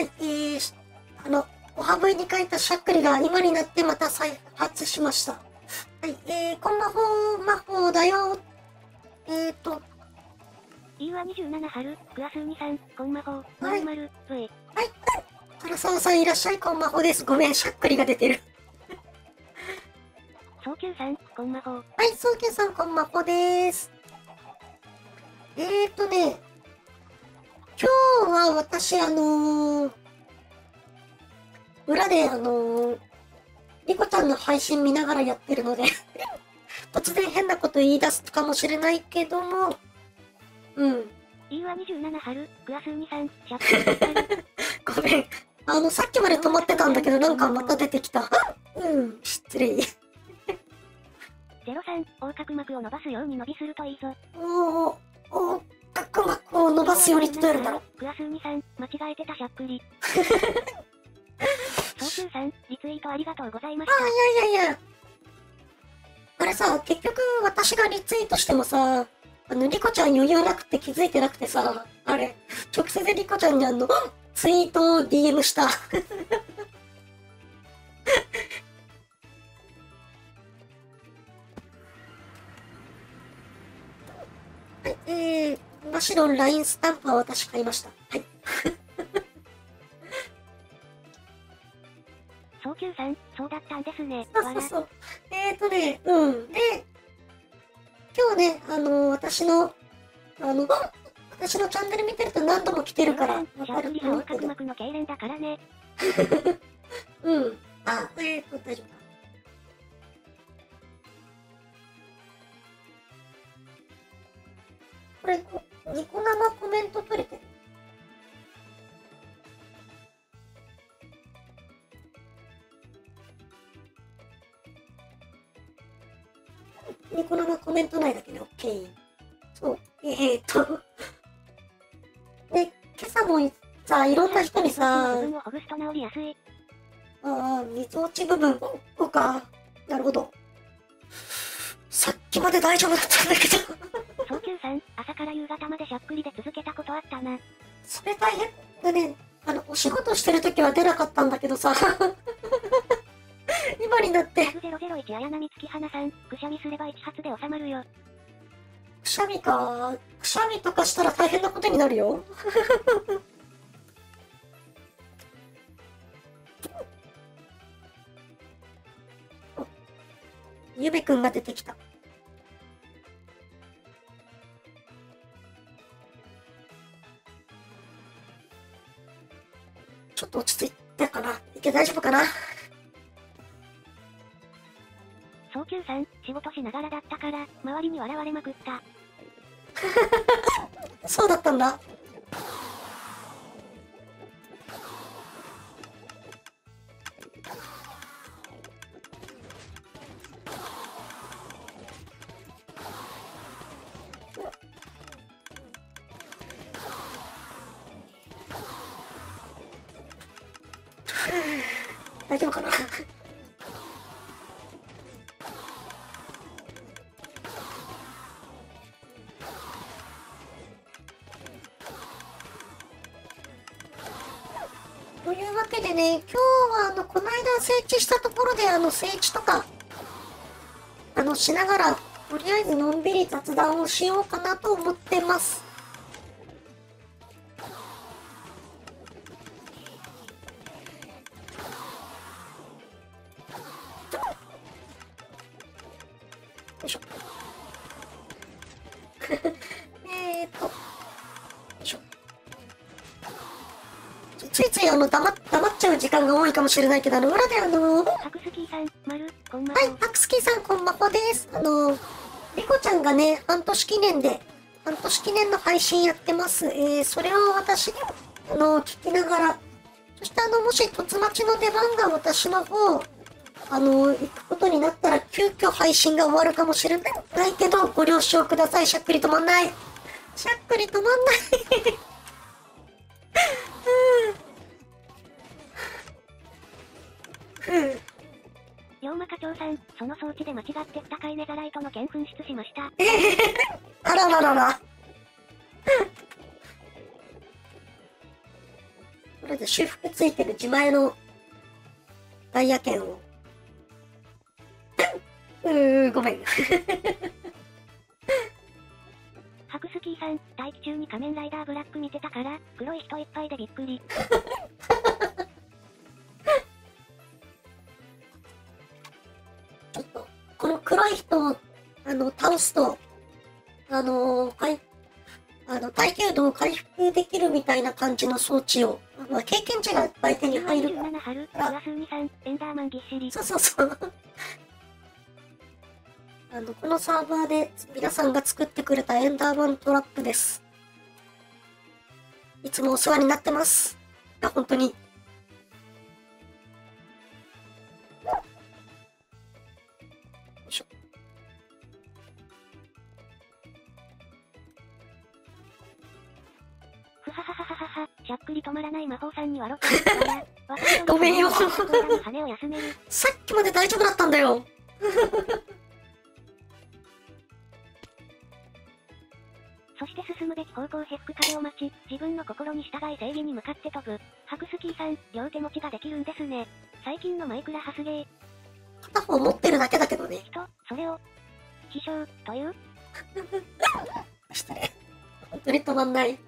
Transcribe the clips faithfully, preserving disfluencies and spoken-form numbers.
はい、えー、あの、おはぶいに書いたしゃっくりが今になってまた再発しました。はい、えー、こんな方魔法だよ。えーと。いわにじゅうなな春、グアスにさん、こん魔法、まるまる、うえ。はい、うん。原沢さんいらっしゃい、こん魔法です。ごめん、しゃっくりが出てる。早急さん、こん魔法。はい、早急さん、こん魔法です。えーとね、今日は私、あのー、裏で、あのー、リコちゃんの配信見ながらやってるので、突然変なこと言い出すかもしれないけども、うん。いわにじゅうなな春、グアスにさん、シャップ。ごめん。あの、さっきまで止まってたんだけど、なんかまた出てきた。うん、失礼。ゼロさん、横隔膜を伸ばすように伸びするといいぞ。おー、横隔膜を伸ばすようにってどうやるんだろう。グアスにさん、間違えてたしゃっくり。早急さん、リツイートありがとうございました。ああ、いやいやいや。あれさ、結局私がリツイートしてもさ、あの、リコちゃん余裕なくて気づいてなくてさ、あれ、直接リコちゃんにあの、ツイートを ディーエム した。はい、えー、マシロン ライン スタンプは私買いました。はい。早急さん、そうだったんですね。そうそうそう。えーとね、うん。で、今日ね、あのー、私の、あの、私のチャンネル見てると何度も来てるから、わかると思うけど。横隔膜の痙攣だからね。うん。あ、えーと、大丈夫か。これ、ニコ生コメント取れてる？ニコ生コメント内だけど、OK。そう。えー、っと。で、今朝もさ、いろんな人にさ、ああ、水落ち部分とか、なるほど。さっきまで大丈夫だったんだけど。早急さん、朝から夕方までしゃっくりで続けたことあったな。それ大変だね。あの、お仕事してるときは出なかったんだけどさ。今になって。ゼロゼロいち綾波月花さん、くしゃみすれば一発で収まるよ。くしゃみか。くしゃみとかしたら大変なことになるよ。ゆべくんが出てきた。ちょっと落ち着いたかな。いけ、大丈夫かな。早急さん、仕事しながらだったから、周りに笑われまくった。そうだったんだ。大丈夫かな。というわけでね、今日はあの、この間整地したところで、あの、整地とか、あの、しながら、とりあえずのんびり雑談をしようかなと思ってます。よいしょ。えーっと、よいしょ。ついついあの黙っ、黙っちゃう時間が多いかもしれないけど、あの、裏であのー、ハクスキーさん、まる、こんまほ。はい、ハクスキーさん、こんまほです。あのー、リコちゃんがね、半年記念で、半年記念の配信やってます。えー、それを私、あのー、聞きながら、そしてあの、もし、突待ちの出番が私の方、あのー、行くことになったら、急遽配信が終わるかもしれないけど、ご了承ください。しゃっくり止まんない。しゃっくり止まんない。龍馬課長さん、その装置で間違って二回ネザライトの剣紛失しました。ええー、あらららら。こりあえず修復ついてる自前のダイヤ剣を。うー、ごめん。ハクスキーさん、待機中に仮面ライダーブラック見てたから、黒い人いっぱいでびっくり。ちょっと、この黒い人を、あの、倒すと、あの、はい、あの、耐久度を回復できるみたいな感じの装置を、まあ、経験値がいっぱい手に入るから。そうそうそう。あの、このサーバーで皆さんが作ってくれたエンダーマントラップです。いつもお世話になってます。いや、本当に。よいしょ。ふはははははは、しゃっくり止まらない魔法さんに笑って。ごめんよ。さっきまで大丈夫だったんだよ。そして進むべき方向へ吹く風を待ち、自分の心に従い正義に向かって飛ぶ。ハクスキーさん、両手持ちができるんですね。最近のマイクラハスゲー。片方持ってるだけだけどね。人、それを、飛翔、という失礼。本当に止まんない。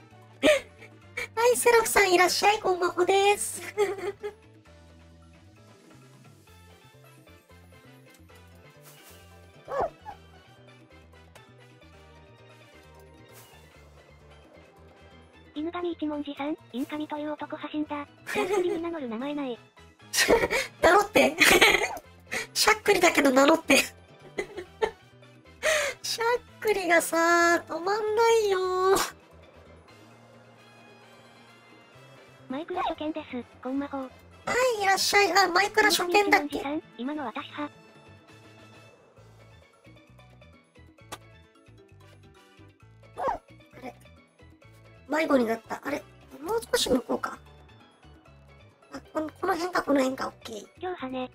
はい、セラフさんいらっしゃい、こんばんはです。犬神一文字さん、犬神という男は死んだ。しゃっくりに名乗る名前ない。名乗って。しゃっくりだけど名乗って。しゃっくりがさ、止まんないよー。マイクラ初見です、こんまほ。はい、いらっしゃい。あ、マイクラ初見だっけ。今の私は。迷子になった。あれ、もう少し向こうか。あ、この、この辺か、この辺か、オッケー。今日はね。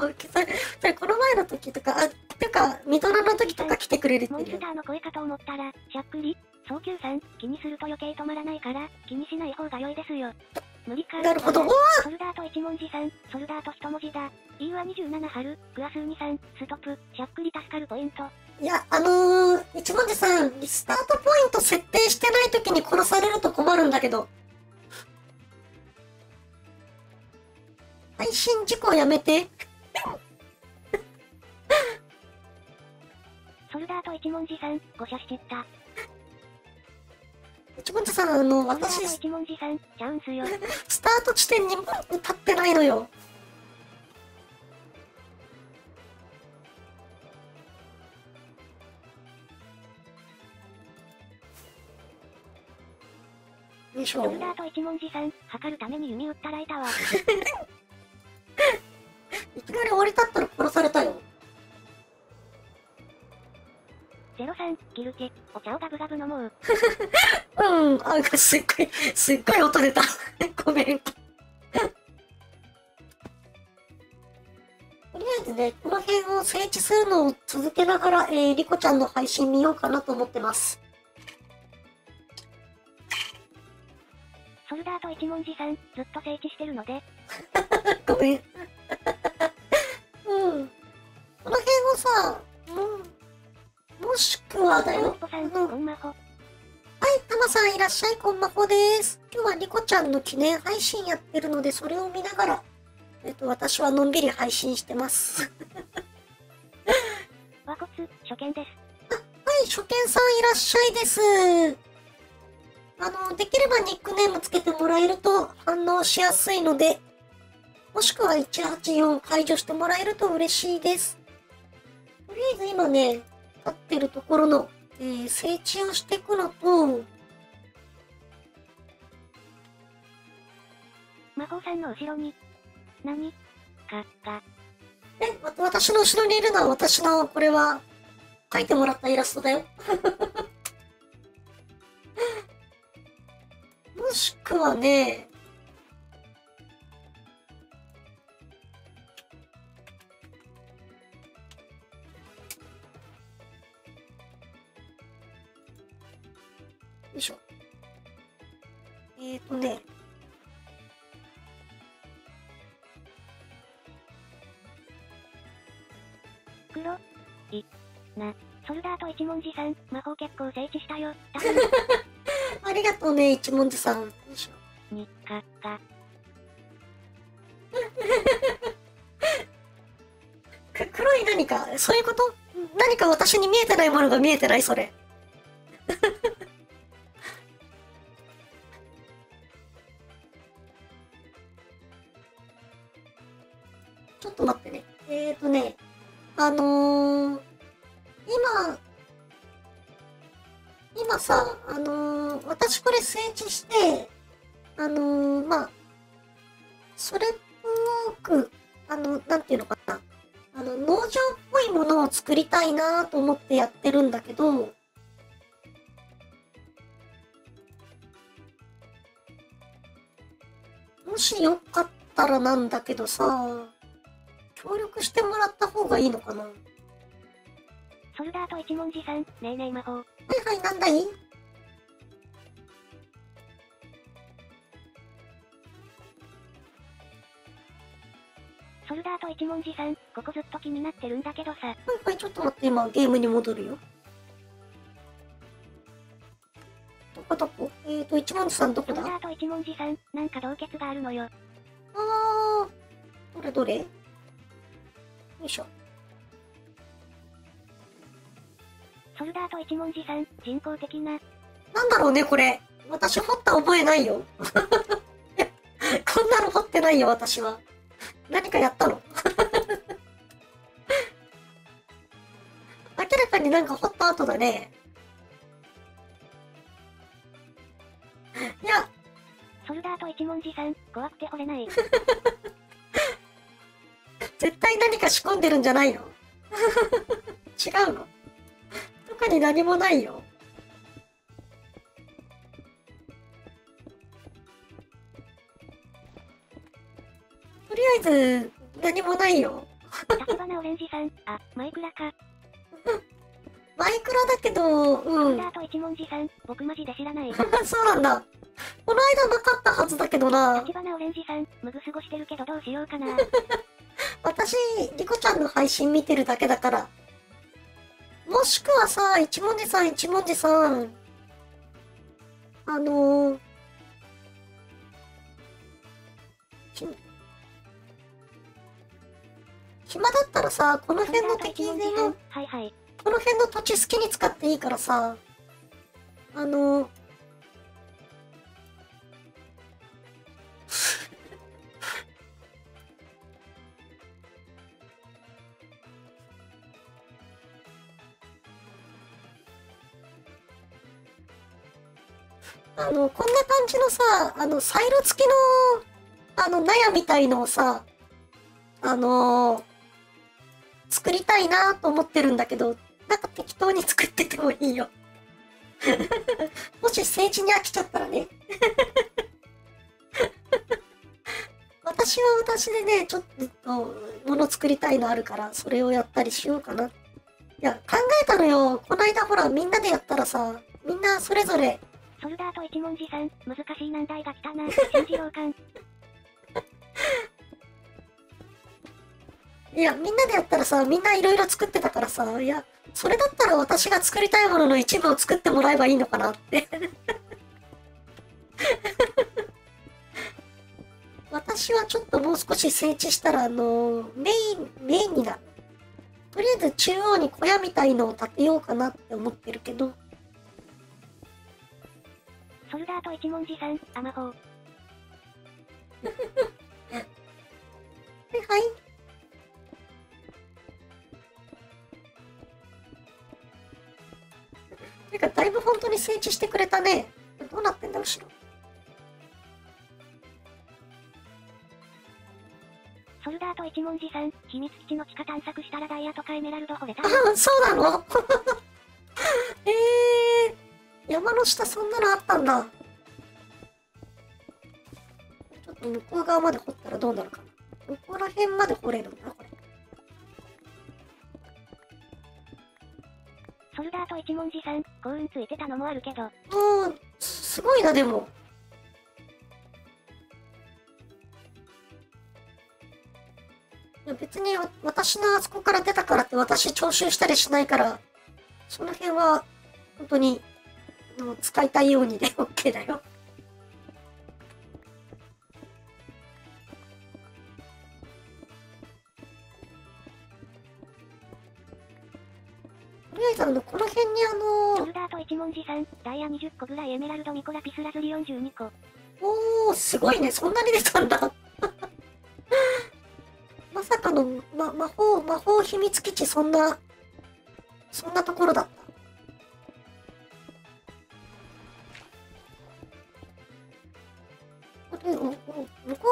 今日、それ、それこの前の時とか、あ、てか、ミドラの時とか来てくれるっていう。モンスターの声かと思ったら、しゃっくり、早急さん、気にすると余計止まらないから、気にしない方が良いですよ。無理か。なるほど。おー！ソルダーと一文字さん、ソルダーと一文字だ。いいわにじゅうなな春、クアスーにさん、ストップ、しゃっくり助かるポイント。いや、あのー、一文字さん、スタートポイント設定してないときに殺されると困るんだけど。配信事故やめて。ソルダーと一文字さん、ご射しちった。一文字さん、あの、私、スタート地点に立ってないのよ。ソルダーと一文字さん、測るために弓打ったらいたわ。いきなり終わりだったら殺されたよ。ゼロさん、ギルテ、お茶をガブガブ飲もう。うん、あ、すっごい、すっごい音出た。ごめん。とりあえずね、この辺を整地するのを続けながら、えー、リコちゃんの配信見ようかなと思ってます。ソルダーと一文字さん、ずっと整地してるので。ごめん。うん。この辺をさ、うん、もしくはだよ。はい、タマさんいらっしゃい、こんまほです。今日はリコちゃんの記念配信やってるので、それを見ながら、えっと、私はのんびり配信してます。和骨、初見です。あ、はい、初見さんいらっしゃいです。あの、できればニックネームつけてもらえると反応しやすいので、もしくはひゃくはちじゅうよん解除してもらえると嬉しいです。とりあえず今ね、立ってるところの、えー、整地をしていくのと、魔法さんの後ろに、何かが。え、わ、私の後ろにいるのは私の、これは、描いてもらったイラストだよ。もしくはね、よいしょ。ええっとね、黒いなソルダーと一文字さん、魔法結構整地したよ。ありがとうね、一文字さん。にかが黒い何か、そういうこと？何か私に見えてないものが見えてない、それ。ちょっと待ってね。えーとね、あのー、今、今さ、あのー、私これ整地して、あのー、まあ、それっぽく、あの、なんていうのかな、あの、農場っぽいものを作りたいなと思ってやってるんだけど、もしよかったらなんだけどさ、協力してもらった方がいいのかな。ソルダーと一文字さん、ねえねえ魔法。はいはい、なんだい？ソルダーと一文字さん、ここずっと気になってるんだけどさ。はいはい、ちょっと待って、今ゲームに戻るよ。どこどこ？えーと、一文字さんどこだ？ソルダーと一文字さん、なんか洞穴があるのよ。あー、どれどれ？よいしょ。ソルダーと一文字さん、人工的な。なんだろうね、これ。私掘った覚えないよ。こんなの掘ってないよ、私は。何かやったの？明らかになんか掘った後だね。いや。ソルダーと一文字さん、怖くて掘れない。絶対何か仕込んでるんじゃないの？違うの？特に何もないよ。とりあえず、何もないよ。立花オレンジさん、あ、マイクラか。マイクラだけど、うん。ソルダーと一文字さん、僕マジで知らない。そうなんだ。この間なかったはずだけどな。立花オレンジさん、ムグ過ごしてるけどどうしようかな。私、リコちゃんの配信見てるだけだから。もしくはさ、一文字さん、一文字さん。あのー、暇だったらさ、この辺の敵の、はいはい、この辺の土地好きに使っていいからさ、あの、あの、こんな感じのさ、あの、サイロ付きの、あの、納屋みたいのをさ、あのー、作りたいなと思ってるんだけど、なんか適当に作っててもいいよ。もし整地に飽きちゃったらね。私は私でね、ちょっと物作りたいのあるから、それをやったりしようかな。いや、考えたのよ。こないだほら、みんなでやったらさ、みんなそれぞれ。ソルダーと一文字さん、難しい難題が来たな。信じろうかん。いや、みんなでやったらさ、みんないろいろ作ってたからさ、いや、それだったら私が作りたいものの一部を作ってもらえばいいのかなって。私はちょっともう少し整地したら、あの、メイン、メインになる。とりあえず中央に小屋みたいのを建てようかなって思ってるけど。ソルダーと一文字さん、アマホ。はいはい。てか、だいぶ本当に整地してくれたね。どうなってんだ、後ろ。ソルダーと一文字さん、秘密基地の地下探索したらダイヤとかエメラルド掘れた。あ、そうなの？えー、山の下そんなのあったんだ。ちょっと向こう側まで掘ったらどうなるかな。ここら辺まで掘れるんだ、これ。ソルダーと一文字さん、幸運ついてたのもあるけど。おー、すごいな、でも。いや別に私のあそこから出たからって私徴収したりしないから、その辺は本当にもう使いたいようにで OK だよ。とりあえずあのこの辺にあのー、ソルダーと一文字さん、ダイヤにじゅっこぐらいエメラルドミコラピスラズリよんじゅうにこ。おー、すごいね、そんなに出たんだ。まさかの、ま、魔法、魔法秘密基地、そんな、そんなところだった。これ、向こ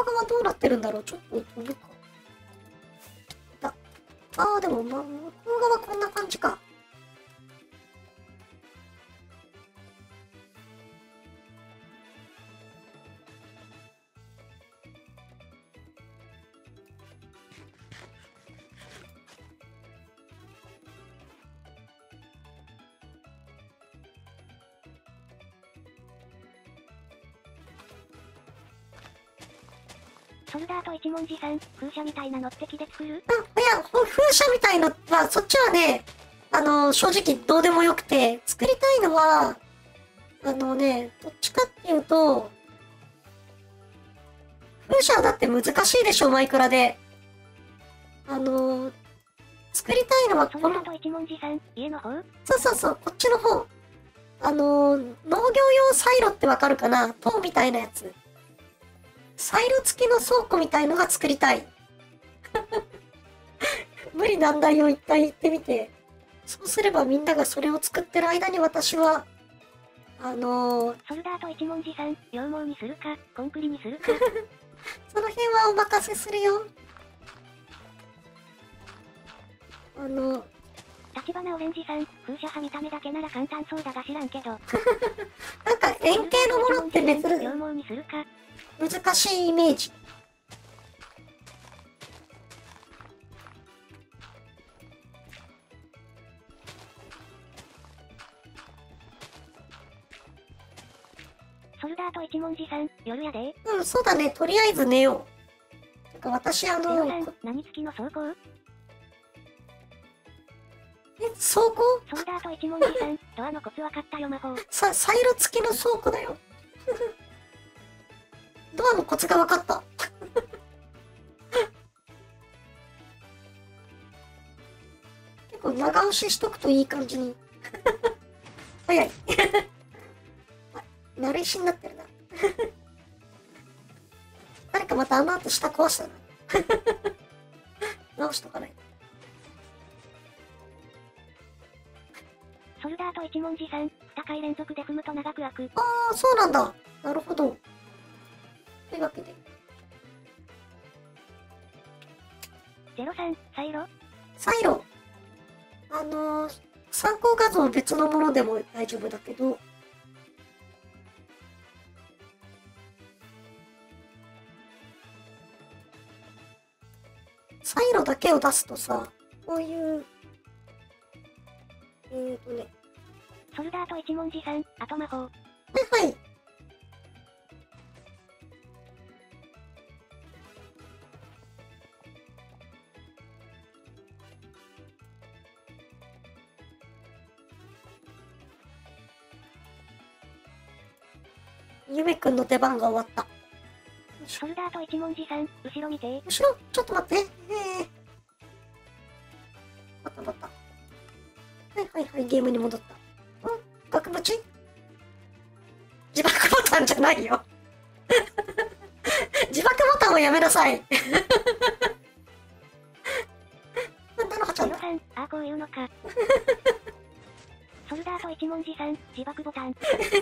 う側どうなってるんだろう、ちょっと飛ぶか。だ。あー、でも、ま、向こう側こんな感じか。ソルダーと一文字さん、風車みたいなのって木で作る？あ、いや、風車みたいな、まあ、そっちはね、あの、正直どうでもよくて、作りたいのは、あのね、どっちかっていうと、風車はだって難しいでしょ、マイクラで。あの、作りたいのはこの、ソルダーと一文字さん、家の方？そうそうそう、こっちの方。あの、農業用サイロってわかるかな？塔みたいなやつ。サイロ付きの倉庫みたいのが作りたい。無理難題を一回言ってみて。そうすればみんながそれを作ってる間に私は、あのー、ソルダーと一文字さん、羊毛にするか、コンクリにするか。その辺はお任せするよ。あのー、立花オレンジさん、風車派見た目だけなら簡単そうだが知らんけど。なんか円形のものって別に。羊毛にするか。難しいイメージ。ソルダーと一文字さん、夜やで。うん、そうだね。とりあえず寝よう。なんか私あの何付きの走行？え、走行？ソルダーと一文字さん、ドアのコツわかったよ魔法。さ、サイロ付きの倉庫だよ。ドアのコツが分かった。結構長押ししとくといい感じに。早い。ナレーションになってるな。誰かまたあの後下壊したな。直しとかない。ソルダーと一文字さん、にかい連続で踏むと長く開く。ああ、そうなんだ。なるほど。というわけでゼロさんサイロサイロあのー、参考画像別のものでも大丈夫だけど、サイロだけを出すとさ、こういうえーとねソルダーと一文字さん、あと魔法。はいはい。ゆめくんの出番が終わった。ソルダーと一文字さん、後ろ見て。後ろ、ちょっと待って。えー、またまた。はいはいはい、ゲームに戻った。ん？額縁？自爆ボタンじゃないよ。自爆ボタンはやめなさい。なんだろう、ちゃんと。あ、こういうのか。ソルダーと一文字さん、自爆ボタン。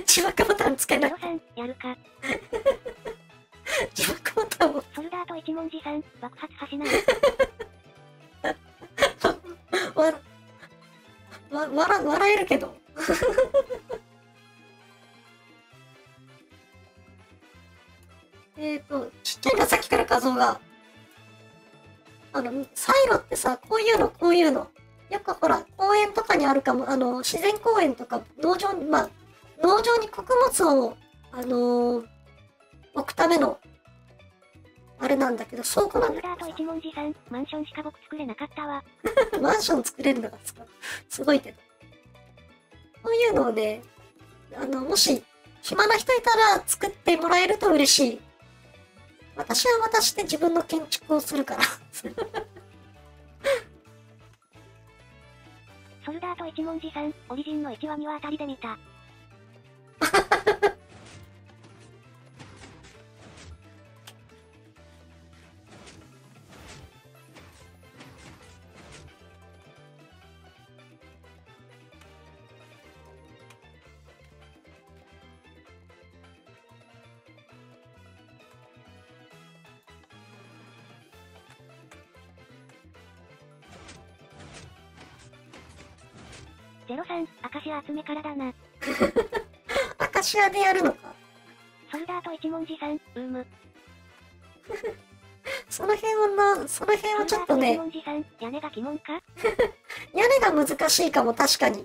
自爆ボタンつけない。やるか。自爆ボタンを。ソルダーと一文字さん、爆発はしない。わ, わ, わら、笑えるけど。えっと、ちっちゃいな、さっきから画像が。あの、サイロってさ、こういうの、こういうの。よくほら、公園とかにあるかも、あの、自然公園とか、農場に、まあ、農場に穀物を、あのー、置くための、あれなんだけど、倉庫なんだけど。あと一文字さん、マンションしか僕作れなかったわ。マンション作れるのがすごい、すごいけど。こういうのをね、あの、もし、暇な人いたら作ってもらえると嬉しい。私は私で自分の建築をするから。ソルダーと一文字さん、オリジンのいちわにわあたりで見た。ゼロさん、アカシア集めからだな。アカシアでやるのか。ソルダーと一文字さん、うーむ。その辺をな、その辺をちょっとね。ソルダーと一文字さん、屋根が鬼門か。屋根が難しいかも、確かに。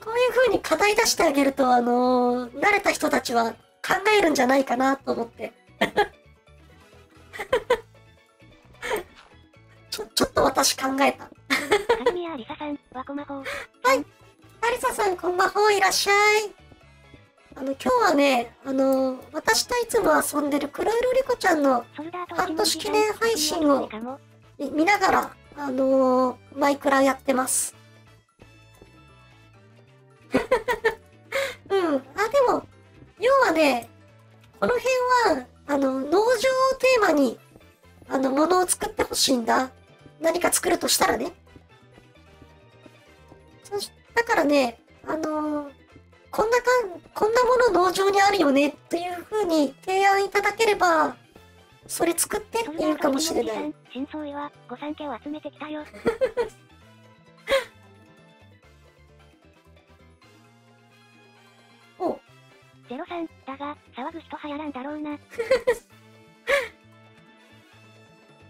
こういう風に課題出してあげると、あのー、慣れた人たちは考えるんじゃないかなと思って。ちょっと私考えた。カルミアリサさん、ワコマホー。はい。アリサさん、こんばんは、いらっしゃい。あの、今日はね、あのー、私といつも遊んでるクロイロリコちゃんの半年記念配信を見ながら、あのー、マイクラやってます。うん。あ、でも、要はね、この辺は、あの、農場をテーマに、あの、物を作ってほしいんだ。何か作るとしたらね。そし、だからね、あのー、こんなかん、こんなもの農場にあるよねっていう風に提案いただければ、それ作ってって言うかもしれない。真相医は御三家を集めてきたよ。お。ゼロさん、だが、騒ぐ人はやらんだろうな。い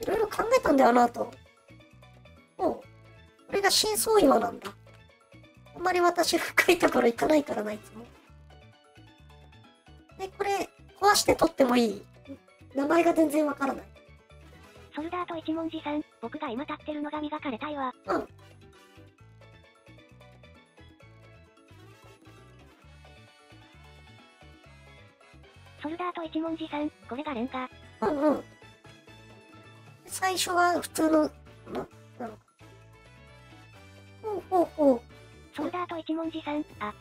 ろいろ考えたんだよなと。おう、これが真相岩なんだ。あんまり私深いところ行かないからな、いつも。で、これ、壊して取ってもいい。名前が全然わからない。ソルダーと一文字さん、僕が今立ってるのが磨かれたいわ。うん。ソルダーと一文字さん、これがレンガ。うんうん。最初は普通の、な、なのか。ほうほうほう。ソルダーと一文字さん、あ。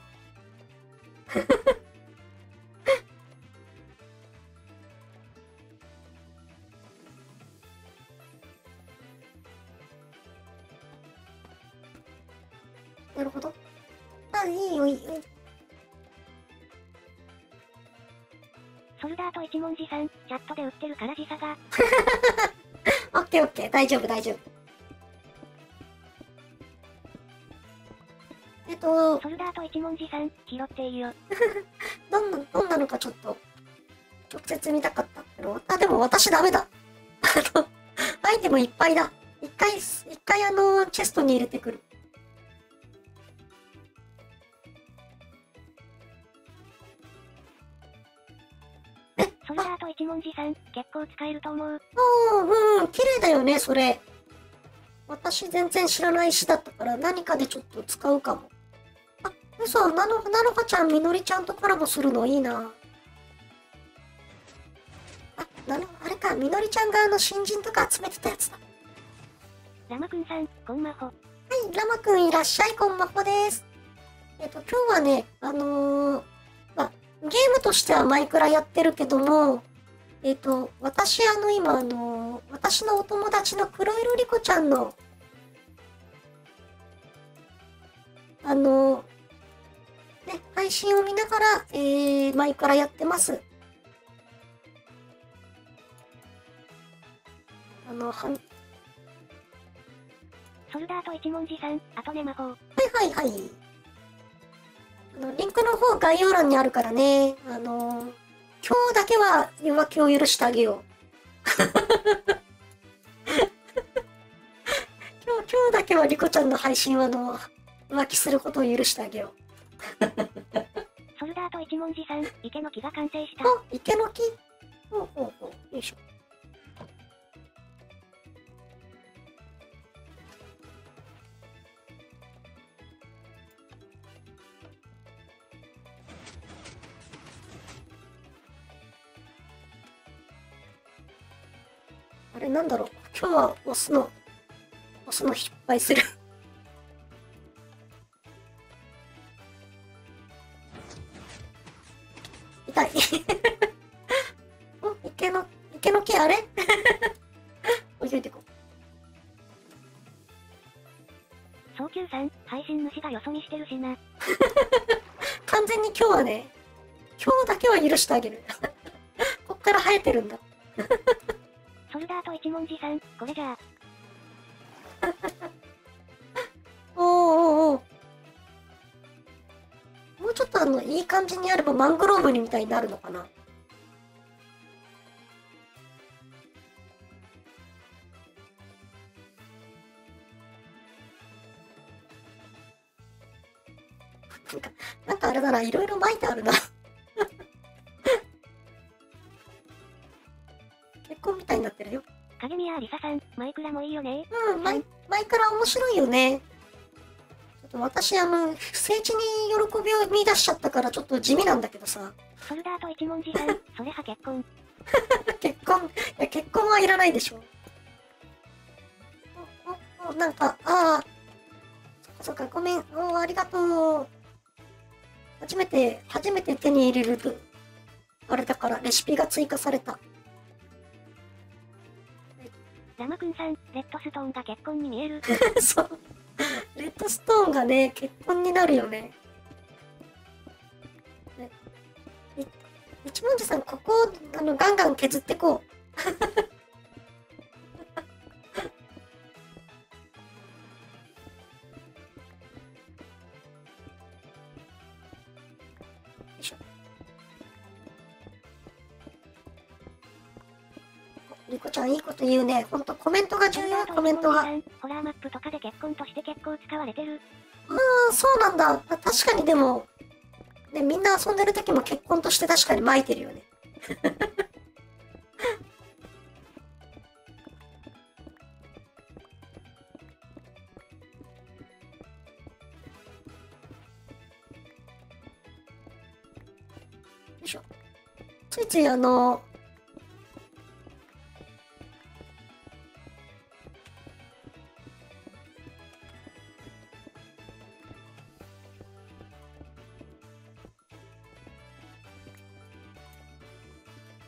なるほど。あ、いいよ、いいよ。ソルダーと一文字さん、チャットで売ってるから時差が。オッケーオッケー、大丈夫大丈夫。えっと、ソルダーと一文字さん、拾っているよ。どんな、どんなのかちょっと、直接見たかったけど、あ、でも私ダメだ。あの、アイテムいっぱいだ。一回、一回あの、チェストに入れてくる。ソルダーと一文字さん、結構使えると思う。うん、うん、綺麗だよね、それ。私全然知らない石だったから、何かでちょっと使うかも。あ、嘘、なの、なのかちゃん、みのりちゃんとコラボするのいいな。あ、なの、あれか、みのりちゃんがあの新人とか集めてたやつだ。ラマくんさん、こんまほ。はい、ラマくんいらっしゃい、こんまほです。えっと、今日はね、あのー、ゲームとしてはマイクラやってるけども、えっと、私あの今あの、私のお友達のクロイロリコちゃんの、あの、ね、配信を見ながら、えー、マイクラやってます。あの、はん。ソルダーと一文字さん、あとね魔法。はいはいはい。リンクの方概要欄にあるからね、あのー、今日だけは浮気を許してあげよう。今日、今日だけはリコちゃんの配信はあの、浮気することを許してあげよう。ソルダーと一文字さん、池の木が完成した。あ、池の木。ほうほうほう。よいしょ。あれなんだろう、今日は押すの押すの失敗する。痛い。お、池の池の木あれ。置いといてこう。早急さん、配信主がよそ見してるしな。完全に今日はね、今日だけは許してあげる。こっから生えてるんだ。ソルダーと一文字さん、これじゃあ。おーおーおー。もうちょっとあの、いい感じにやればマングローブにみたいになるのかな。なんか、なんかあれだな、いろいろ巻いてあるな。影宮リサさん、マイクラもいいよね。うん、マイ、マイクラ面白いよね。ちょっと私、あの、聖地に喜びを見出しちゃったから、ちょっと地味なんだけどさ。ソルダーと一文字さん、それは結婚。結婚、いや、結婚はいらないでしょ。お、お、お、なんか、ああ、そっか、ごめん、お、ありがとう。初めて、初めて手に入れると、あれだから、レシピが追加された。ラマくんさん、レッドストーンが結婚に見える。そう。レッドストーンがね、結婚になるよね。一文字さん、ここをあのガンガン削ってこう。リコちゃんいいこと言うね。ほんとコメントが重要、コメントが。ホラーマップとかで結婚として結構使われてる。うん、そうなんだ。確かにでも、ね、みんな遊んでる時も結婚として確かに巻いてるよね。よいしょ。ついついあの、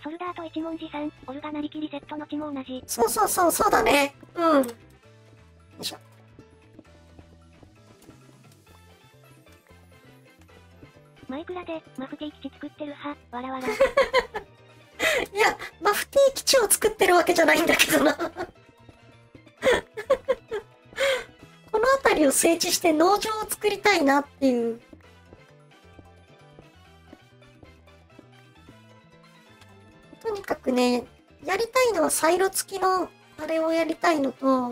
ソルダーと一文字さん、オルガなりきりセットの血も同じ。そうそうそう、そうだね。うん。よいしょ。マイクラでマフティ基地作ってる派、わらわら。いや、マフティ基地を作ってるわけじゃないんだけどな。この辺りを整地して農場を作りたいなっていう。とにかくね、やりたいのはサイロ付きのあれをやりたいのと、あ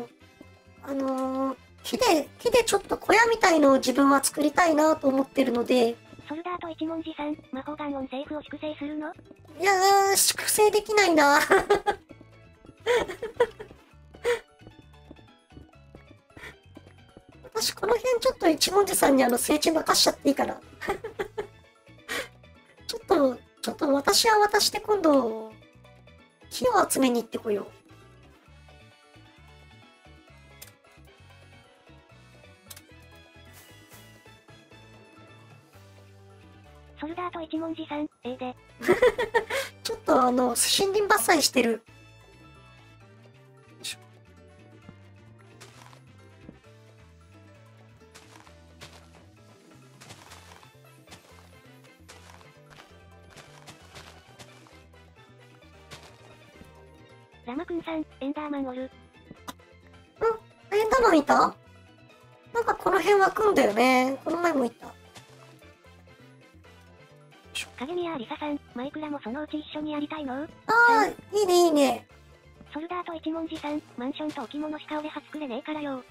のー、木で、木でちょっと小屋みたいのを自分は作りたいなと思ってるので。ソルダーと一文字さん、魔法ガンオンセーフを粛清するの？いやー、粛清できないな。私この辺ちょっと一文字さんにあの聖地任しちゃっていいかな。ちょっと、ちょっと私は私で今度、木を集めに行ってこよう。ソルダーと一文字さん、ええで。ちょっとあの、森林伐採してる。ラマくんさん、エンダーマンおる。うん、エンダーマンいた？なんかこの辺湧くんだよね。この前もいた。影宮リサさん、マイクラもそのうち一緒にやりたいの？ああ、いいねいいね。ソルダーと一文字さん、マンションと置物しか俺は作れねえからよ。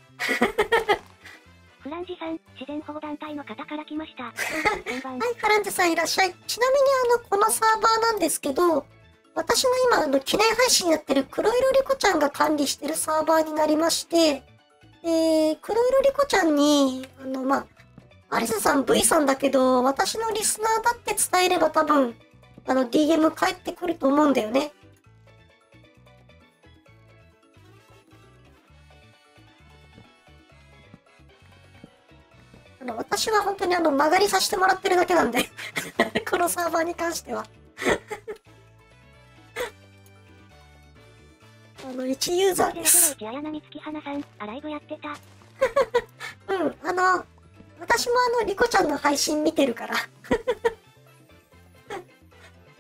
フランジさん、自然保護団体の方から来ました。はい、フランジさんいらっしゃい。ちなみにあの、このサーバーなんですけど、私の今あの、記念配信やってる黒色リコちゃんが管理してるサーバーになりまして、えー、黒色リコちゃんに、あの、まあ、アリサさん、V さんだけど、私のリスナーだって伝えれば多分、あの、ディーエム 返ってくると思うんだよね。私は本当にあの曲がりさせてもらってるだけなんで、このサーバーに関しては。あの、一ユーザーです。うん、あの、私もあの、リコちゃんの配信見てるから。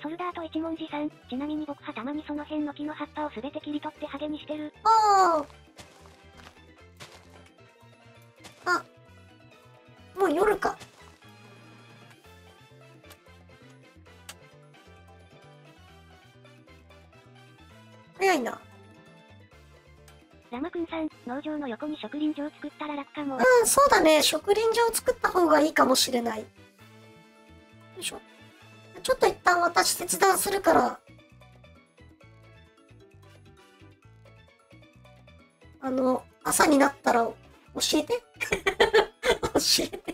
ソルダーと一文字さん、ちなみに僕はたまにその辺の木の葉っぱをすべて切り取って派手にしてる。おー。あ。もう夜か。早いな。ラマくんさん、農場の横に植林場作ったら楽かも。うん、そうだね。植林場作った方がいいかもしれない。よいしょ。ちょっと一旦私切断するから。あの、朝になったら教えて。教えて。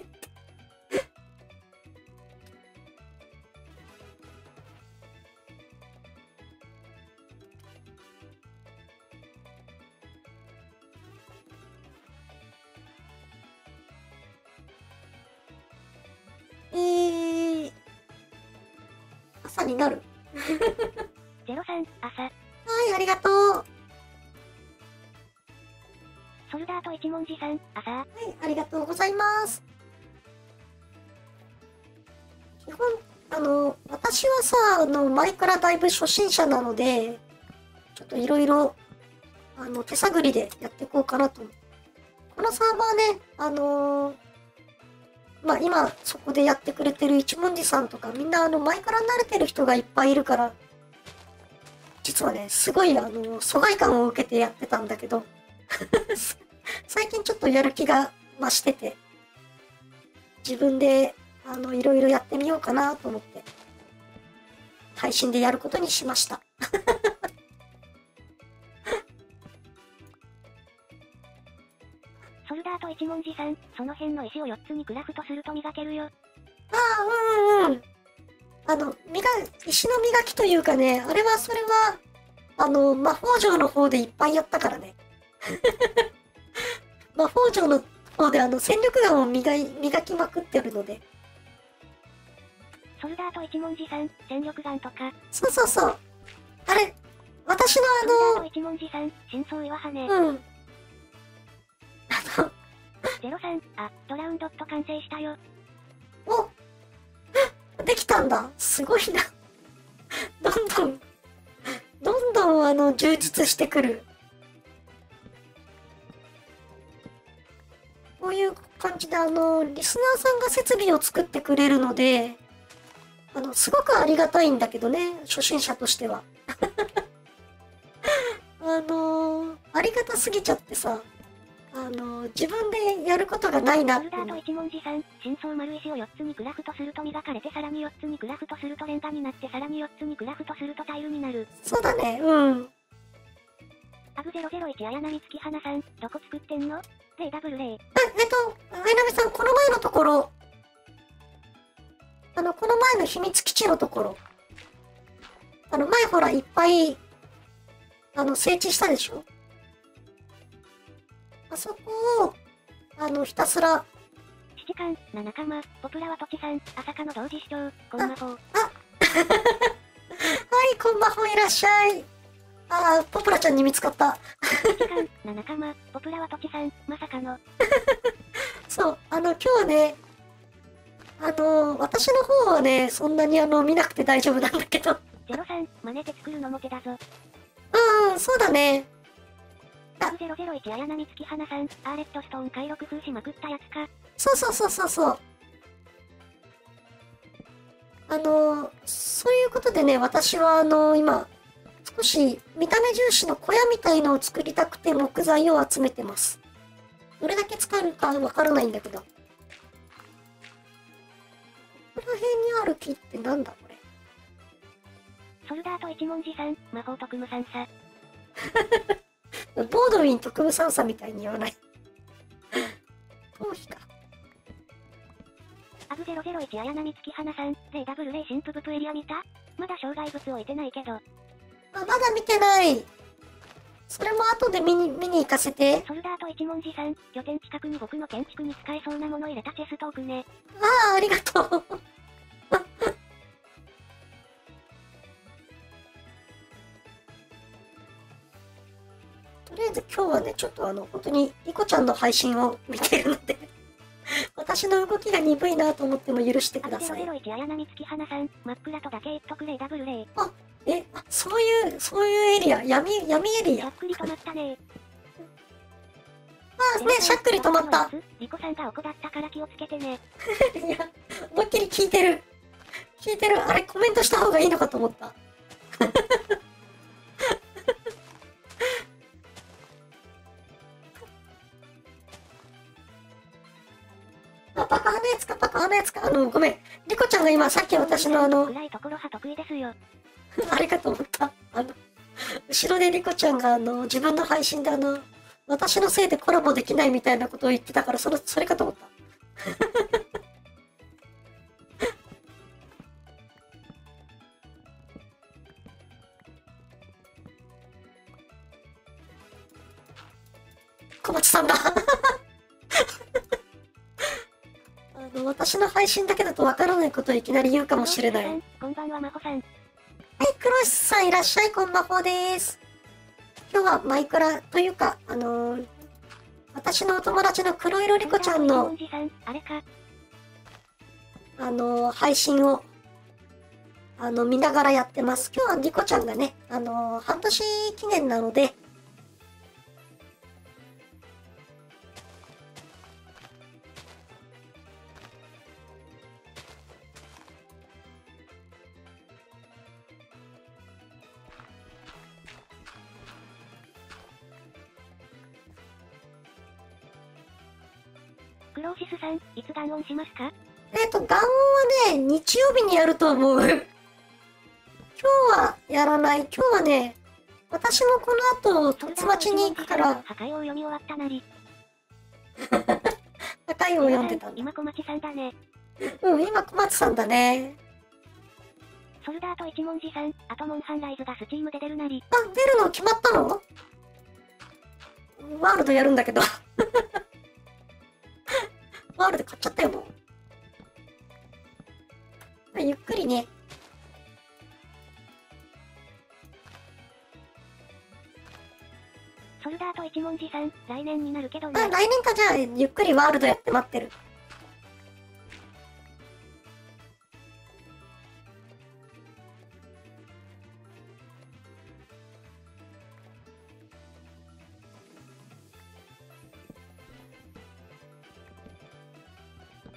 えー、朝になる。ゼロさん、朝。はい、ありがとう。ソルダーと一文字さん、朝。はい、ありがとうございます。基本、あの、私はさ、あの、前からだいぶ初心者なので、ちょっといろいろ、あの、手探りでやっていこうかなと。このサーバーね、あのー、まあ、今、そこでやってくれてる一文字さんとか、みんな、あの、前から慣れてる人がいっぱいいるから、実はね、すごい、あの、疎外感を受けてやってたんだけど、最近ちょっとやる気が増してて、自分であのいろいろやってみようかなと思って、配信でやることにしました。ソルダーと一文字さん、その辺の石をよっつにクラフトすると磨けるよ。ああ、うんうん。あの、磨、石の磨きというかね、あれはそれは、あの、魔法城の方でいっぱいやったからね。魔法城の方であの戦力眼を磨い、磨きまくってるので。ソルダーと一文字さん、戦力眼とか。そうそうそう。あれ、私のあの。ソルダーと一文字さん、真相岩羽。うん。あの。ゼロさん、あ、ドラウンドット完成したよ。お、できたんだ。すごいな。どんどん、どんどんあの、充実してくる。こういう感じで、あの、リスナーさんが設備を作ってくれるので、あの、すごくありがたいんだけどね、初心者としては。あの、ありがたすぎちゃってさ、あの、自分でやることがないなって。ソルダーと一文字さん、真相丸石をよっつにクラフトすると磨かれて、さらによっつにクラフトするとレンガになって、さらによっつにクラフトするとタイルになる。そうだね、うん。アブゼロゼロいち綾波月花さん、どこ作ってんの？レイダブルレイ。え、えっと、綾波さん、この前のところ、あの、この前の秘密基地のところ、あの、前ほら、いっぱい、あの、整地したでしょ？あそこを、あの、ひたすら、七冠、七釜、ポプラは土地さん、朝霞の同時視聴、こん魔法。あ、あはい、こん魔法いらっしゃい。ああ、ポプラちゃんに見つかった。七釜、ポプラはとちさん、まさかの。そう、あの、今日はね、あの、私の方はね、そんなにあの、見なくて大丈夫なんだけど。ゼロさん、真似て作るのも手だぞ。うん、そうだね。あ、ゼロゼロいち綾波月花さん、アーレットストーン回録風しまくったやつか。そうそうそうそうそう。あの、そういうことでね、私はあの、今、少し見た目重視の小屋みたいのを作りたくて木材を集めてます。どれだけ使えるかわからないんだけど。この辺にある木ってなんだこれ。ソルダーと一文字さん、魔法とクムサンサ。ボードウィンとクムサンサみたいに言わない。頭皮か。アブゼロゼロいち綾波月花さん、レイダブルレイ新プブプエリア見た？まだ障害物置いてないけど。あ、まだ見てない。それも後で見に、見に行かせて。ソルダーと一文字さん、拠点近くに僕の建築に使えそうなもの入れたチェストークね。ああ、ありがとう。とりあえず今日はね、ちょっとあの、本当にリコちゃんの配信を見てるので、私の動きが鈍いなと思っても許してください。ゼロゼロいち綾波月花さん、真っ暗とだけ言っとくれ、ダブルレイ。あ、え、あ、そういう、そういうエリア、闇、闇エリア。しゃっくり止まったね。ああ、ね、しゃっくり止まった。リコさんがおこだったから気をつけてね。いや、思いっきり聞いてる。聞いてる。あれ、コメントした方がいいのかと思った。あ、バカあのやつか、バカあのやつか。あの、ごめん。リコちゃんが今、さっき私のあの、暗いところは得意ですよ。あれかと思った。あの、後ろでリコちゃんがあの、自分の配信であの、私のせいでコラボできないみたいなことを言ってたから、その、それかと思った。小松さんだ。あの、私の配信だけだとわからないことをいきなり言うかもしれない。こんばんは、まほさん。はい、クロシさんいらっしゃい、こんばんはです。今日はマイクラというか、あのー、私のお友達の黒色リコちゃんの、あのー、配信を、あの、見ながらやってます。今日はリコちゃんがね、あのー、半年記念なので、クローシスさん、いつガンオンしますか？えっと、ガンオンはね、日曜日にやると思う。今日はやらない。今日はね、私もこの後、突待ちに行くから。破壊を読み終わったなり。破壊を読んでたんだ。今小松さんだね。うん、今小松さんだね。ソルダーと一文字さん、あとモンハンライズがスチームで出るなり。あ、出るの決まったの？ワールドやるんだけど。ワールド買っちゃったよもう、まあ、ゆっくりね。ソルダーと一文字さん、来年になるけどね。あ、来年か。じゃあゆっくりワールドやって待ってる。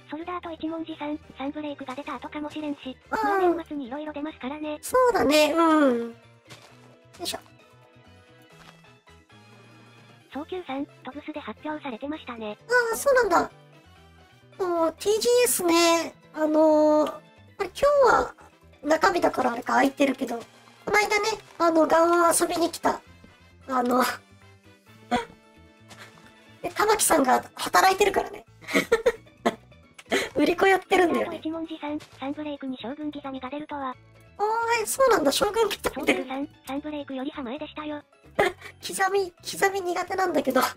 ソルダーと一文字さん、サンブレイクが出た後かもしれんし、まあ年末にいろいろ出ますからね。そうだね、うん。よいしょ。早急さん、トブスで発表されてましたね。ああ、そうなんだ。ティージーエス ね、あのー、今日は中身だからあれか空いてるけど、この間ね、あの、ガンを遊びに来た、あの、で、玉木さんが働いてるからね。売り子やってるんだよね。一文字さん、サンブレイクに将軍刻みが出るとは。おーい、そうなんだ、将軍刻み出る。サンブレイクよりは前でしたよ。刻み、刻み苦手なんだけど。ソ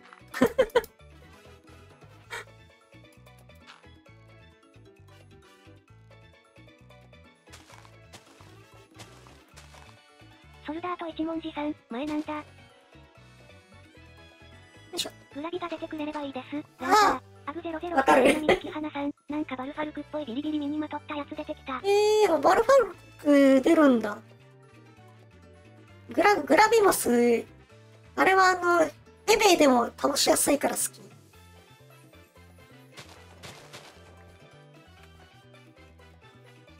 ルダーと一文字さん、前なんだ。よいしょ。グラビが出てくれればいいです。ああ。アブゼロゼロいち綾波月花さん、なんかバルファルクっぽいビリビリ身にまとったやつ出てきた。えー、バルファルク出るんだ。グラ、グラビモス、あれはあの、エベイでも倒しやすいから好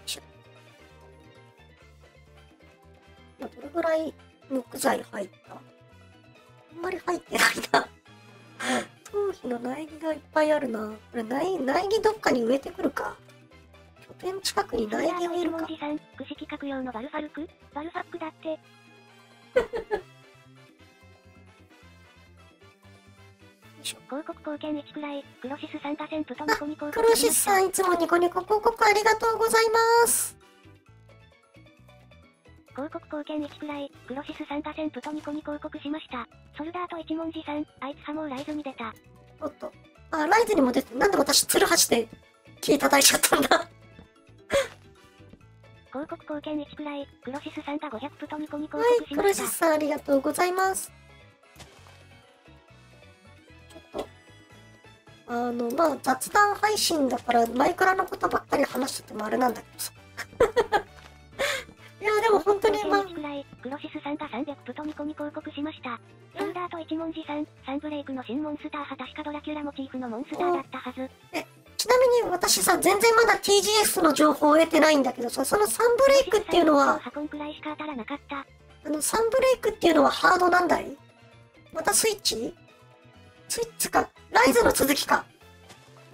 き。どれぐらい木材入った？あんまり入ってないな。頭皮の苗木がいっぱいあるな。これ苗木どっかに植えてくるか。拠点近くに苗木を植えるか。串企画用のバルファルク、バルファックだって。広告貢献いちくらい、クロシスさんがせんぷとニコニコ。クロシスさんいつもニコニコ広告ありがとうございます。広告貢献いちくらい、クロシスさんがせんぷとニコに広告しました。ソルダーと一文字さん、あいつはもうライズに出た。おっと。あ、ライズにも出て、なんで私、ツルハシで木叩いちゃったんだ。広告貢献いちくらい、クロシスさんがごひゃくプトニコに広告しました。はい、クロシスさんありがとうございます。あの、まあ、雑談配信だから、前からのことばっかり話しててもあれなんだけどさ。いや、でも本当に、まあ。クロシスさんがさんびゃくプトニコに広告しました。ソルダーと一文字さん、サンブレイクの新モンスターは確かドラキュラモチーフのモンスターだったはず。え、ちなみに私さ、全然まだ ティージーエス の情報を得てないんだけどさ、そのサンブレイクっていうのは、あの、サンブレイクっていうのはハードなんだい？またスイッチ？スイッチか。ライズの続きか。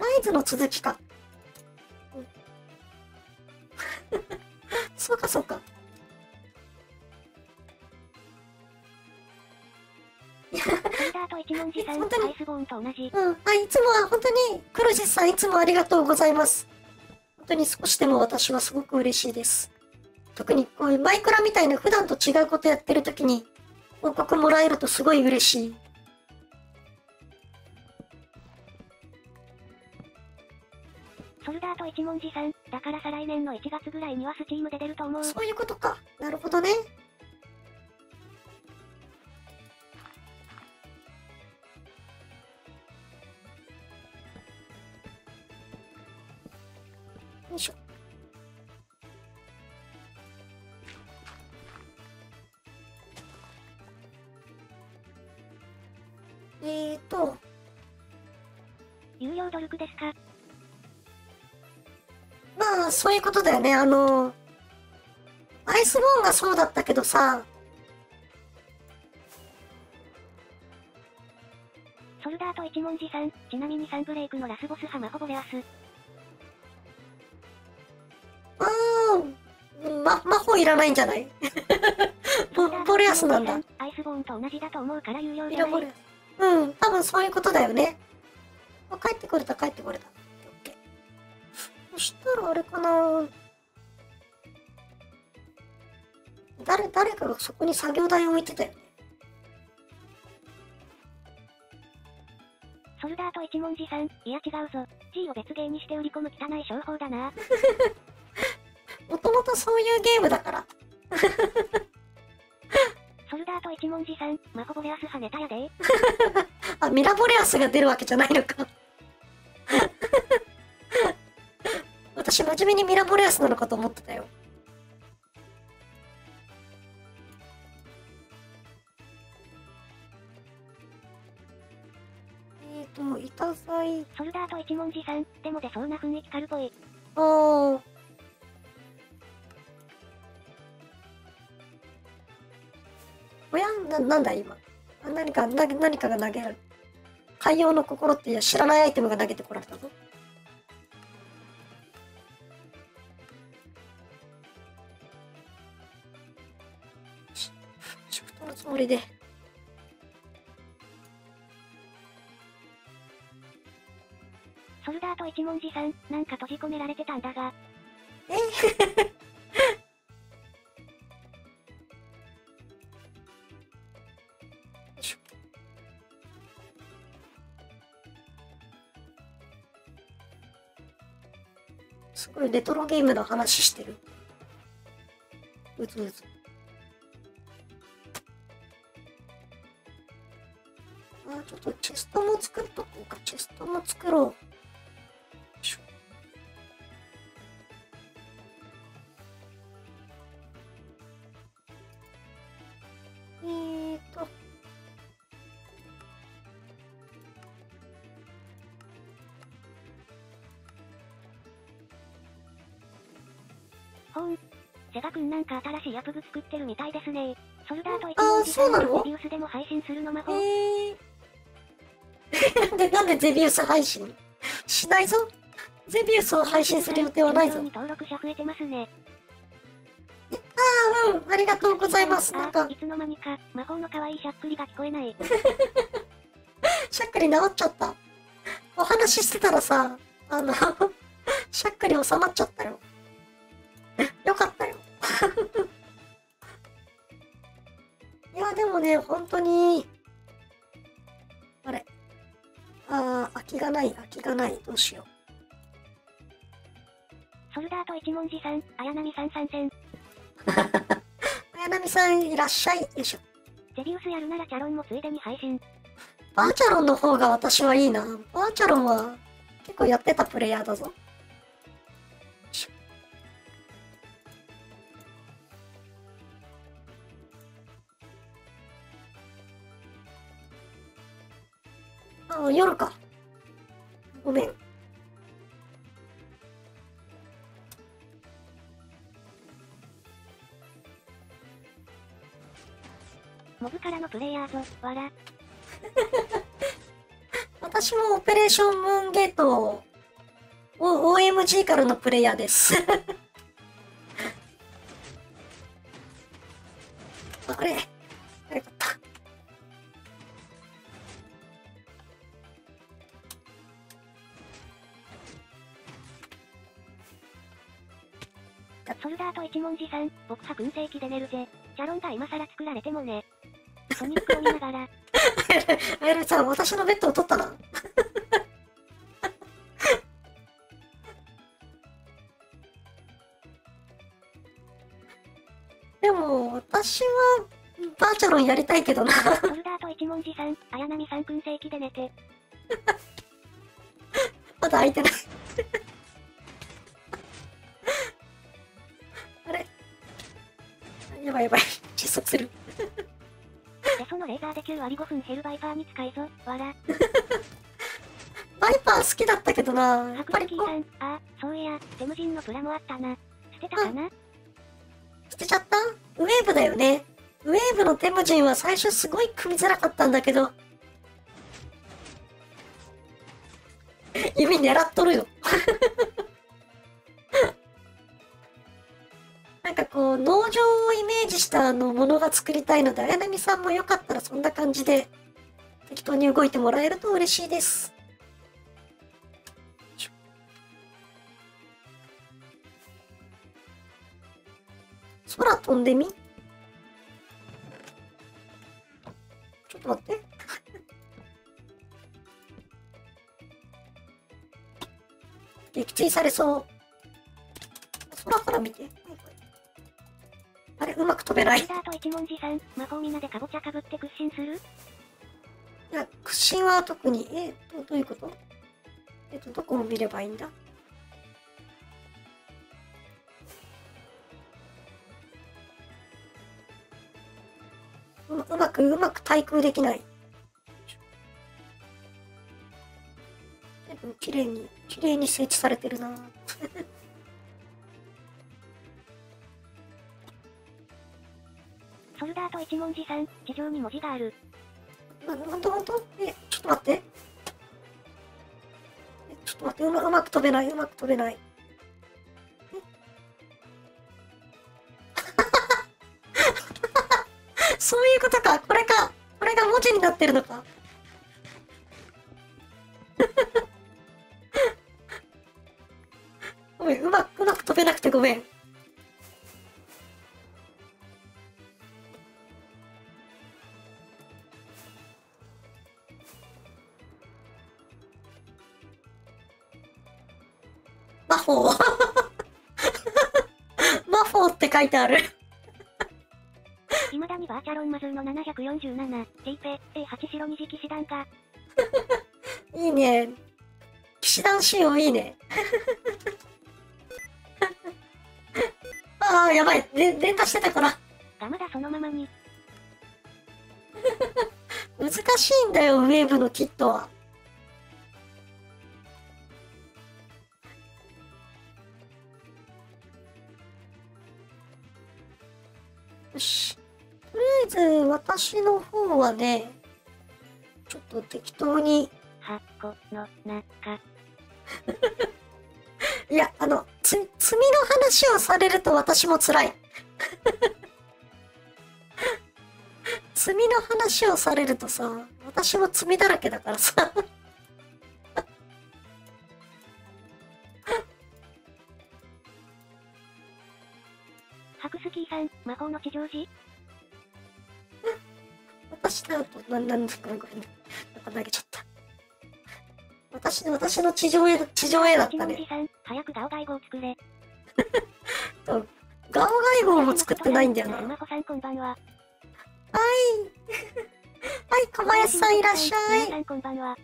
ライズの続きか。そうかそうか。本当に、うん、あ、いつもは本当に、クロシスさんいつもありがとうございます。本当に少しでも私はすごく嬉しいです。特にこういうマイクラみたいな普段と違うことやってるときに、報告もらえるとすごい嬉しい。ソルダーと一文字さん、だから再来年のいちがつぐらいにはスチームで出ると思う。そういうことか。なるほどね。よいしょ。えーと。有料努力ですか？まあ、そういうことだよね。あの、アイスボーンがそうだったけどさ。ソルダーと一文字さん、ちなみにサンブレイクのラスボスハマホボレアス。あー、ま、魔法いらないんじゃない？ボ、ボレアスなんだ。アイスボーンと同じだと思うから有料じゃない。うん、多分そういうことだよね。あ、帰ってこれた、帰ってこれた。そしたらあれかな、誰、誰かがそこに作業台を置いてたよね。ソルダーと一文字さん、いや違うぞ。G を別ゲーにして売り込む汚い商法だな。もともとそういうゲームだから。ソルダーと一文字さん、マコボレアスはネタやで。あ、ミラボレアスが出るわけじゃないのか。私真面目にミラボレアスなのかと思ってたよ。えっと、板材。ソルダーと一文字さん、でも出そうな雰囲気軽っぽい。おー。おやん、な、なんだ今。何か、な、何かが投げられる。海洋の心って、いや、知らないアイテムが投げてこられたぞ。つもりで。ソルダーと一文字さん、なんか閉じ込められてたんだが。えすごいレトロゲームの話してる。うつうつ。あ、ちょっとチェストも作っとこうか。チェストも作ろう。えーと。ほん、セガくんなんか新しいアプグ作ってるみたいですね。ソルダーと一緒にデビュースでも配信するの魔法。えーなんでなんでゼビウス配信しないぞ。ゼビウスを配信する予定はないぞ。登録者増えてますね。ああ、うん、ありがとうございます。なんかいつの間にか魔法の可愛いしゃっくりが聞こえない。しゃっくり治っちゃった。お話してたらさ、あのしゃっくり収まっちゃったよ。よかったよ。いやでもね、本当にあれ、ああ空きがない、空きがない、どうしよう。ソルダーと一文字さん、綾波さん参戦。綾波さんいらっしゃい。よいしょ。ゼビウスやるならチャロンもついでに配信。バーチャロンの方が私はいいな。バーチャロンは結構やってたプレイヤーだぞ。ああ、夜か。ごめん。モブからのプレイヤーぞ、わら。私もオペレーションムーンゲートを オーエムジー からのプレイヤーです。あれ、あれだった。ソルダーと一文字さん、僕は燻製機で寝るぜ。チャロンが今更作られてもね。ソニックを見ながら。あやるさん、私のベッドを取ったな。でも、私はバーチャロンやりたいけどな。ソルダーと一文字さん、綾波さん燻製機で寝て。まだ開いてない。あれ、やばいやばい、窒息する。そのレーザーできゅう割ごふん減るバイパーに使いぞ、わら。バイパー好きだったけどな。やっぱりこう。あ、そういや、デムジンのプラもあったな。捨てたかな？捨てちゃった？ウェーブだよね。ウェーブのデムジンは最初すごい組みづらかったんだけど。指狙っとるよ。なんかこう、農場をイメージしたあのものが作りたいので、あやなみさんもよかったらそんな感じで適当に動いてもらえると嬉しいです。空飛んでみ？ちょっと待って。撃墜されそう。空から見て。あれ、うまく飛べない。ソルダーと一文字さん、魔法みなでかぼちゃかぶって屈伸する？いや、屈伸は特に、えっと、どういうこと？えっと、どこを見ればいいんだ？う、うまく、うまく対空できない。でも、綺麗に、綺麗に整地されてるな。ソルダーと一文字さん、地上に文字がある。な、ほんとほんと？え、ちょっと待って。え、ちょっと待って、うま、うまく飛べない、うまく飛べない。そういうことか、これか。これが文字になってるのか。ごめん、うまく、うまく飛べなくてごめん。マフォーマフォーって書いてある。いまだにバーチャロンマズーのななよんなな、ティーペ、エーはち 白虹騎士団が。いいね。騎士団仕様いいね。ああ、やばい。連打してたから。ダメだ、そのままに。難しいんだよ、ウェーブのキットは。よし、とりあえず私の方はね、ちょっと適当に。箱の中。いや、あの、つ、罪の話をされると私も辛い。罪の話をされるとさ、私も罪だらけだからさ。ハクスキーさん、魔法の地上時私だと、な、なんですか、ごめんね。なんか投げちゃった。私の、私の地上絵、地上絵だったね。早くガオガイ号作れ。ガオガイ号も作ってないんだよな。はい。はい、小林さんいらっしゃい。こんばんは。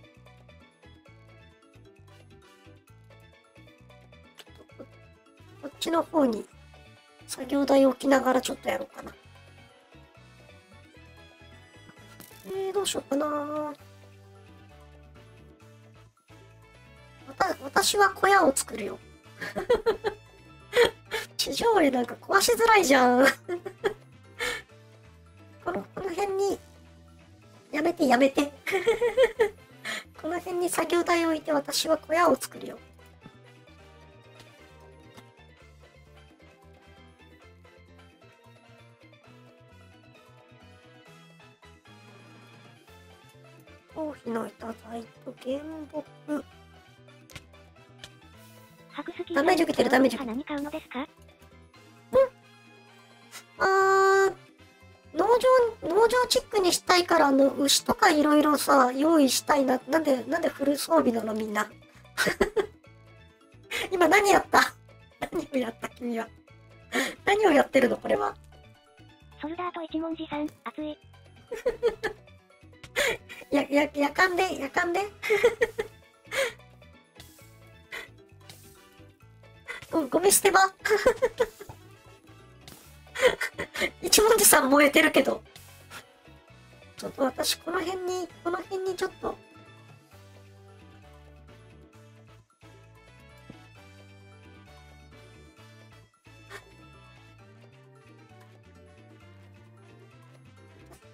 こっちの方に作業台置きながらちょっとやろうかな。えー、どうしようかな。私は小屋を作るよ。地上絵なんか壊しづらいじゃん。この、この辺に、やめてやめて。この辺に作業台を置いて私は小屋を作るよ。頭皮の板材と原木。ダメージ受けてる、ダメージ受けてる。何買うのですか？ん？あー、農場、農場チックにしたいから、あの、牛とかいろいろさ、用意したいな。なんで、なんでフル装備なのみんな。今何やった？何をやった君は。何をやってるのこれは。ソルダーと一文字さん、熱い。や、や、やかんで、やかんで。ご、ゴミ捨て場。一文字さん燃えてるけど。ちょっと私、この辺に、この辺にちょっと。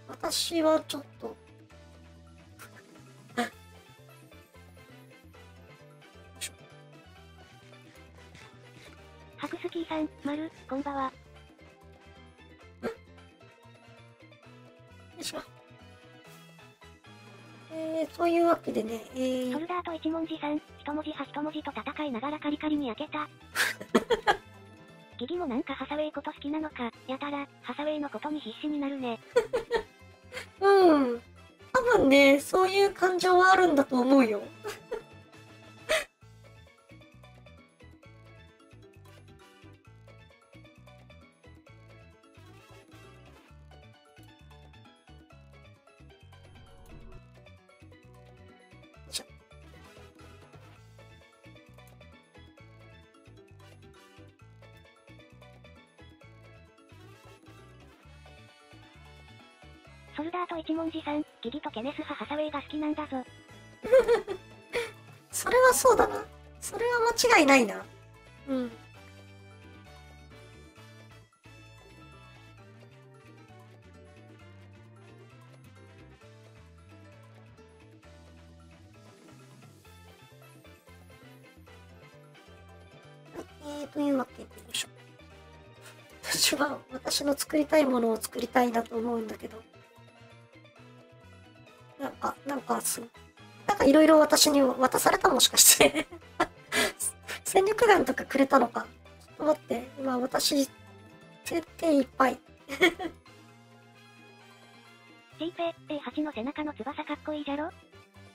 私はちょっと。ハクスキーさん、まる、こんばんは。よいしょ。えー、そういうわけでね、えー、ソルダーと一文字さん、一文字は一文字と戦いながらカリカリに焼けた。ギギもなんかハサウェイこと好きなのか、やたら、ハサウェイのことに必死になるね。うん。多分ね、そういう感情はあるんだと思うよ。ソルダーと一文字さん、ギギとケネス派ハサウェイが好きなんだぞ。それはそうだな。それは間違いないな。うん。はい、えー、というわけで、よいしょ。私は私の作りたいものを作りたいなと思うんだけど。なんか、なんかす、なんかいろいろ私に渡されたもしかして。戦力眼とかくれたのか。ちょっと待って、今私、手、手いっぱい。ジーペイ、エーはち の背中の翼かっこいいじゃろ？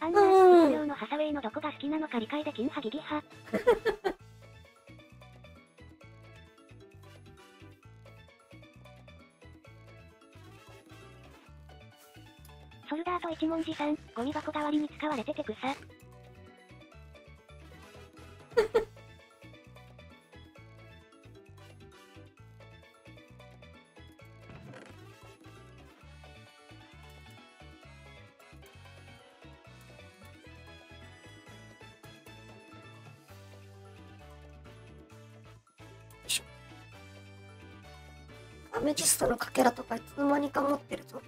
あんなの量のハサウェイのどこが好きなのか理解できんはぎぎは。ソルダーと一文字さん、ゴミ箱代わりに使われてて草。アメジストのかけらとかいつの間にか持ってるぞ。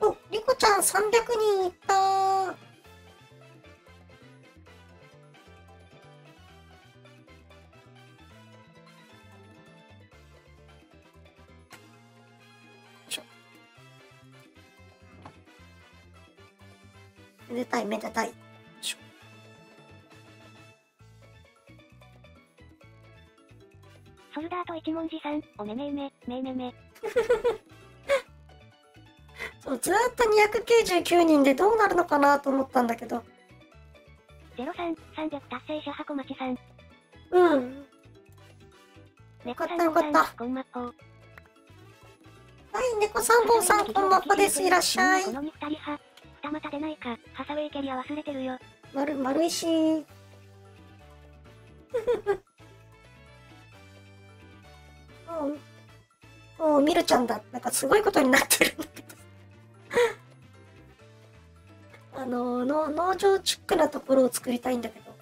お、リコちゃんさんびゃくにんいったー。ちょ。めでたいめでたい。ソルダーと一文字さん、おめめめ、めめめ。そう、ずーっとにひゃくきゅうじゅうきゅうにんでどうなるのかなと思ったんだけど。ゼロさん、さんびゃく達成者箱町さん。うん。猫さん、よかったよかった。こんまっぽ。はい、猫さん坊さん、こんまっぽです。いらっしゃい。このにふたり派、二股でないか、ハサウェイキャリア忘れてるよ。まる、丸いしー。おお、ミルちゃんだ。なんかすごいことになってるんだけど。あのー、の農場チックなところを作りたいんだけど。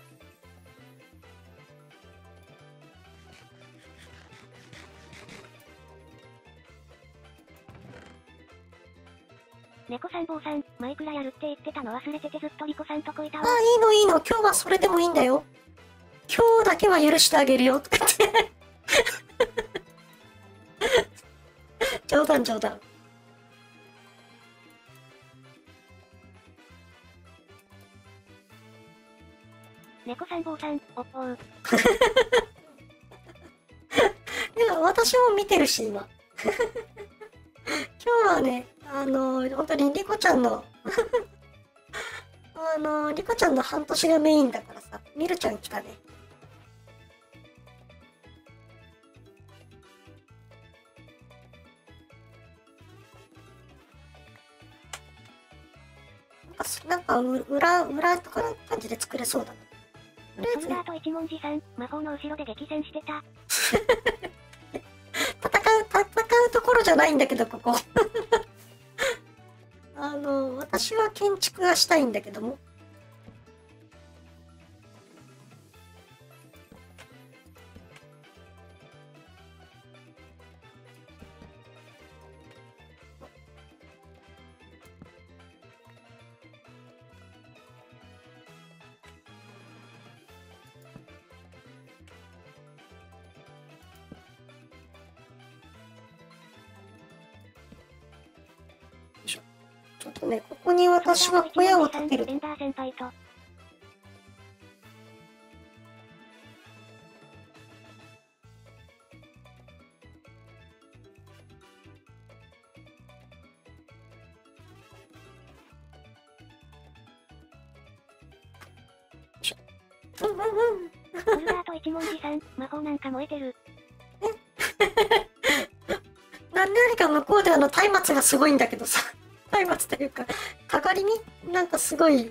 猫さん坊さん、マイクラやるって言ってたの忘れててずっとリコさんとこいたわ。ああ、いいのいいの。今日はそれでもいいんだよ。今日だけは許してあげるよ。とか言って。冗談冗談。猫さん坊さん、おっおう。でも私も見てるし今。今日はね、あのー、本当にリコちゃんのあのー、リコちゃんの半年がメインだからさ、ミルちゃん来たね。なんか裏裏とかの感じで作れそうだな。ソルダーと一文字さん、魔法の後ろで激戦してた。戦う戦うところじゃないんだけどここ。あの私は建築がしたいんだけども。ね、ここに私は小屋を建てる。何であれか向こうであの松明がすごいんだけどさ。松というか、かかりみなんかすごい。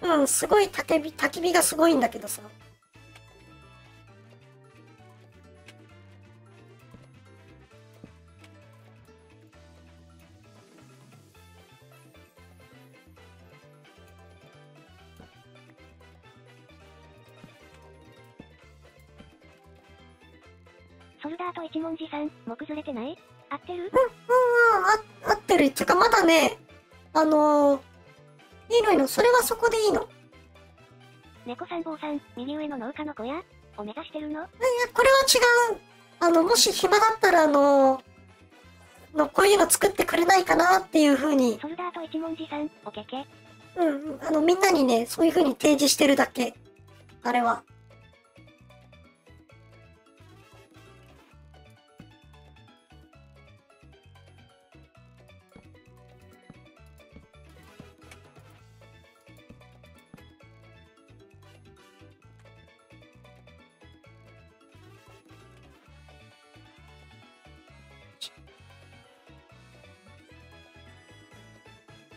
うん、すごい焚き火、焚き火がすごいんだけどさ。ソルダーと一文字さん、もくずれてない？合ってる？うん、うん、うん、あ、合ってる。つか、まだね、あのー、いいのいいの、それはそこでいいの。猫さん坊さん、右上の農家の小屋を目指してるの？いや、これは違う。あの、もし暇だったら、あのー、の、こういうの作ってくれないかなっていうふうに。ソルダーと一文字さん、おけけ。うん、うん、あの、みんなにね、そういうふうに提示してるだけ。あれは。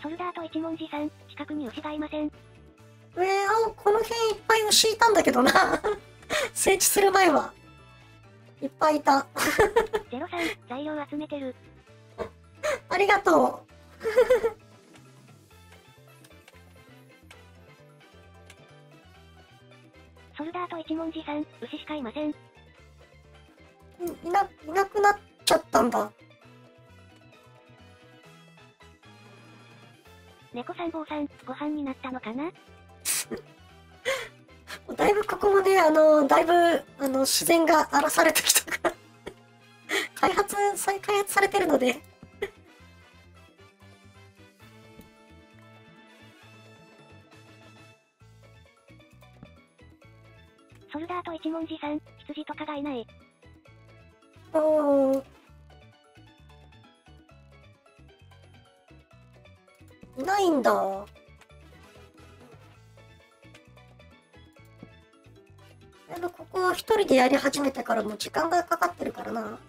ソルダーと一文字さん、近くに牛がいません。えー、あ、この辺いっぱい牛いたんだけどな。整地する前はいっぱいいた。ゼロさん、材料集めてる。ありがとう。ソルダーと一文字さん、牛しかいません。いな、いなくなっちゃったんだ。猫三坊さん、ご飯になったのかな。だいぶここもね、あの、だいぶ、あの、自然が荒らされてきたから。開発、再開発されてるので。ソルダーと一文字さん、羊とかがいない。おー。いないんだ。ここは一人でやり始めてからもう時間がかかってるからな。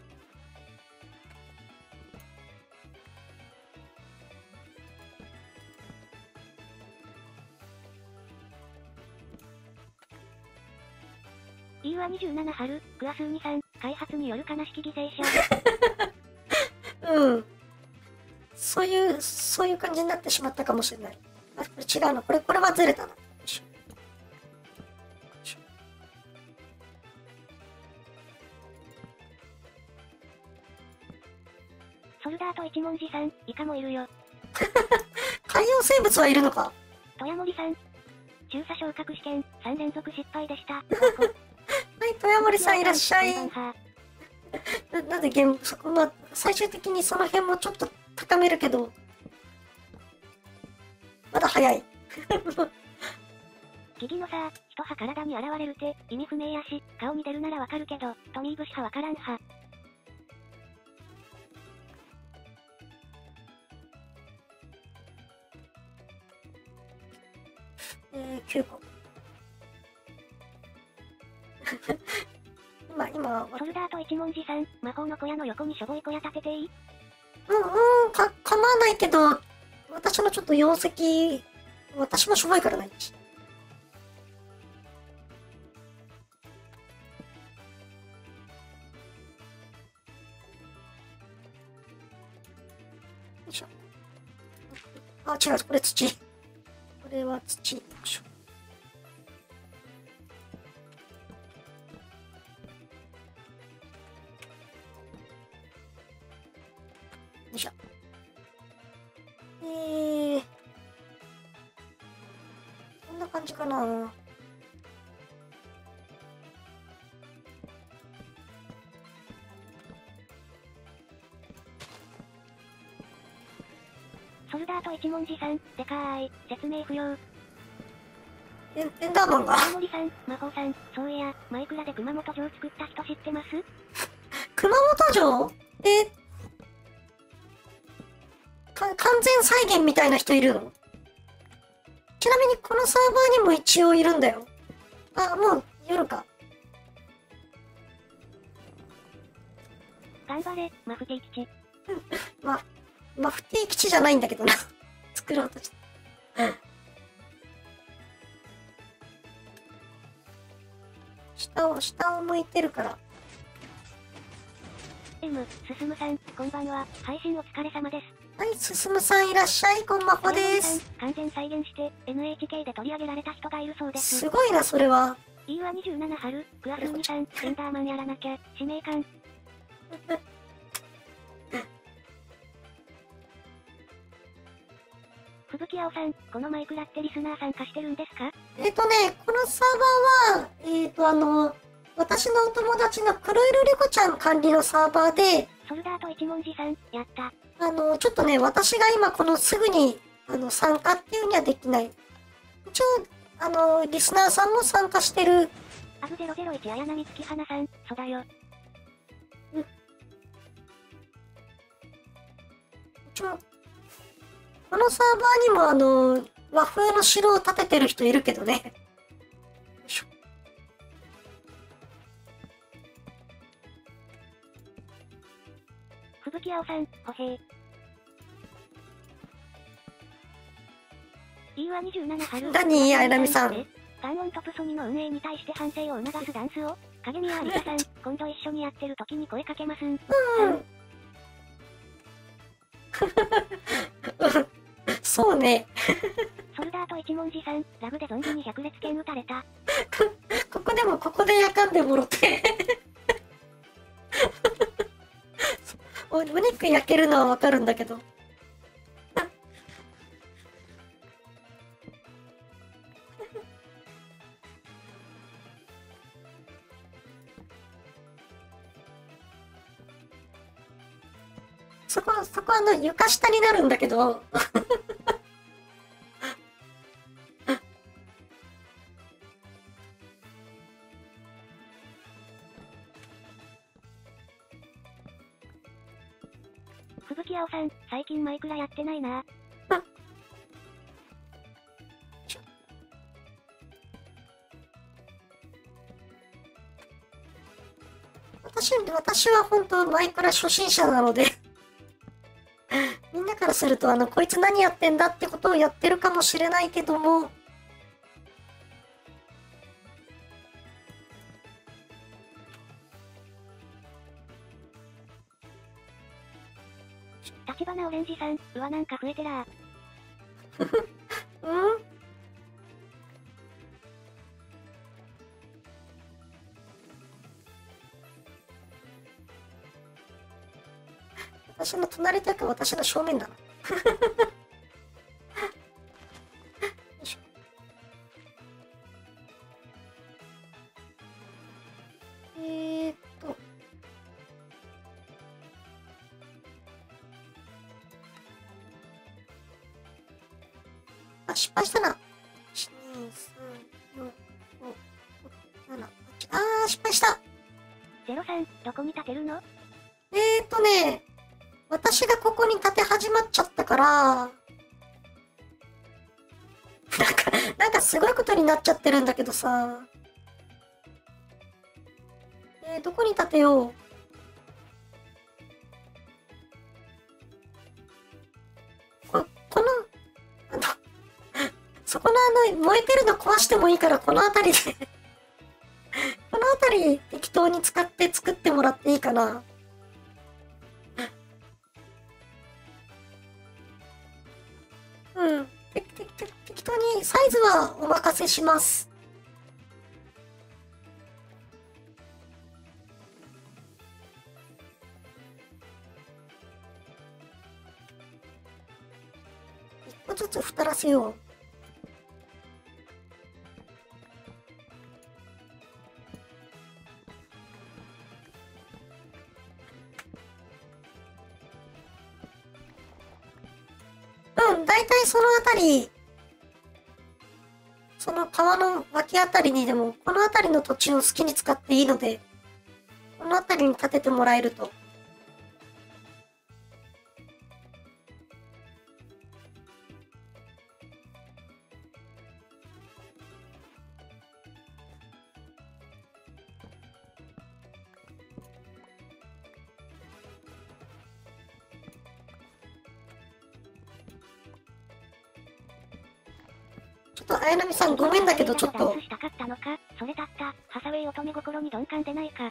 イーユーエーにじゅうなな 春、グアスーニさん、開発による悲しき犠牲者。うん。そういう、そういう感じになってしまったかもしれない。あ、これ違うの。これ、これはずれたな。ソルダーと一文字さん、イカもいるよ。海洋生物はいるのか。富山森さん、中佐昇格試験さん連続失敗でした。はい、富山森さんいらっしゃい。な, なんでゲームそこの最終的にその辺もちょっと高めるけど、まだ早い。ギギのさ、人は体に現れるて意味不明やし、顔に出るならわかるけど、トミーブシはわからんは。えー、きゅうこ。今、今、ソルダーと一文字さん、魔法の小屋の横にしょぼい小屋建てていい？うんうん、か、構わないけど、私のちょっと容積、私もしょぼいからないし。よいしょ。あ、違う、これ土。これは土。よいしょ。えー、こんな感じかな。ソルダーと一文字さん、でかーい、説明不要。エン、エンダーマンが。森さん、魔法さん、そういや、マイクラで熊本城作った人知ってます？熊本城？えー完全再現みたいな人いるの？ちなみにこのサーバーにも一応いるんだよ。あ、もう夜か。頑張れ、マフティ基地。ま、マフティ基地じゃないんだけどな。作ろうとした。うん。下を、下を向いてるから。M、進むさん、こんばんは。配信お疲れ様です。はい、進むさんいらっしゃい、こんまほです。完全再現して、エヌエイチケー で取り上げられた人がいるそうです。すごいな、それは。イーユーエーにじゅうなな 春、クアフニさん、エンダーマンやらなきゃ、使命感。吹雪青さん、このマイクラってリスナー参加してるんですか？えっとね、このサーバーは、えっとあの、私のお友達の黒色リコちゃん管理のサーバーで、ソルダーと一文字さん、やった。あの、ちょっとね、私が今このすぐに、あの、参加っていうにはできない。一応、あの、リスナーさんも参加してる。アブゼロゼロいち綾波月花さん、そうだよ。うん。ちょ、このサーバーにもあの、和風の城を建ててる人いるけどね。ふぶきあおさん、ほへい。イーユーエーにじゅうなな 春。何、あやなみさん。ガンオントプソニの運営に対して反省を促すダンスを、影宮ありささん、今度一緒にやってる時に声かけますん。うん。そうね。ソルダーと一文字さん、ラグでゾンビに百列拳打たれた。ここここでやかんでもろてお肉焼けるのはわかるんだけどそこ、そこはの床下になるんだけど鈴木あおさん、最近マイクラやってないな。私、私は本当マイクラ初心者なのでみんなからすると、あの、こいつ何やってんだってことをやってるかもしれないけども、立花オレンジさん、うわ、なんか増えてらーうん、私の隣というか私の正面だなえっとあ、失敗したな。いち に さん よん ご ろく なな はち、あー、失敗した。ゼロさん、どこに立てるの？えーっとね私がここに立て始まっちゃったから、なんか、なんかすごいことになっちゃってるんだけどさ。えー、どこに立てよう。こ、この、あの、そこのあの、燃えてるの壊してもいいから、この辺りで。この辺り、適当に使って作ってもらっていいかな。うん、ててて適当にサイズはお任せします。いっこずつ太らせよう。そのあたり、その川の脇あたりにでも、このあたりの土地を好きに使っていいので、このあたりに建ててもらえると。綾波さん、ごめんだけどちょっと。それだった。ハサウェイ乙女心に鈍感でないか。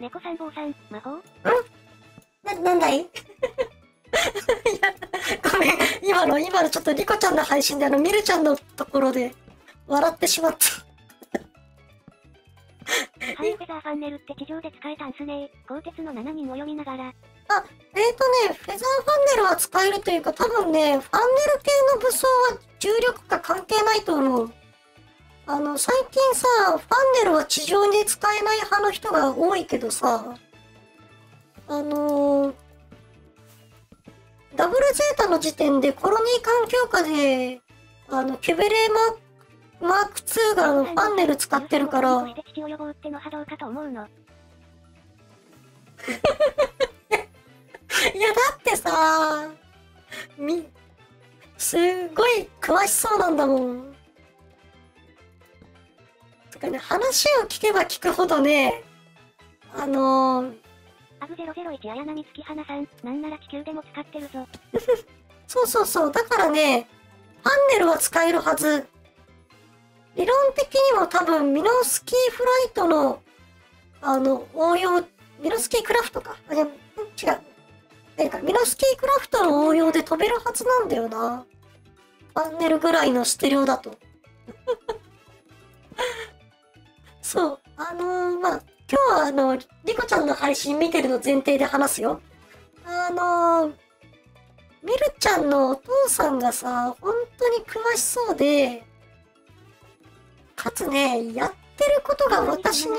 猫さん、坊さん、魔法？ん？な、なんだい？ いや、ごめん、今の、今のちょっとリコちゃんの配信で、あの、ミルちゃんのところで、笑ってしまった。ハイフェザーファンネルって地上で使えたんすね。鋼鉄のしちにんを読みながら。あ、えーとね、フェザーファンネルは使えるというか、多分ね、ファンネル系の武装は重力化関係ないと思う。あの、最近さ、ファンネルは地上に使えない派の人が多いけどさ、あのー、ダブルゼータの時点でコロニー環境下で、あの、キュベレーママークツーがあのファンネル使ってるから。フいやだってさみすごい詳しそうなんだもん。とかね、話を聞けば聞くほどね、あのー、アブゼロゼロいち綾波月花さん、なんなら地球でも使ってるぞ。そうそうそう、だからね、ファンネルは使えるはず。理論的にも多分ミノスキーフライトのあの応用、ミノスキークラフトか。あ、じゃ違う。なんかミノスキークラフトの応用で飛べるはずなんだよな。ファンネルぐらいの質量だと。そう、あのー、まあ、今日はあの、リコちゃんの配信見てるの前提で話すよ。あのー、ミルちゃんのお父さんがさ、本当に詳しそうで、かつね、やってることが私に。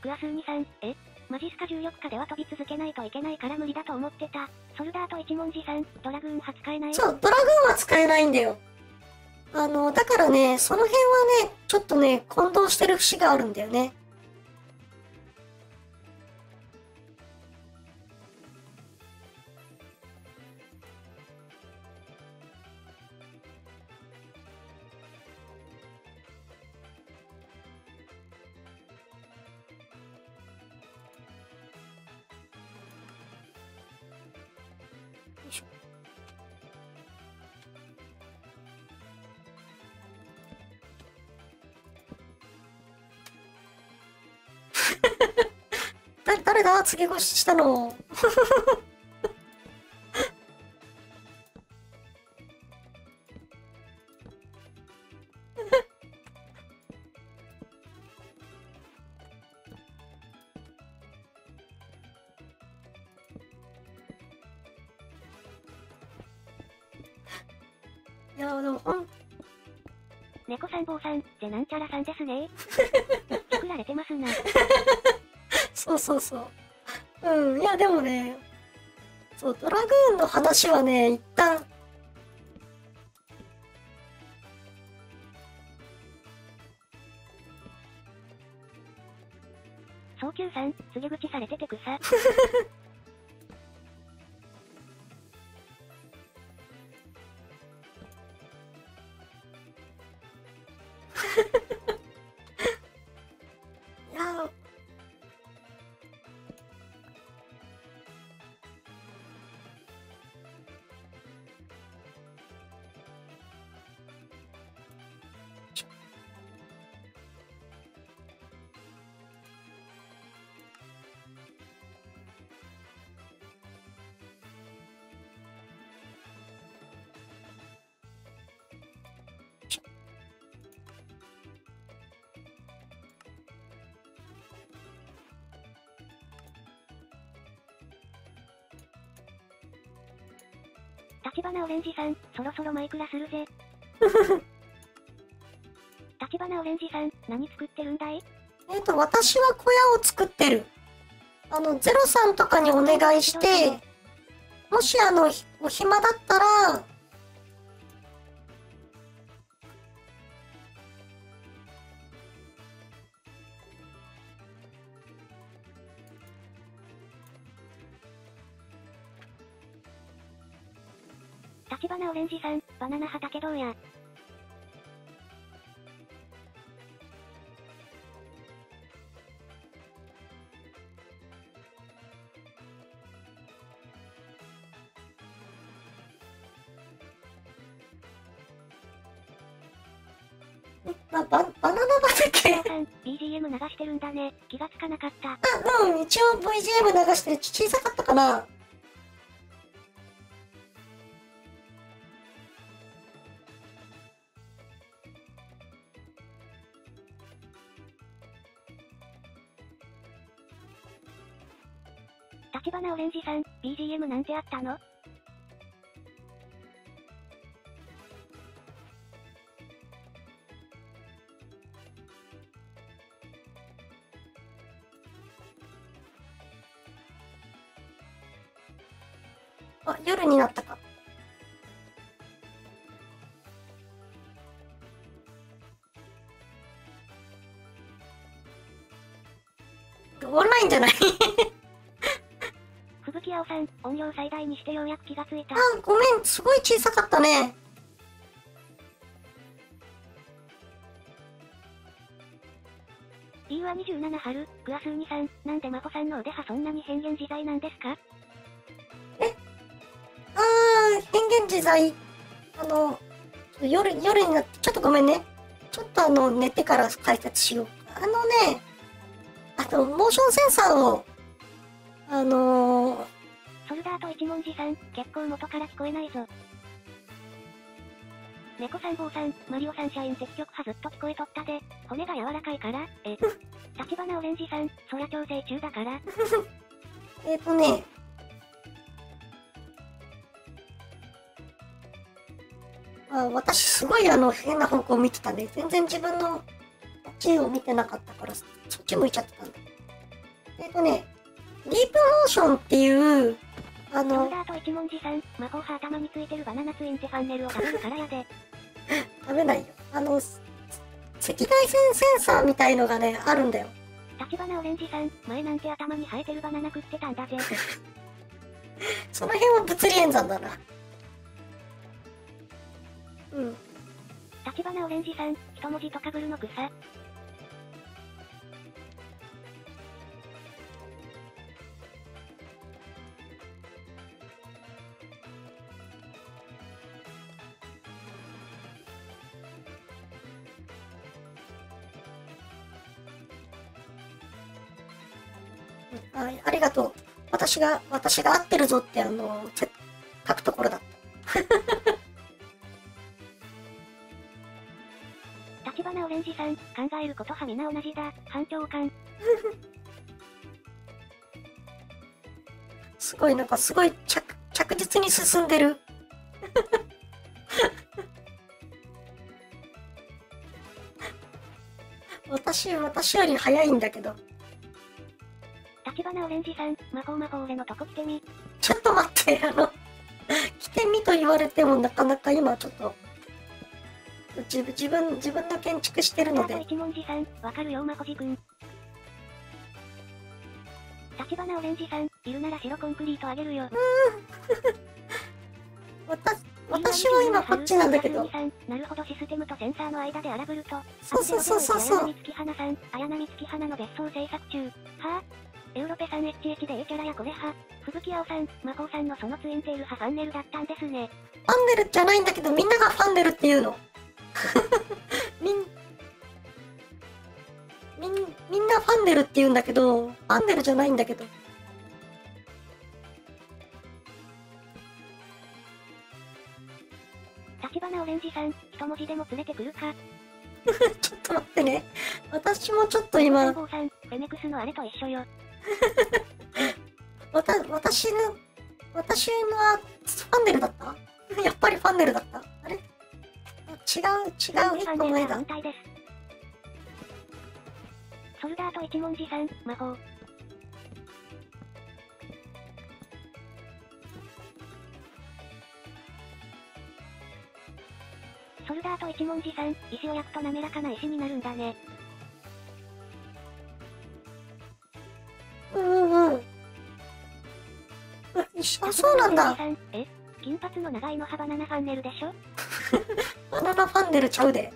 グアスーニさん、えマジスカじゅうよっかでは飛び続けないといけないから無理だと思ってた。ソルダーと一文字さん、ドラグーンは使えない。そう、ドラグーンは使えないんだよ。あの、だからね、その辺はね、ちょっとね、混同してる節があるんだよね。誰だ告げ越ししたの。いやでもほん猫さん坊さんじゃなんちゃらさんですね。作られてますな。そうそうそう。うん。いや、でもね、そう、ドラグーンの話はね、一旦、早急さん、告げ口されてて草。橘オレンジさん、そろそろマイクラするぜ。橘オレンジさん、何作ってるんだい？えっと、私は小屋を作ってる。あの、ゼロさんとかにお願いして、もしあの、お暇だったら、橘オレンジさん、バナナ畑どうや。バ、バ、バナナ畑。ビージーエム 流してるんだね。気がつかなかった。あ、うん、一応 ブイジーエム 流してる。小さかったかな。橘オレンジさん、ビージーエム なんてあったの？あ、夜になったか。オンラインじゃない。吹雪青さん、音量最大にしてようやく気がついた。あ、ごめん、すごい小さかったね。理由はにじゅうなな春、グアスーニさん、なんでマホさんのおではそんなに変幻自在なんですか？え、あー、変幻自在。あの、夜、夜になって、ちょっとごめんね。ちょっとあの、寝てから解説しよう。あのね、あと、モーションセンサーを、あのー、ソルダーと一文字さん、結構元から聞こえないぞ。猫さん坊さん、マリオサンシャイン積極派ずっと聞こえとったで、骨が柔らかいから、え、立花オレンジさん、そりゃ調整中だから。えっとね、あ、私すごいあの変な方向を見てたね。全然自分のこっちを見てなかったから、そっち向いちゃってたんだ。えっとね、ディープモーションっていう、あの、ソルダーと一文字さん、魔法派頭についてるバナナツインってファンネルを食べるからやで。食べないよ。あの、赤外線センサーみたいのがね、あるんだよ。立花オレンジさん、前なんて頭に生えてるバナナ食ってたんだぜ。その辺は物理演算だな。うん。立花オレンジさん、一文字とかぶるの草。あ、ありがとう。私が、私が合ってるぞって、あの、書くところだった。立花オレンジさん、考えることはみんな同じだ、反響感。すごい、なんかすごい 着, 着実に進んでる。私、私より早いんだけど。立花オレンジさん、魔法魔法俺のとこ来てみ。ちょっと待って、あの、来てみと言われてもなかなか今ちょっと。自分、自分、自分の建築してるので。一文字さん、わかるよ、まほじくん。立花オレンジさん、いるなら白コンクリートあげるよ。私、私は今こっちなんだけど。なるほど、システムとセンサーの間で荒ぶると。そうそうそうそうそう。綾波月花さん、綾波月花の別荘制作中。はあ、エウロペさん エイチエイチ で A キャラやこれは。吹雪青さん、魔法さんのそのツインテール派ファンネルだったんですね。ファンネルじゃないんだけど、みんながファンネルっていうの。みん、みん、みんなファンネルって言うんだけど、ファンネルじゃないんだけど。立花オレンジさん、一文字でも連れてくるか。ちょっと待ってね。私もちょっと今。フェネクスのあれと一緒よ。わた、私の、私のはファンネルだった？やっぱりファンネルだった。あれ？違う、違う、一個前だ。ソルダーと一文字さん、魔法。ソルダーと一文字さん、石を焼くと滑らかな石になるんだね。うんうん。あ、そうなんだ。え？金髪の長いのはバナナファンネルでしょ？バナナファンネルちゃうで。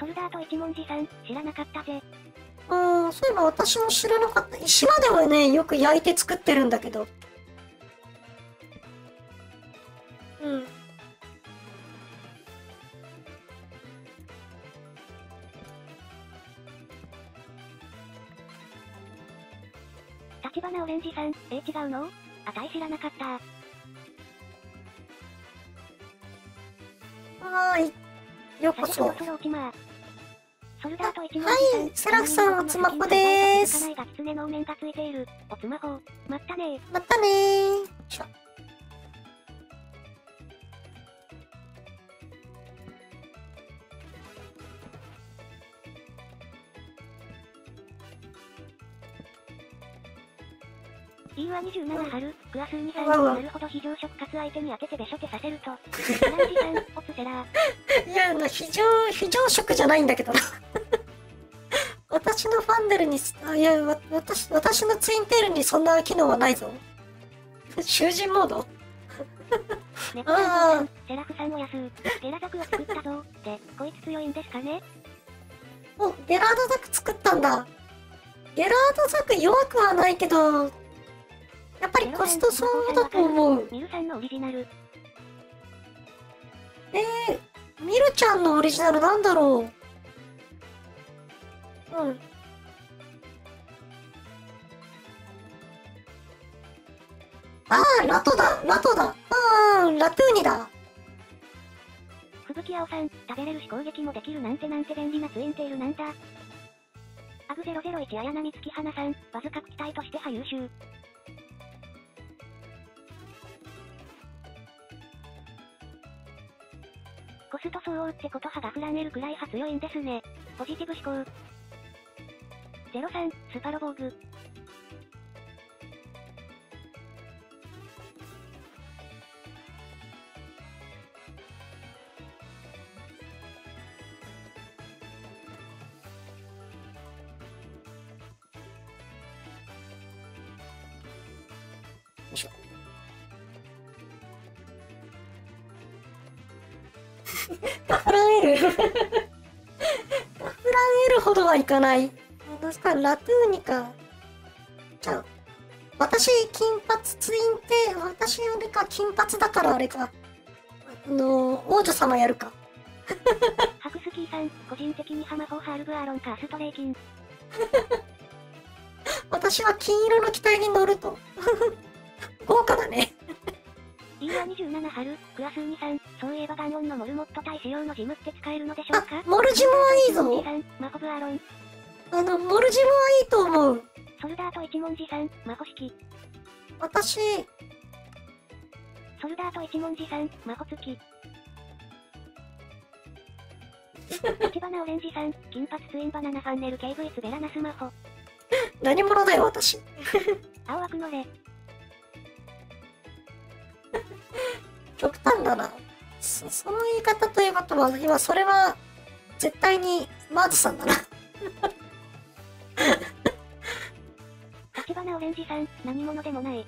ソルダーと一文字さん、知らなかったぜ。うん、そういえば私も知らなかった。石まではね、よく焼いて作ってるんだけど。うん。立花オレンジさん、え、違うの？あたい知らなかった。はーい、ようこそ。はい、セラフさん、おつまぽでーす。まったねー。まったねー。理由はにじゅうなな春、グアスーニさん、なるほど非常食活相手に当ててべしょてさせると。いや、非常、非常食じゃないんだけどな。私のファンネルに、あ、いや、私、私のツインテールにそんな機能はないぞ。囚人モードああ。セラフさんおやす。ゲラザクを作ったぞ。で、こいつ強いんですかね。お、ゲラードザク作ったんだ。ゲラードザク弱くはないけど、やっぱりコスト相応だと思う。ミルさんのオリジナル。えー、ミルちゃんのオリジナルなんだろう。うん。ああ、ラトだ、ラトだ。ああ、ラトゥーニだ。吹雪青さん、食べれるし攻撃もできるなんてなんて便利なツインテールなんだ。アグゼロゼロいち綾波月花さん、わずか期待としては優秀。コスト相応ってことはガフラネルくらいは強いんですね。ポジティブ思考。ゼロさん、スパロボーグ。ガフランエルガフランエルほどはいかない。確かラトゥーニか。じゃあ、私、金髪ツインテール、私あれか、金髪だからあれか。あの、王女様やるか。ハクスキーさん、個人的にハマホーハルブアロンカーストレイキン。私は金色の機体に乗ると。豪華だね。イーアにじゅうなな春、クアスーニさん、そういえばガンオンのモルモット対使用のジムって使えるのでしょうか。モルジムはいいぞ。マホブアロン。あの、モルジムはいいと思う。ソルダート一文字さん、マホ式。私。ソルダート一文字さん、マホ付き。立花オレンジさん、金髪ツインバナナファンネル ケーブイ スベラナスマホ。何者だよ、私。青枠のれ。極端だな。そ、その言い方ということは、今それは、絶対に、マーズさんだな。立花オレンジさん、何者でもない。立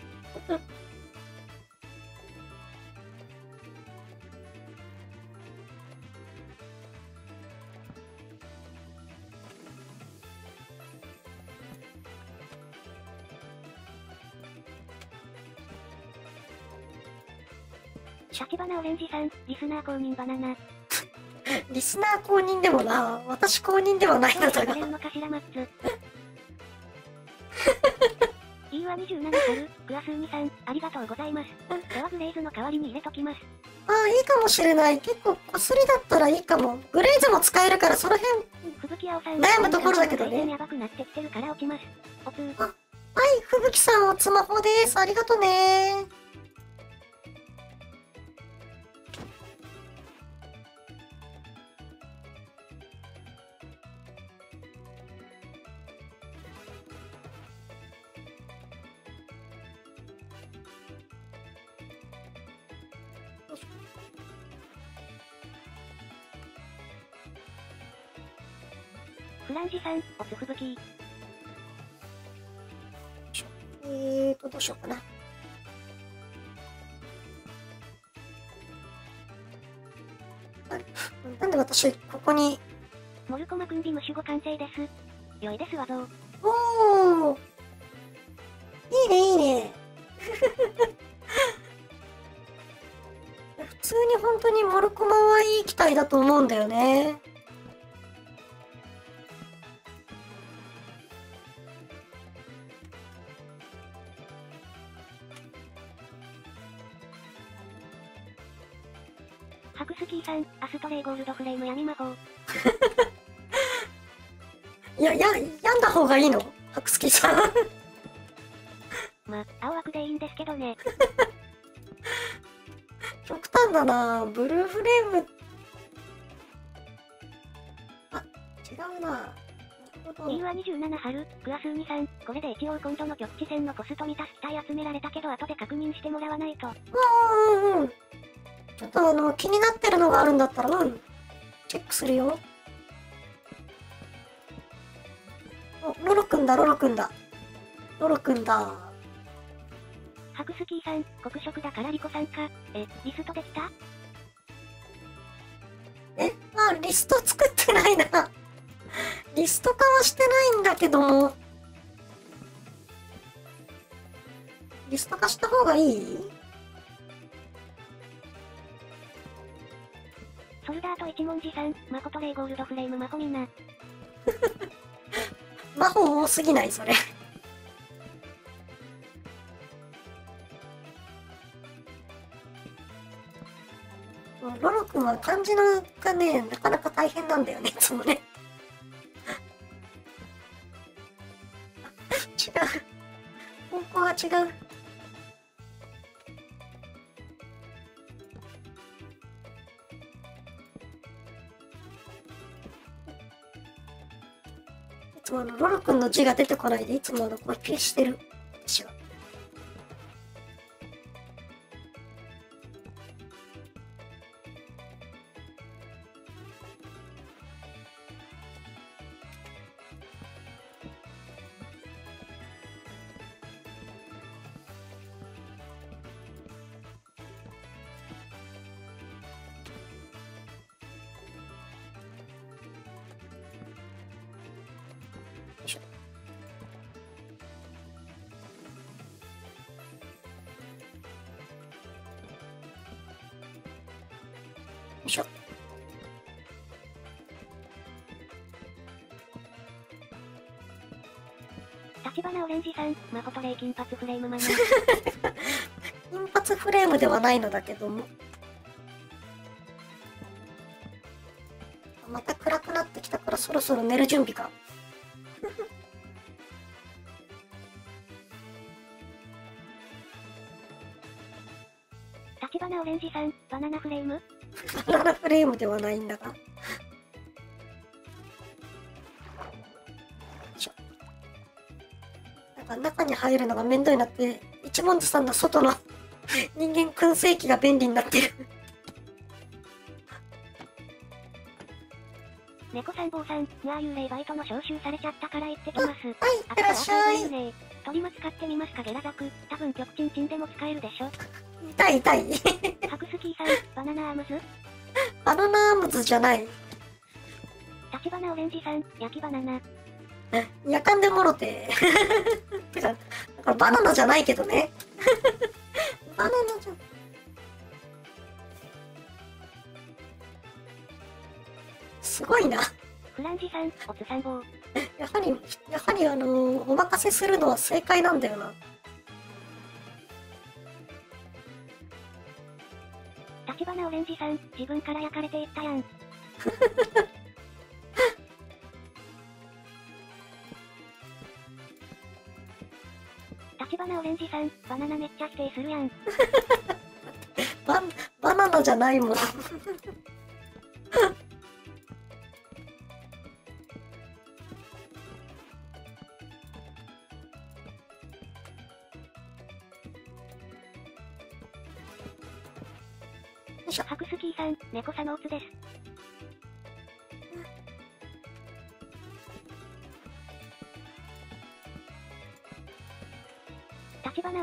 花オレンジさん、リスナー公認バナナ。リスナー公認でもな、私公認ではないのだが。イーワにじゅうなな春、クアスーニさん、ありがとうございます。ドアグレイズの代わりに入れときます。ああ、いいかもしれない。結構、こすりだったらいいかも。グレイズも使えるから、その辺、悩むところだけどね。あ、はい、ふぶきさん、おスマホです。ありがとね。フランジさん、おつふぶき。えーと、どうしようかな。なんで私、ここに。モルコマ君リムシュご完成です。良いですわぞ。おー。いいね、いいね。普通に本当にモルコマはいい機体だと思うんだよね。ハクスキーさん、アストレイゴールドフレーム闇魔法。いや、や、病んだ方がいいのハクスキーさん。ま、青枠でいいんですけどね。極端だなぁ、ブルーフレーム。あ、違うなぁ。理由はにじゅうなな春、クアスーニさん、これで一応今度の局地戦のコスト満たす機体集められたけど後で確認してもらわないと。うんうんうん、ちょっとあの気になってるのがあるんだったら、うん、チェックするよ。ロロ君だ、ロロ君だ。ロロ君だ。ハクスキーさん、黒色だからリコさんか。え、リストできた？え、あ、リスト作ってないな。リスト化はしてないんだけども。リスト化した方がいい？ソルダーと一文字さん、マコトレイゴールドフレームマホミナ。マホ多すぎないそれ。ロロ君は漢字のがね、なかなか大変なんだよね、いつもね。違う。方向が違う。いつもあの、ロロ君の字が出てこないで、いつもあの、これ消してる。私は。マコトレイ金髪フレームマニア。金髪フレームではないのだけども。また暗くなってきたからそろそろ寝る準備か。立花オレンジさん、バナナフレーム？バナナフレームではないんだが。中に入るのが面倒になって、一文字さんの外の人間燻製機が便利になってる。猫さん坊さん、ニャー幽霊バイトの招集されちゃったから行ってきます。はい、いってらっしゃい。鳥も使ってみますか、ゲラザク。多分極チンチンでも使えるでしょ。痛い痛い。ハクスキーさん、バナナアームズ？バナナアームズじゃない。立花オレンジさん、焼きバナナ。やかんでもろて。てか、だからバナナじゃないけどね。バナナじゃん。すごいな。フランジさん、おつさんぼう。やはり、やはりあのー、お任せするのは正解なんだよな。立花オレンジさん、自分から焼かれていったやん。オレンジさん、バナナめっちゃ否定するやん。バ, バナナじゃないもん。ハクスキーさん、猫さのうつです。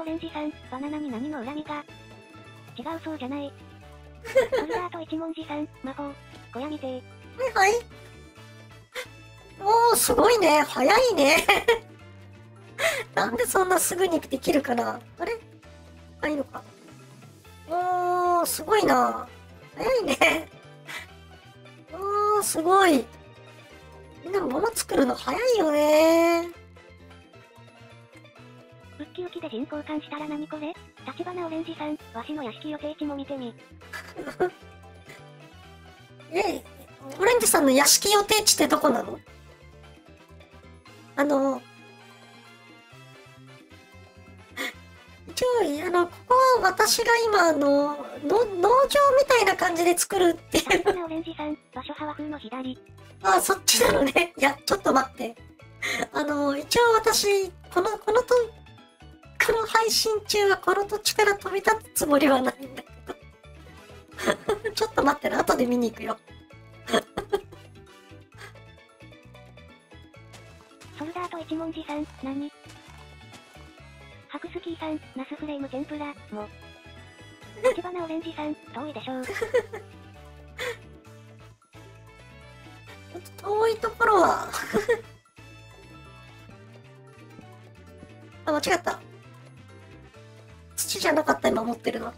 オレンジさん、バナナに何の恨みが？違うそうじゃない。ソルダーと一文字さん、魔法、小屋見て。はいはい。おー、すごいね。早いね。なんでそんなすぐにできるかな？あれ？あ、いいのか。おー、すごいな。早いね。おー、すごい。みんな物作るの早いよね。ウキウキで人交換したら何これ？立花オレンジさん、わしの屋敷予定地も見てみ。え、オレンジさんの屋敷予定地ってどこなの？あの、一応、あの、ここは私が今、あの、の農場みたいな感じで作るっていう。立花オレンジさん、場所派は風の左。ああ、そっちなのね。いや、ちょっと待って。あの、一応私、この、このと、この配信中はこの土地から飛び立つつもりはないんだけど。ちょっと待ってな、後で見に行くよ。ソルだあと一文字さん、なに？ハクスキーさん、ナスフレーム天ぷら、も。立花オレンジさん、遠いでしょう。遠いところはあ、間違った。土じゃなかった、今持ってるの。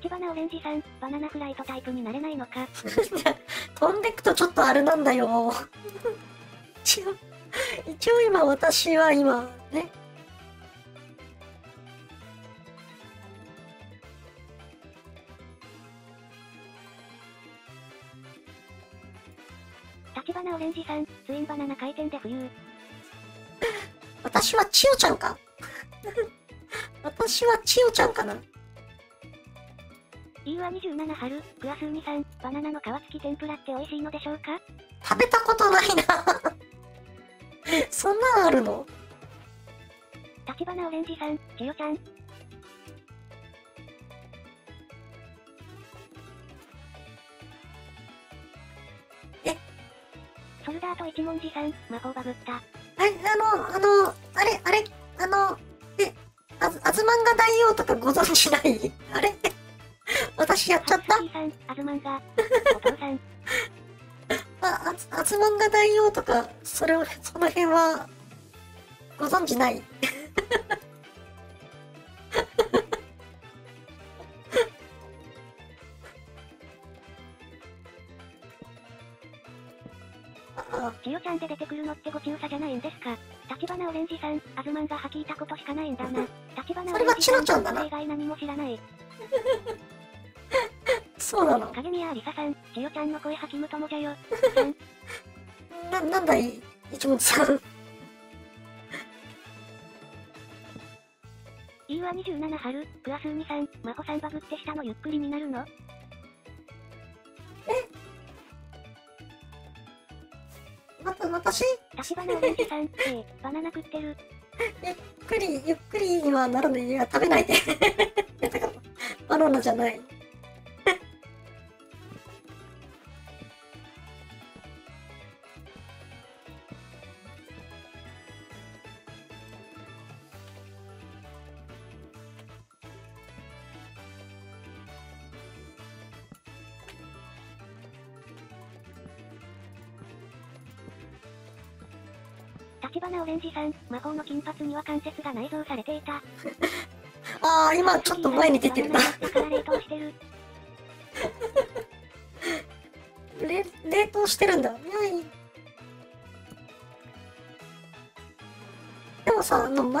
立花オレンジさん、バナナフライトタイプになれないのか。飛んでくとちょっとあれなんだよ。一応、一応今私は今、ね。立花オレンジさん、ツインバナナ回転で浮遊。私は千代ちゃんか。私は千代ちゃんかな。いいわにじゅうなな春、クアスーミさん、バナナの皮付き天ぷらって美味しいのでしょうか？食べたことないなそんなんあるの？立花オレンジさん、千代ちゃん。え？ソルダーと一文字さん、魔法バグった。え、あの、あの、あれ、あれ、あの、え、あず、あずまんが大王とかご存知ないあれ私やっちゃった。あずまんが大王とか、それを、その辺は、ご存知ない。千代ちゃんで出てくるのってご中佐じゃないんですか？立花オレンジさん、あずまんがは聞いたことしかないんだな。立花オレンジさん、それ以外何も知らない。そうなの。影宮ありささん、千代ちゃんの声はきむともじゃよ。な、なんだい、一文字さん。いいわにじゅうなな春、クアスーミさん、マホさんバグって下のゆっくりになるの？え？また、私？立花オレンジさん、ええ、バナナ食ってる。ゆっくり、ゆっくりにはなるのに、いや、食べないで。バナナじゃない。立花オレンジさん、魔法の金髪には関節が内蔵されていた。ああ、今ちょっと前に出てるな。冷凍してるんだ。でもさ、あの真面目な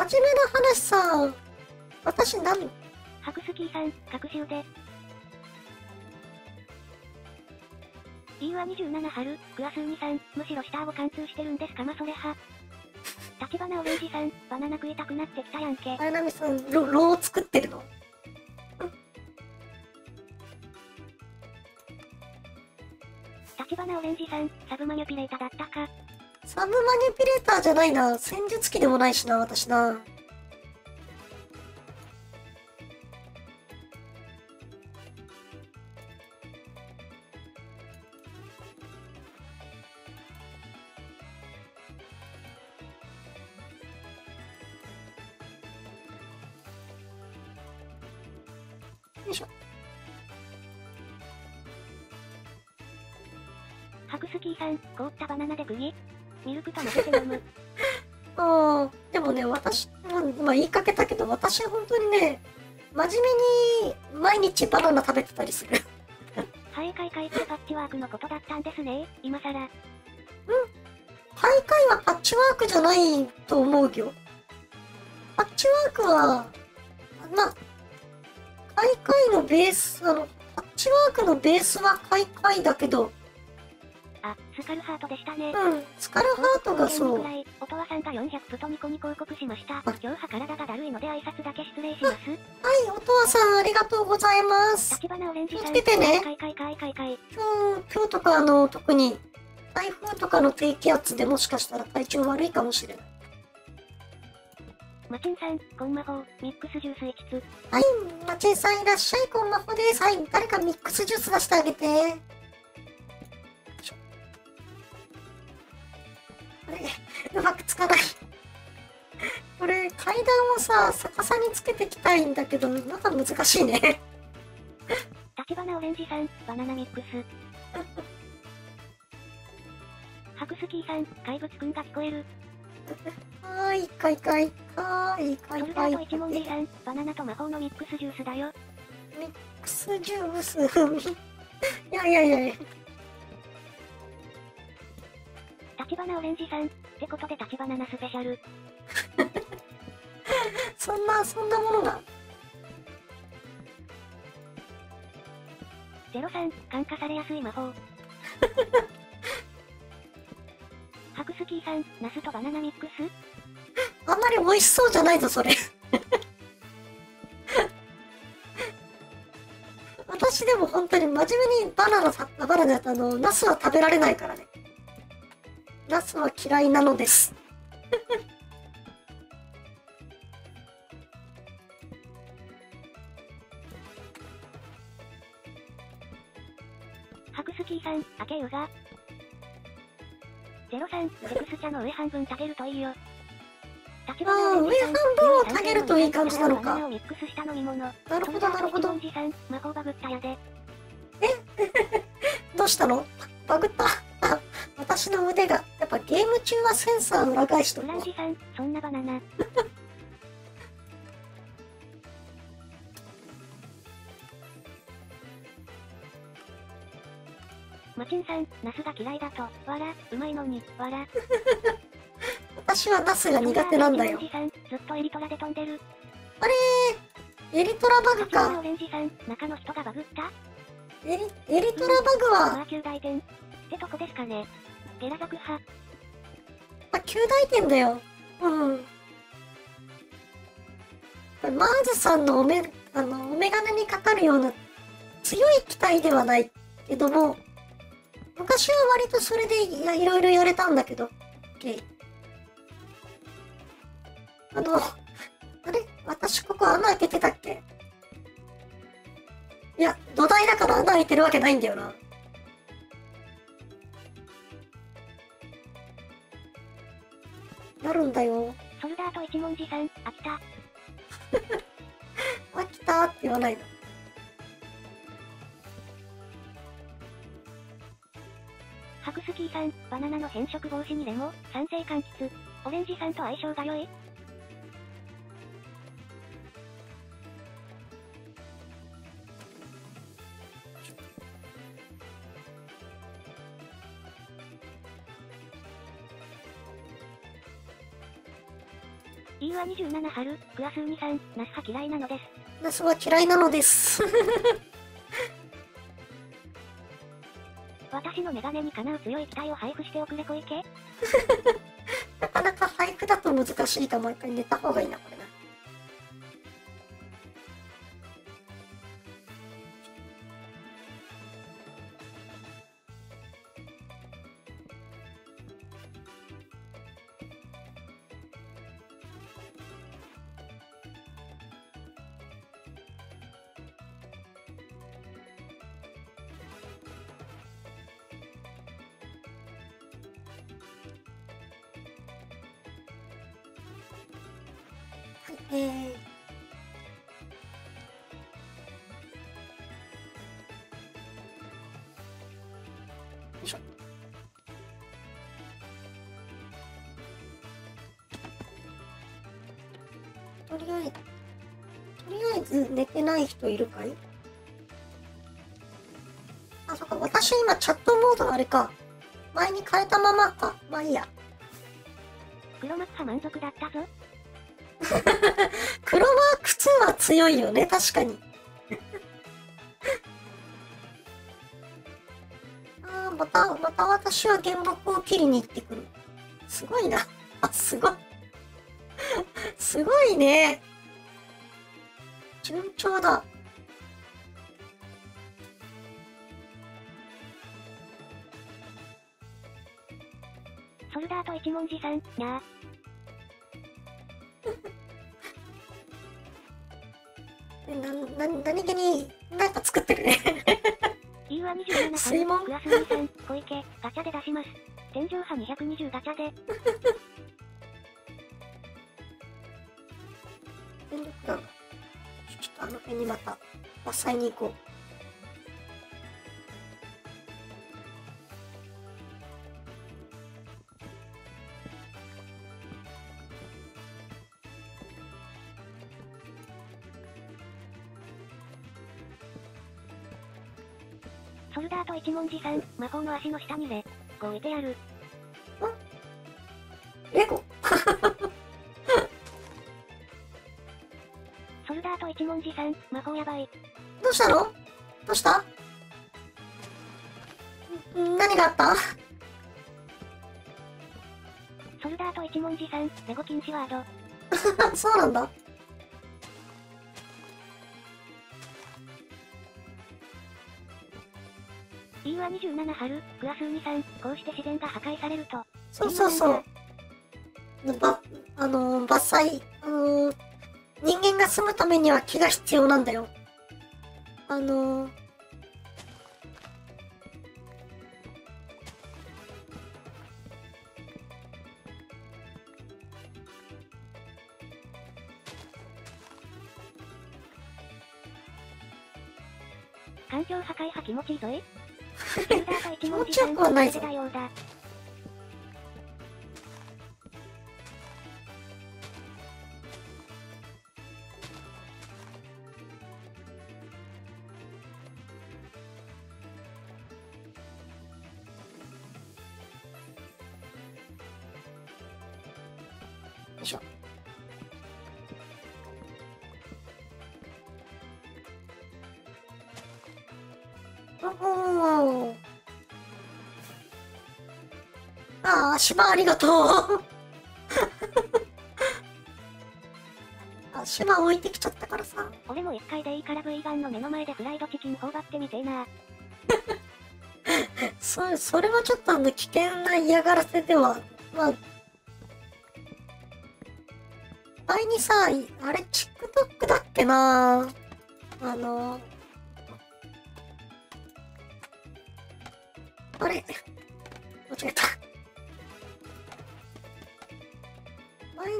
話さ、私何？ハクスキーさん、隔週で。いいわにじゅうなな春、クアスーミさん、むしろ下顎貫通してるんですか？まそれは。立花オレンジさん、バナナ食いたくなってきたやんけ。あやなみさん、ロロを作ってるの？立花オレンジさん、サブマニュピレーターだったか。サブマニュピレーターじゃないな。戦術機でもないしな、私な。ハクスキーさん、凍ったバナナでグギミルクと混ぜて飲む。あー、でもね、私、まあ、言いかけたけど、私は本当にね、真面目に毎日バナナ食べてたりする。はい、開会ってパッチワークのことだったんですね、今さら。うん。はい、開はパッチワークじゃないと思うよ。パッチワークは、まあ、開会のベース、あの、パッチワークのベースは開会だけど、あ、スカルハートでしたね。うん、スカルハートがそう。おとわさんがよんひゃくプトニコに広告しました。今日は体がだるいので挨拶だけ失礼します。はい、おとわさんありがとうございます。立花オレンジさん、気をつけてね。今日、今日とかあの、特に台風とかの低気圧でもしかしたら体調悪いかもしれない。マチュンさん、コンマホ、ミックスジュースいつつ。はい、マチュンさんいらっしゃい、コンマホです。はい、誰かミックスジュース出してあげて。あれ、うまくつかない。これ、階段をさ、逆さにつけてきたいんだけど、なんか難しいね。立花オレンジさん、バナナミックス。ハクスキーさん、怪物くんが聞こえる。はーい、かいかい、はーい、かいかい。ソルジャーと一文字さん、バナナと魔法のミックスジュースだよ。ミックスジュースいやいやいやいや。立花オレンジさん、ってことで立花なスペシャル。そんな、そんなものが。ゼロさん、感化されやすい魔法。ハクスキーさん、ナスとバナナミックス？あんまり美味しそうじゃないぞ、それ。私でも本当に真面目にバナナさ、バナナだと、ナスは食べられないからね。ナスは嫌いなのです。ハクスキーさん、明け湯が。ゼロさん、テクスチャの上半分食べるといいよ。ああ、上半分を食べるといい感じなのか。なるほど、なるほど。えどうしたの？バグった。あ、私の腕が。やっぱゲーム中はセンサー裏返しとか。そんなバナナ。マチンさん、ナスが嫌いだと、わら、うまいのに、わら。私はナスが苦手なんだよ。ずっとエリトラで飛んでる。あれー、エリトラバグか。中の人がバグった？エリ、エリトラバグは。まあ、旧大点。ってとこですかね。ゲラザク派。あ、旧大点だよ。うん。マーズさんのおめ、あの、お眼鏡にかかるような強い機体ではないけども、昔は割とそれでいろいろやれたんだけど。Okay. あの、あれ私ここ穴開けてたっけ？いや、土台だから穴開いてるわけないんだよな。なるんだよ。ソルダーと一文字さん、飽きた。飽きたって言わないの。ハクスキーさん、バナナの変色防止にレモン、酸性柑橘、オレンジさんと相性が良い。イーユーエーにじゅうなな 春、クアスーニさん、ナスは嫌いなのです。ナスは嫌いなのです。私のメガネにかなう強い機体を配布しておくれ小池。なかなか配布だと難しいかも。一回寝た方がいいな、これな。えー、とりあえず、とりあえず寝てない人いるかい？あ、そっか、私今チャットモードあれか。前に変えたままか。まあいいや。黒幕は満足だったぞ。黒マークツーは強いよね、確かに。ああ、また、また私は原木を切りに行ってくる。すごいな。あ、すごい。すごいね。順調だ。ソルダーと一文字さん、なあ。な、な、何気になんか作ってるね。水門水門さん、小池、ガチャで出します。天井波にひゃくにじゅうガチャで。うん、ちょっとあの辺にまた伐採に行こう。ソルダーと一文字さん、魔法の足の下にレゴ置いてある。レゴソルダーと一文字さん、魔法やばい。どうしたの？どうした？何があった？ソルダーと一文字さん、レゴ禁止ワード。そうなんだ。神話にじゅうなな春、クアスーニさん、こうして自然が破壊されると。そうそうそう。ば、あのー、伐採、あのー、人間が住むためには木が必要なんだよ。あのー、環境破壊派気持ちいいぞい。気持ちよくはないぞ。よいしょ。おお。ああ、島ありがとう。あ、島置いてきちゃったからさ。俺も一回でいいからブイガンの目の前でフライドチキン頬張ってみてえな。そ、それはちょっとあの危険な嫌がらせでは、まあ。前にさ、あれ TikTok だっけなぁ。あの、あれ間違えた。前に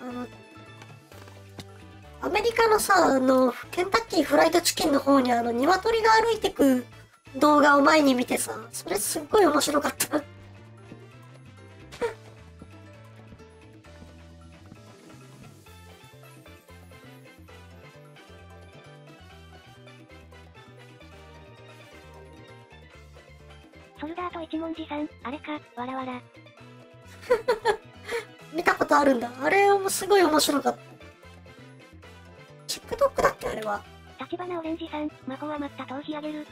あのアメリカのさあのケンタッキーフライドチキンの方にあの鶏が歩いてく動画を前に見てさ、それすっごい面白かった。ソルダーと一文字さん、あれか、わらわら。見たことあるんだ。あれもすごい面白かった。TikTok だっけ、あれは。立花オレンジさん、魔法余った頭皮あげる。んあ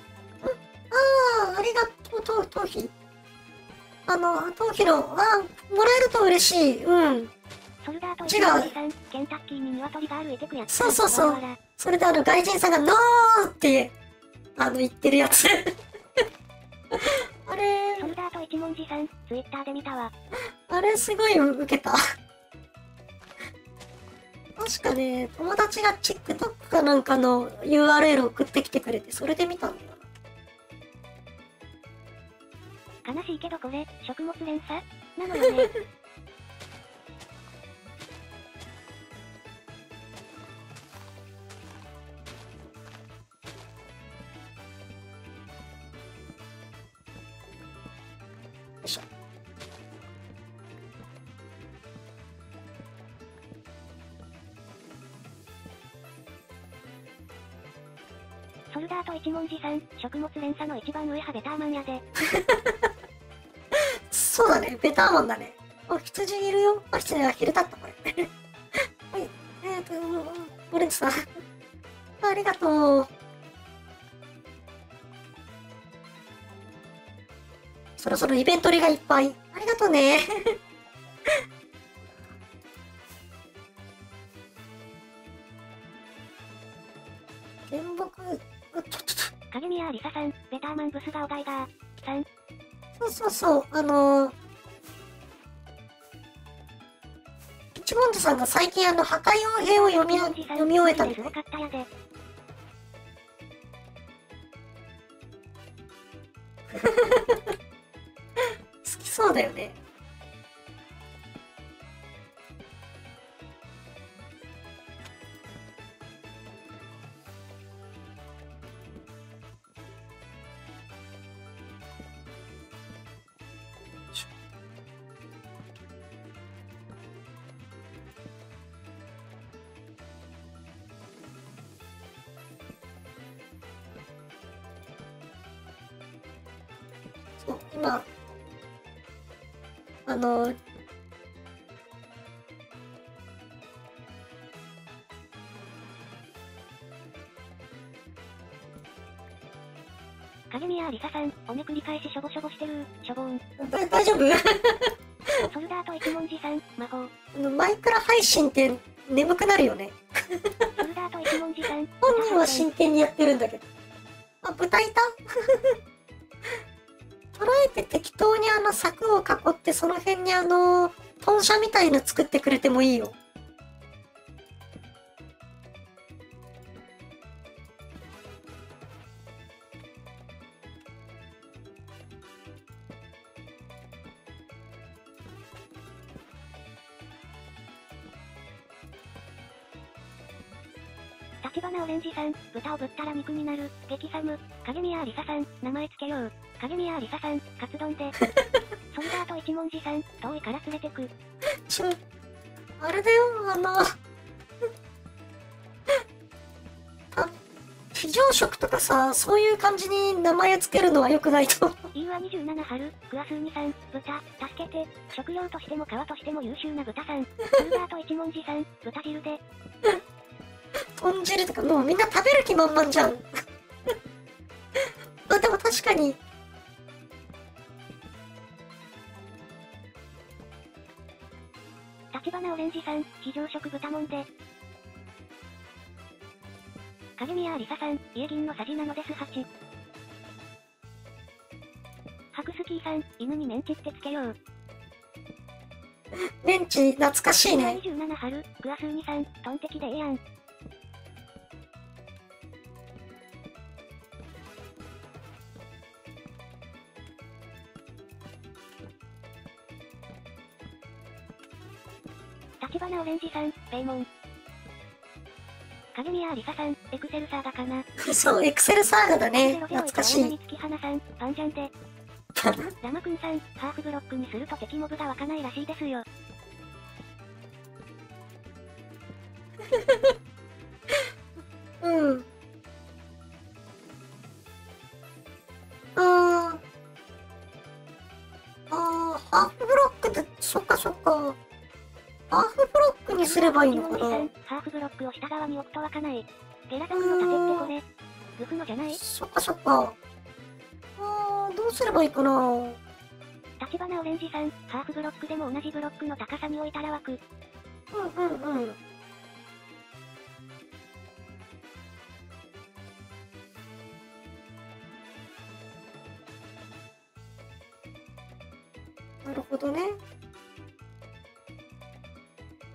あ、ありがとう、頭、頭皮。あの、頭皮の、ああ、もらえると嬉しい。うん。ソルダーと一文字さん、ケンタッキーに鶏が歩いてくやつ。そうそうそう。わらわらそれであの、外人さんが、ノーって、あの、言ってるやつ。あれソルダーと一文字さん、ツイッターで見たわ。あれすごいウケた。確かね、友達が TikTok かなんかの ユーアールエル 送ってきてくれて、それで見たんだよな。悲しいけどこれ、食物連鎖なのよね。ソルダーと一文字さん、食物連鎖の一番上はベターマンやで。そうだね、ベターマンだね。お、羊いるよ。あ、羊は昼だった、これ。はい、えっと、オレンジさん。ありがとう。そろそろイベントリがいっぱい。ありがとうね。原木影宮ありささん、ベターマンブスがおがいがーさん。そうそうそう、あのー、一文字さんが最近あの、破壊王兵を読み、読み終えたんですね。好きそうだよね。今あの影宮ありささん、骨繰り返ししょぼしょぼしてるしょぼん。だ大丈夫？ソルダーと一文字さん、魔法。マイクラ配信って眠くなるよね。ソルダーと一文字さん。本人は真剣にやってるんだけど。あ、豚いた？捉えて適当にあの柵を囲ってその辺にあのトンシャみたいの作ってくれてもいいよ。立花オレンジさん、豚をぶったら肉になる、激寒。影宮ありささん、名前つけよう。影宮ありささん、カツ丼で。ソルダーと一文字さん、遠いから連れてく。ちょ、あれだよ、あの、あ、非常食とかさ、そういう感じに名前つけるのは良くないと。言うはにじゅうなな春、グアスーニさん、豚、助けて、食料としても皮としても優秀な豚さん。ソルダーと一文字さん、豚汁で。豚汁とかもうみんな食べる気満々じゃん。あ、でも確かに。立花オレンジさん、非常食豚もんで。影宮ありささん、家銀のさじなのですはち。ハクスキーさん、犬にメンチってつけよう。メンチ懐かしいね。にじゅうなな春、グアスーニさん、トンテキでええやん。立花オレンジさん、ペイモン。影宮ありささん、エクセルサーガかな。そう、エクセルサーガだね。懐かしい。月花さん、パンジャンで。ラマくんさん、ハーフブロックにすると敵モブが湧かないらしいですよ。うん。あー。あー、ハーフブロックって、そっかそっか。ハーフブロックにすればいいのかな。ハーフブロックを下側に置くと湧かない。テラザムの盾ってこれ、グフのじゃない？そっかそっか。あー、どうすればいいかな。立花オレンジさん、ハーフブロックでも同じブロックの高さに置いたら湧く。うんうんうん。なるほどね。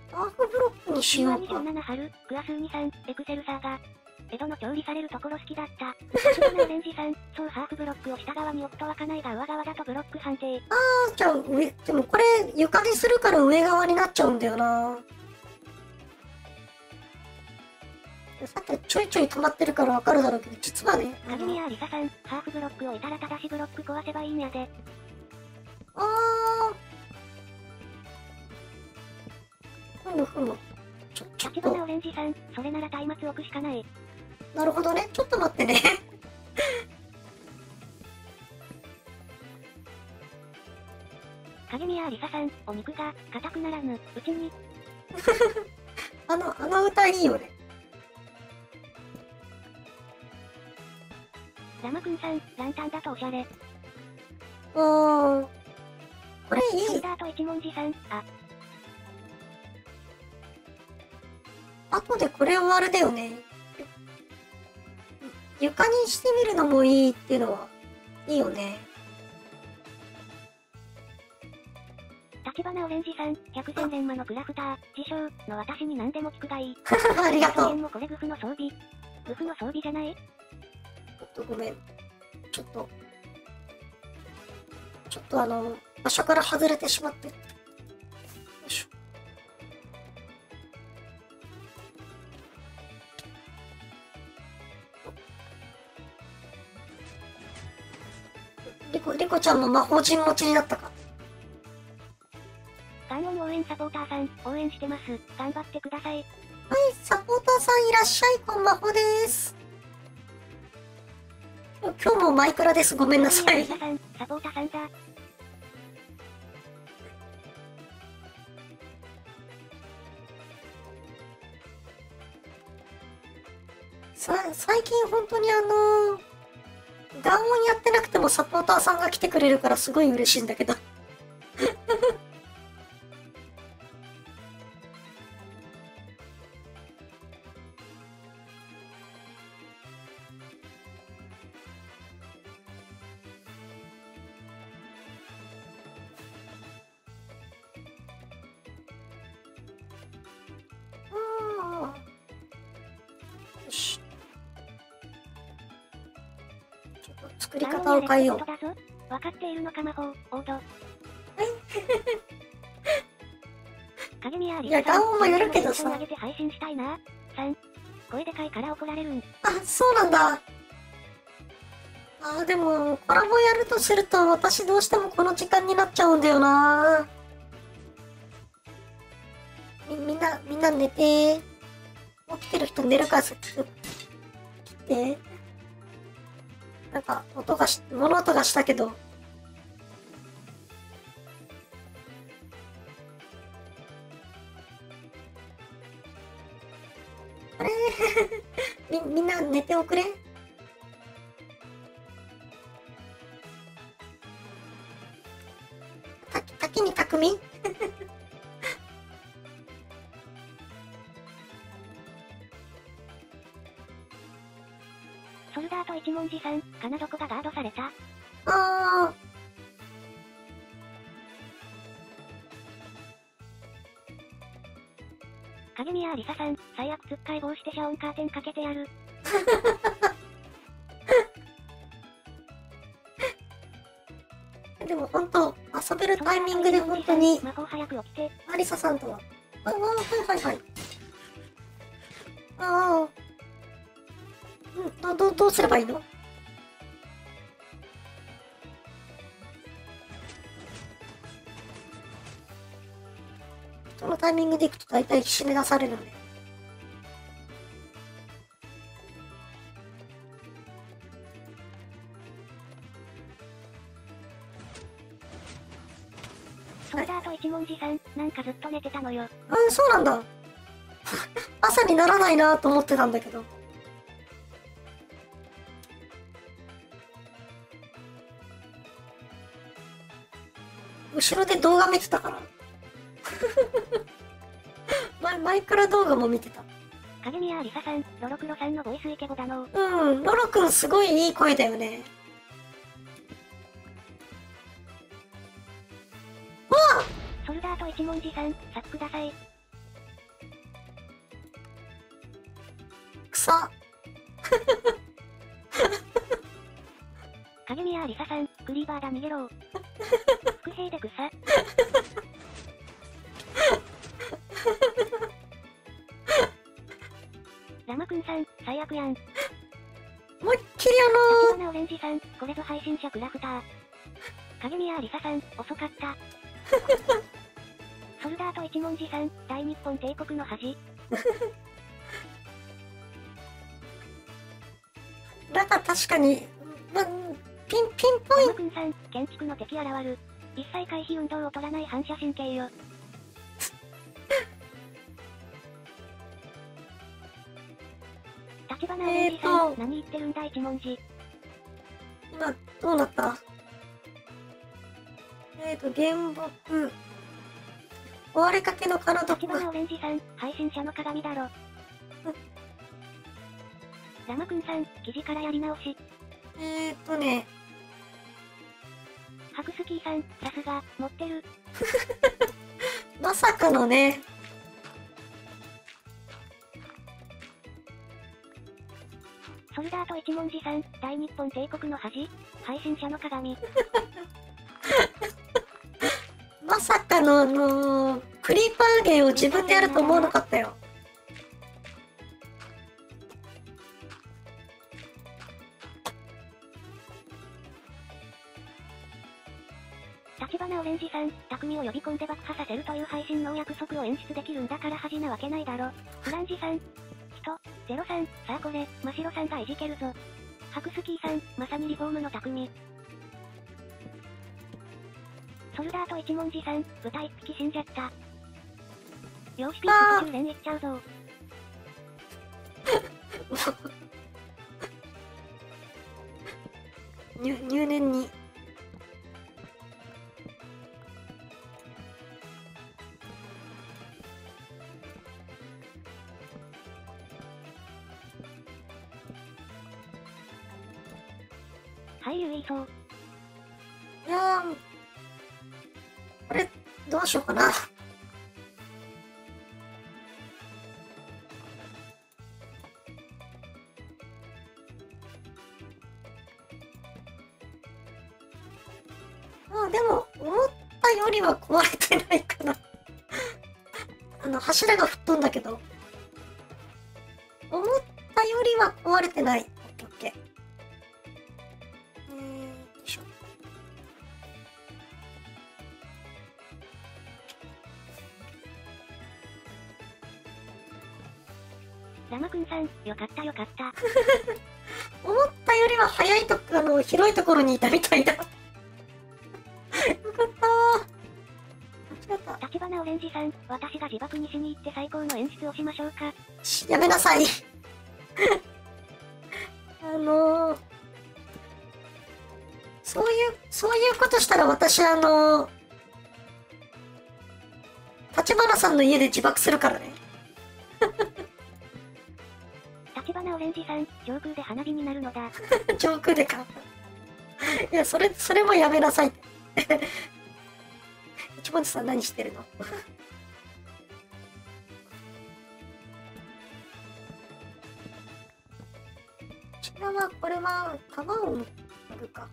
ハーフブロックにしようか。にじゅうなな春、グアスーニさん、エクセルサーガ。江戸の調理されるところ好きだった。立花オレンジさん、そうハーフブロックを下側に置くと湧かないが上側だとブロック判定。あー、じゃあ上、でもこれ床にするから上側になっちゃうんだよな。さてちょいちょい溜まってるからわかるだろうけど、実はね。影宮ありささん、ハーフブロックを置いたら正しブロック壊せばいいんやで。あー。立花オレンジさん、それなら松明置くしかない。なるほどね、ちょっと待ってね。影宮ありささん、お肉が硬くならぬうちに。あのあの歌いいよね。ラマくんさん、ランタンだとおしゃれ。おー、これいい。ソルダーと一文字さん、あ。あとでこれ終わるだよね。床にしてみるのもいいっていうのはいいよね。橘オレンジさん、ひゃくせん連磨のクラフター、自称の私に何でも聞くがいい。ありがとう。もこれグフの装備。グフの装備じゃない？ちょっとごめん。ちょっと。ちょっとあの、場所から外れてしまって。よいしょ。リコ、リコちゃんも魔法陣持ちになったか。ガンオン応援サポーターさん、応援してます。頑張ってください。はい、サポーターさんいらっしゃい、こんばんはです。今日もマイクラです、ごめんなさい。サポーターさんだ。さ、最近本当にあのー、ガンオンやってなくてもサポーターさんが来てくれるからすごい嬉しいんだけど。作り方を変えよう。分かっているのか魔法、オード。いや、ガオンもやるけどさ。あ、そうなんだ。あ、でも、コラボやるとすると、私どうしてもこの時間になっちゃうんだよな。み、みんな、みんな寝て。起きてる人寝るから、先に来て。なんか音がし、物音がしたけど。あれみ、みんな寝ておくれ。た、滝に匠ソルダーと一文字さん、かなどこがガードされた。ああ。影宮ありささん、最悪つっかえ棒して遮音カーテンかけてやる。でも本当、遊べるタイミングで本当に。魔法早く起きて。ありささんとは。ああ、はいはいはい。ああ。ど、ど、どうすればいいの？そのタイミングでいくと大体締め出されるんで。ソルダーと一文字さん、なんかずっと寝てたのよ。うん、そうなんだ。朝にならないなと思ってたんだけど。後ろで動画見てたから。前、前から動画も見てた。影宮ありささん、ロロクロさんのボイスイケボだの。うん、ロロくんすごいいい声だよね。わあ。ソルダーと一文字さん、さっください。草。影宮ありささん、クリーバーだ逃げろ。伏兵で草。ラマくんさん、最悪やん。もうっきりあのー。オレンジさん、これぞ配信者クラフター。影宮ありささん、遅かった。ソルダーと一文字さん、大日本帝国の恥。なんか確かに、まピン、ピンポイント。くんさん、建築の敵現る。一切回避運動を取らない反射神経よ。立花えーと、何言ってるんだ一文字。今、どうなった？えーと、原木。追われかけの彼女。立花オレンジさん、配信者の鏡だろ。ラムくんさん、記事からやり直し。えーっとね。ハクスキーさん、さすが、持ってる。まさかのね。ソルダーと一文字さん、大日本帝国の恥？配信者の鏡。まさかの、あのー、クリーパー芸を自分でやると思わなかったよ。立花オレンジさん、匠を呼び込んで爆破させるという配信のお約束を演出できるんだから恥なわけないだろ。フランジさん、ゼロさん、さあこれ、ましろさんがいじけるぞ。ハクスキーさん、まさにリフォームの匠。ソルダーと一文字さん、舞台付き死んじゃった。よーしピース途中連いっちゃうぞ。入入念に。はい、優位そう。いやー、これ、どうしようかな。まあ、でも、思ったよりは壊れてないかな。あの、柱が吹っ飛んだけど。思ったよりは壊れてない。ラムくんさん、よかったよかった。思ったよりは早いと、あの、広いところにいたみたいだ。よかったー。立花オレンジさん、私が自爆にしに行って最高の演出をしましょうか。やめなさい。あのー、そういう、そういうことしたら私、あのー、立花さんの家で自爆するからね。橘オレンジさん、上空で花火になるのだ。上空でか。いや、それ、それもやめなさい。一文字さん何してるの？こちらは、これは、玉を塗るか。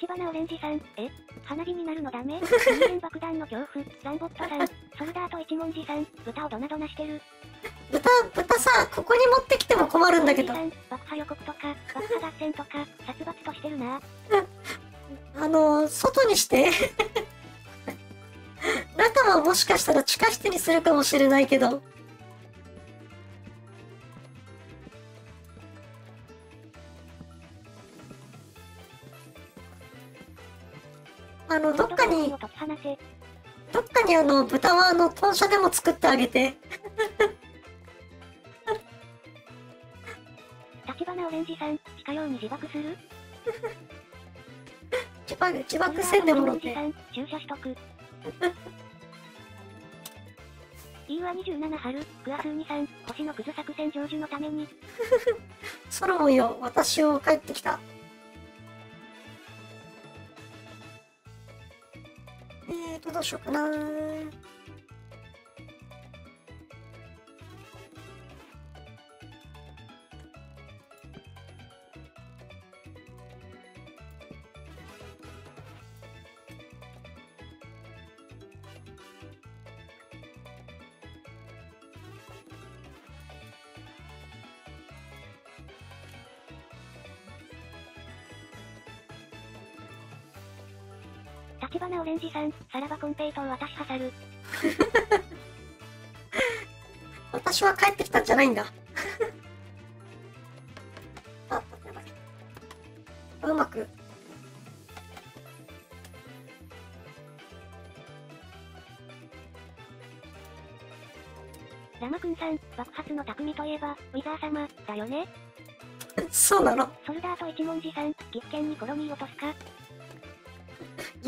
橘オレンジさん、え、花火になるのダメ？人間爆弾の恐怖、ランボットさん、ソルダーと一文字さん、豚をドナドナしてる。豚、豚さ、ここに持ってきても困るんだけど。爆破予告とか、爆破合戦とか、殺伐としてるな。あのー、外にして。中はもしかしたら地下室にするかもしれないけど。あの、どっかに、どっかにあの、豚はあの、豚舎でも作ってあげて。橘オレンジさん、近ように自爆する？自爆、自爆せんでもろて。駐車しとく。いいわにじゅうなな春、グアスーニさん、星のくず作戦成就のために。ソロモンよ、私を帰ってきた。えーと、どうしようかなー。立花オレンジさん、さらばコンペイトを私は去る。私は帰ってきたんじゃないんだ。あ、やばい。うまく。ラムくんさん、爆発の匠といえば、ウィザー様、だよね。そうなの。ソルダーと一文字さん、岐阜県にコロニー落とすか。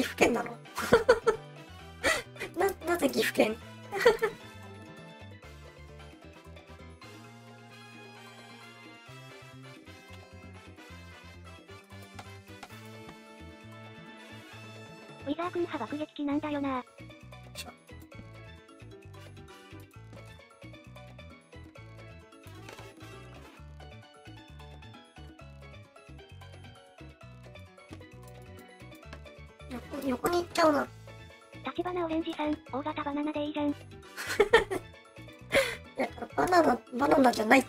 岐阜県なのな, なぜ岐阜県ウィザー君派爆撃機なんだよな。横, 横に行っちゃうな。立花オレンジさん、大型バナナでいいじゃんいや、バナナ、バナナじゃないって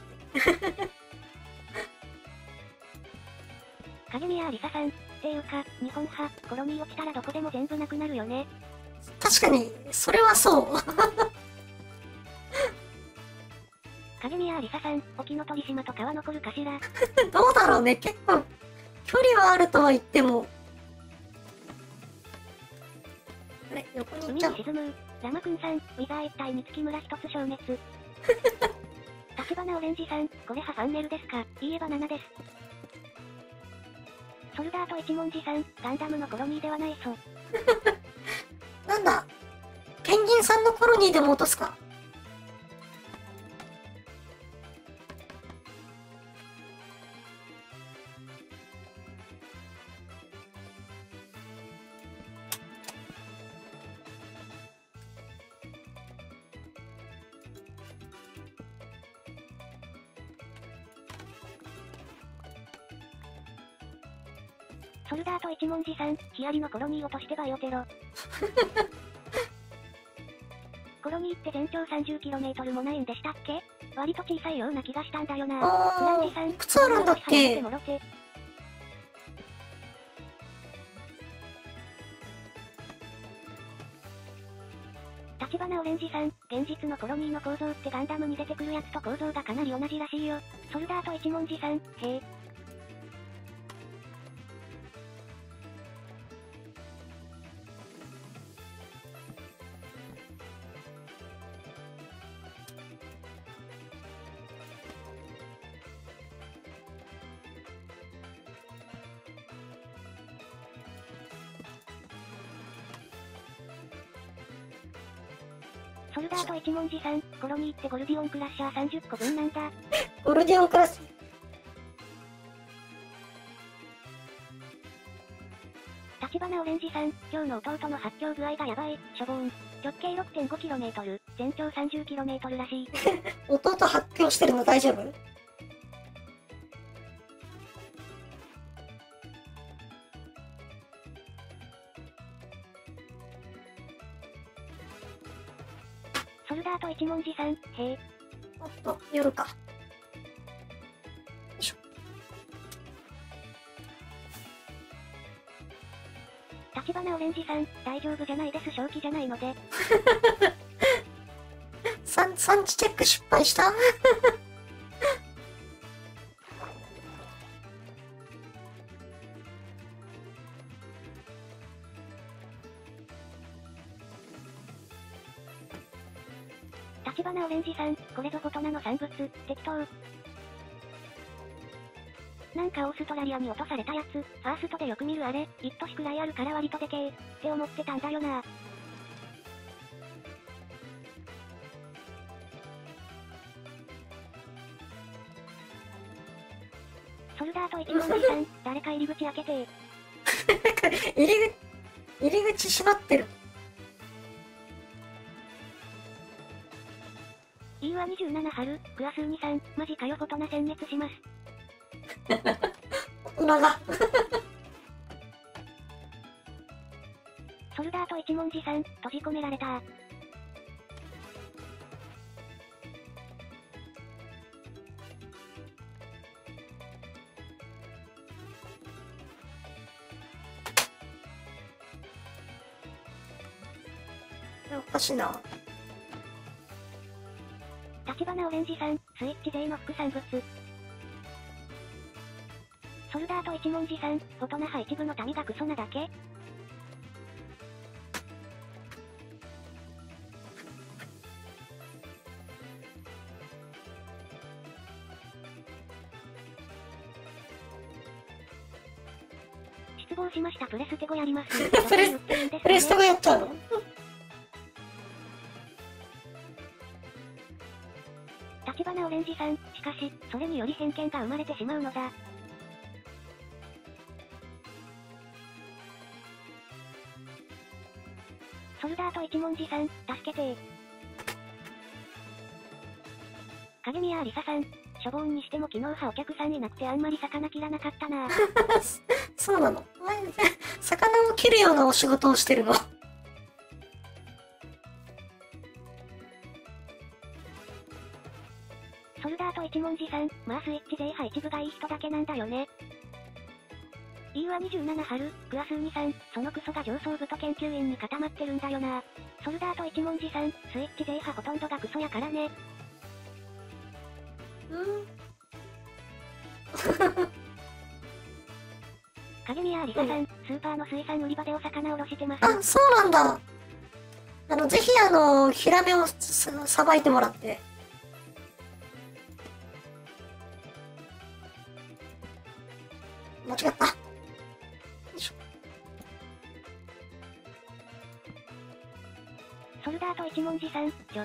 影宮ありささん、っていうか、日本派、コロニー落ちたらどこでも全部なくなるよね。確かに、それはそう影宮ありささん、沖ノ鳥島とかは残るかしらどうだろうね、結構距離はあるとは言っても海に沈む、ラマくんさん、ウィザー一体につき村一つ消滅。立花オレンジさん、これはファンネルですか、いいえバナナです。ソルダーと一文字さん、ガンダムのコロニーではないそう。なんだ、ペンギンさんのコロニーでも落とすか。ソルダーと一文字さん、ヒアリのコロニー落としてバイオテロコロニーって全長 さんじゅっキロメートル もないんでしたっけ。割と小さいような気がしたんだよな。あー、いくつあるんだっけ。立花オレンジさん、現実のコロニーの構造ってガンダムに出てくるやつと構造がかなり同じらしいよ。ソルダーと一文字さん、へえ。ソルダーと一文字さん、コロニーってゴルディオンクラッシャーさんじゅっこぶんなんだ。ゴルディオンクラッシャー。立花オレンジさん、今日の弟の発狂具合がやばい、しょぼん。直径 ろくてんごキロメートル、全長 さんじゅっキロメートル らしい。弟発狂してるの大丈夫。ソルダーと一文字さん、へえ。おっと、夜か。よいしょ。立花オレンジさん、大丈夫じゃないです、正気じゃないので。産地チェック失敗した立花オレンジさん、これぞフォトナの産物、適当。なんかオーストラリアに落とされたやつ、ファーストでよく見るあれ、一都市くらいあるから割とでけえ、って思ってたんだよな。ソルダーと一文字さん、誰か入り口開けて入り口、入り口閉まってる。イーワにじゅうなな春、クアスーニさん、マジかよフォトナ殲滅します。今がソルダーと一文字さん、閉じ込められた。おかしいな。立花オレンジさん、スイッチ勢の副産物。ソルダーと一文字さん、フォトナ派一部の民がクソなだけ。失訪しました。プレステ語やります。プレス、プレステ語やったの？立花オレンジさん、しかし、それにより偏見が生まれてしまうのだ。ソルダーと一文字さん、助けてー。影宮ありささん、処分にしても昨日はお客さんいなくてあんまり魚切らなかったなー。そうなの？魚を切るようなお仕事をしてるの？ソルダーと一文字さん、まあスイッチ制覇一部がいい人だけなんだよね。理由はにじゅうなな春、クアスーニさん、そのクソが上層部と研究員に固まってるんだよな。ソルダーと一文字さん、スイッチ制覇ほとんどがクソやからね。うーん。影宮ありささん、うん、スーパーの水産売り場でお魚おろしてます。あ、そうなんだ。あの、ぜひあの、ヒラメをさばいてもらって。間違った。ソルダーと一文字さん、ちょ。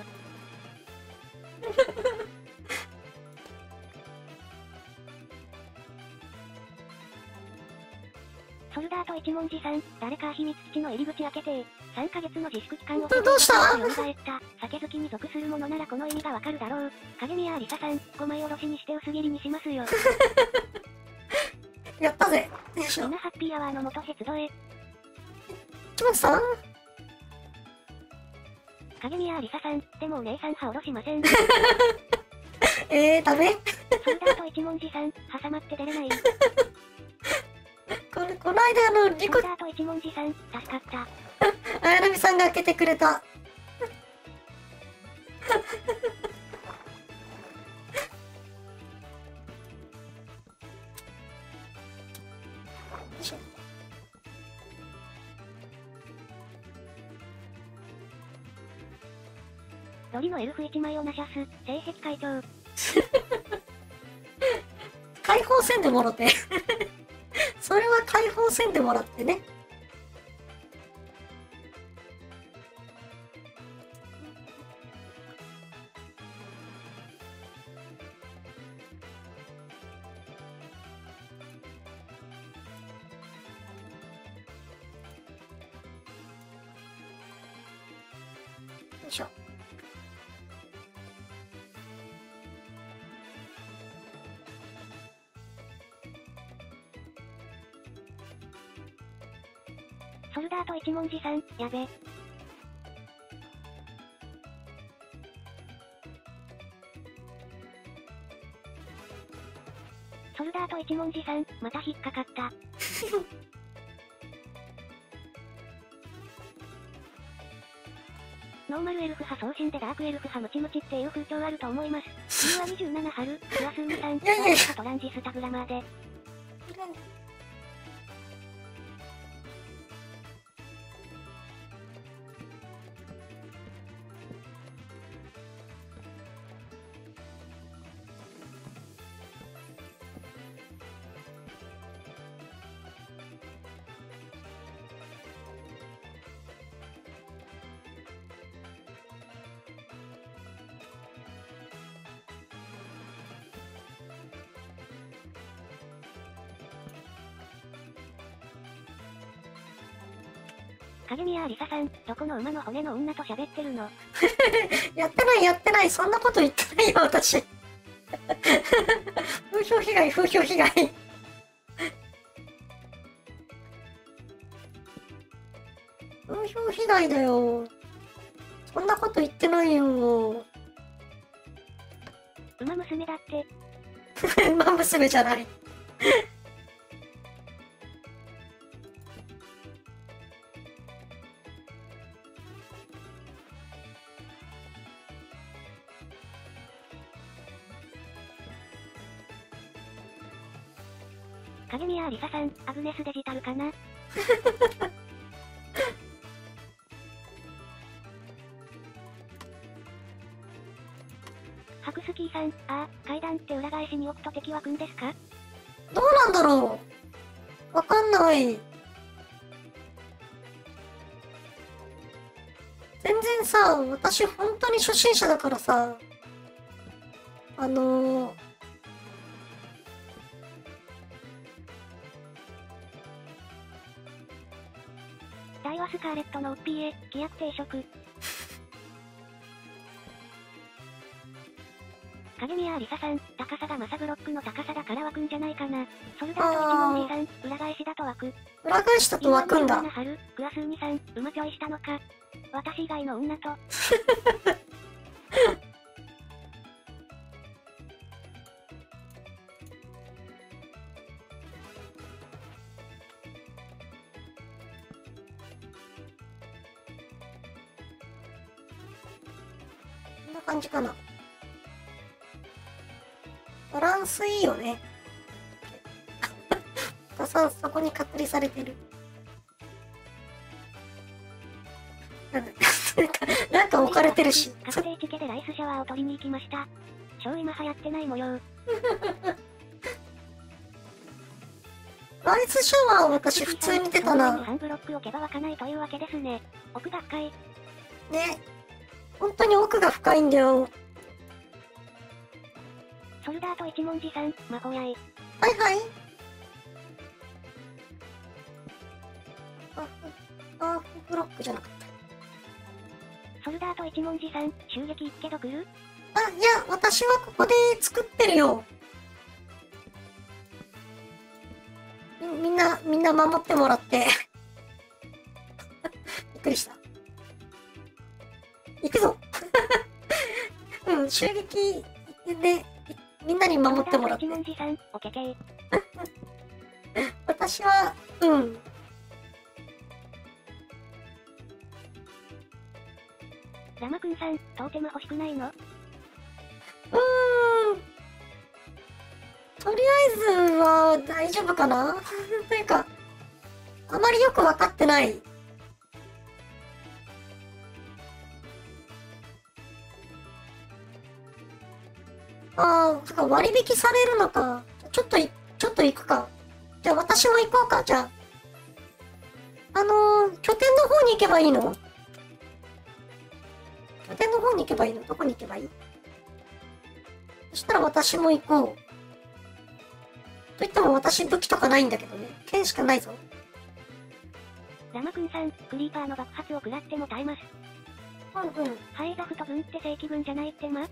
ソルダーと一文字さん、誰か秘密基地の入り口開けてー。さんかげつの自粛期間を経て、どうした？よんがえった。酒好きに属するものならこの意味がわかるだろう。影宮ありささん、ごまいおろしにして薄切りにしますよ。やったぜ。みんなハッピーアワーの元へ集え。来ました？影宮ありささん、でもお姉さんはおろしません。えー、ダメ？ソルダーと一文字さん、挟まって出れない。これ、この間あの、リコ。ソルダーと一文字さん、助かった。あやなみさんが開けてくれた。ロリのエルフいちまいをなしゃす、性癖解凍。解放せんでもろて。それは解放せんでもらってね。よいしょ。ソルダーと一文字さん、やべ。ソルダーと一文字さん、また引っかかった。ノーマルエルフ派送信でダークエルフ派ムチムチっていう風潮あると思います。理由はにじゅうなな春、クラスーニさん、トランジスタグラマーで。影宮ありささん、どこの馬の骨の女と喋ってるの？やってないやってない、そんなこと言ってないよ、私。風評被害、風評被害。風評被害だよ。そんなこと言ってないよ。馬娘だって。馬娘じゃない。影宮ありささん、アグネスデジタルかな。ハクスキーさん、あー、階段って裏返しに置くと敵湧くんですか？どうなんだろう、わかんない。全然さ、私本当に初心者だからさ、あのー、ダイワスカーレットのオッピーへ規約抵触。影宮ありささん、高さがマサブロックの高さだから湧くんじゃないかな。ソルダーと一文字さん、裏返しだと湧く。裏返しだと湧くんだ。今春、クワスーニさん、うまちょいしたのか。私以外の女と。こんな感じかな。バランスいいよね。おさん、そこに隔離されてる。なんか、なんか置かれてるし。確定チケでライスシャワーを取りに行きました。超今流行ってない模様。ライスシャワーを昔普通に出たな。さんブロック置けば湧かないというわけですね。奥が深い。ね。本当に奥が深いんだよ。ソルダーと一文字さん、魔法やい。はいはい。あ、あ、ブロックじゃなかった。ソルダーと一文字さん、襲撃行くけど来る？あ、いや、私はここで作ってるよ。み、みんな、みんな守ってもらって。びっくりした。行くぞ。うん、襲撃で、みんなに守ってもらって。私は、うん。ラマくんさん、トーテム欲しくないの？うーん。とりあえずは大丈夫かなというか、あまりよくわかってない。ああ、割引されるのか。ちょっとい、ちょっと行くか。じゃあ私も行こうか、じゃあ。あのー、拠点の方に行けばいいの？拠点の方に行けばいいの？どこに行けばいい？そしたら私も行こう。といっても私武器とかないんだけどね。剣しかないぞ。ラマくんさん、クリーパーの爆発を食らっても耐えます。うんうん、はい、ダフト軍って正規軍じゃないってま。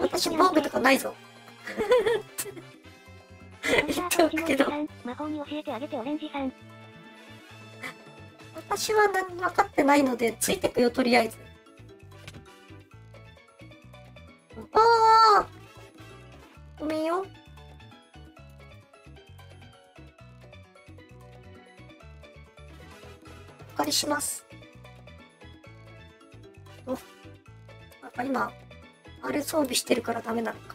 私防具とかないぞ。言っておくけど。魔法に教えてあげてオレンジさん。私は何も分かってないのでついてくよとりあえず。ああ、ごめんよ。お借りします。なんか今あれ装備してるからダメなのか。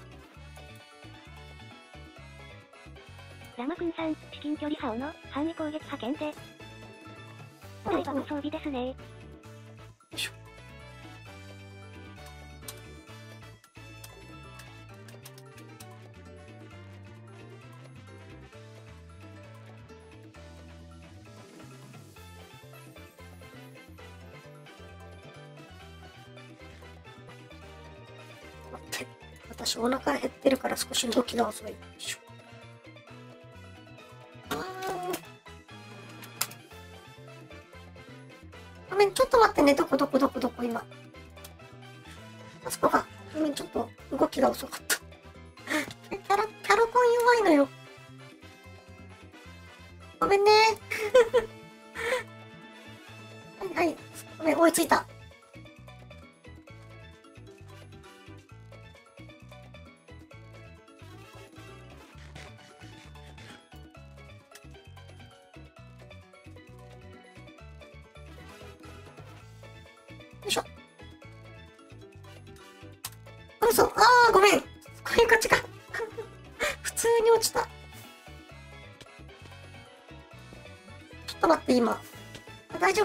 ラマくんさん、至近距離派の範囲攻撃派遣でお台場の装備ですね。よいしょ。私お腹減ってるから少し動きが遅い。ごめん、ちょっと待ってね。どこどこどこどこ今。あそこか。ごめん、ちょっと動きが遅かった。キャラ、キャラコン弱いのよ。ごめんね。はいはい。ごめん、追いついた。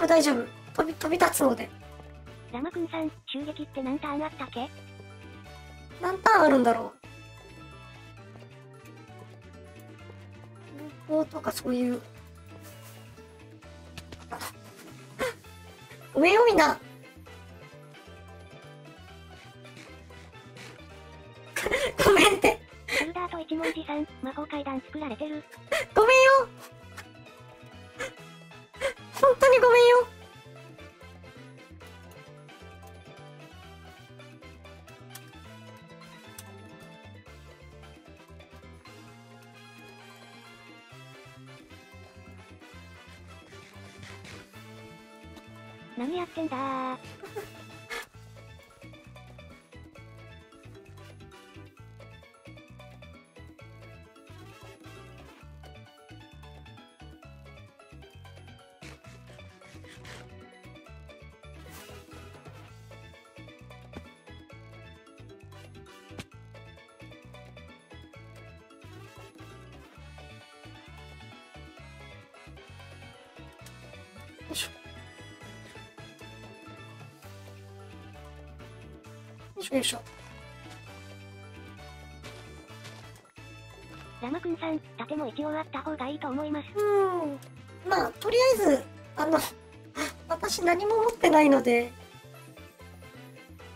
大丈夫、飛び飛び立つので。ラマくんさん、襲撃って何ターンあったっけ？何ターンあるんだろう。武法とかそういう。上よみんな。ごめんって。シュルダーと一文字さん、魔法階段作られてる。ごめんよ。本当にごめんよ。何やってんだー。よいしょ。よいしょ。ラマくんさん、盾も一応あった方がいいと思います。うーん、まあとりあえずあの私何も持ってないので、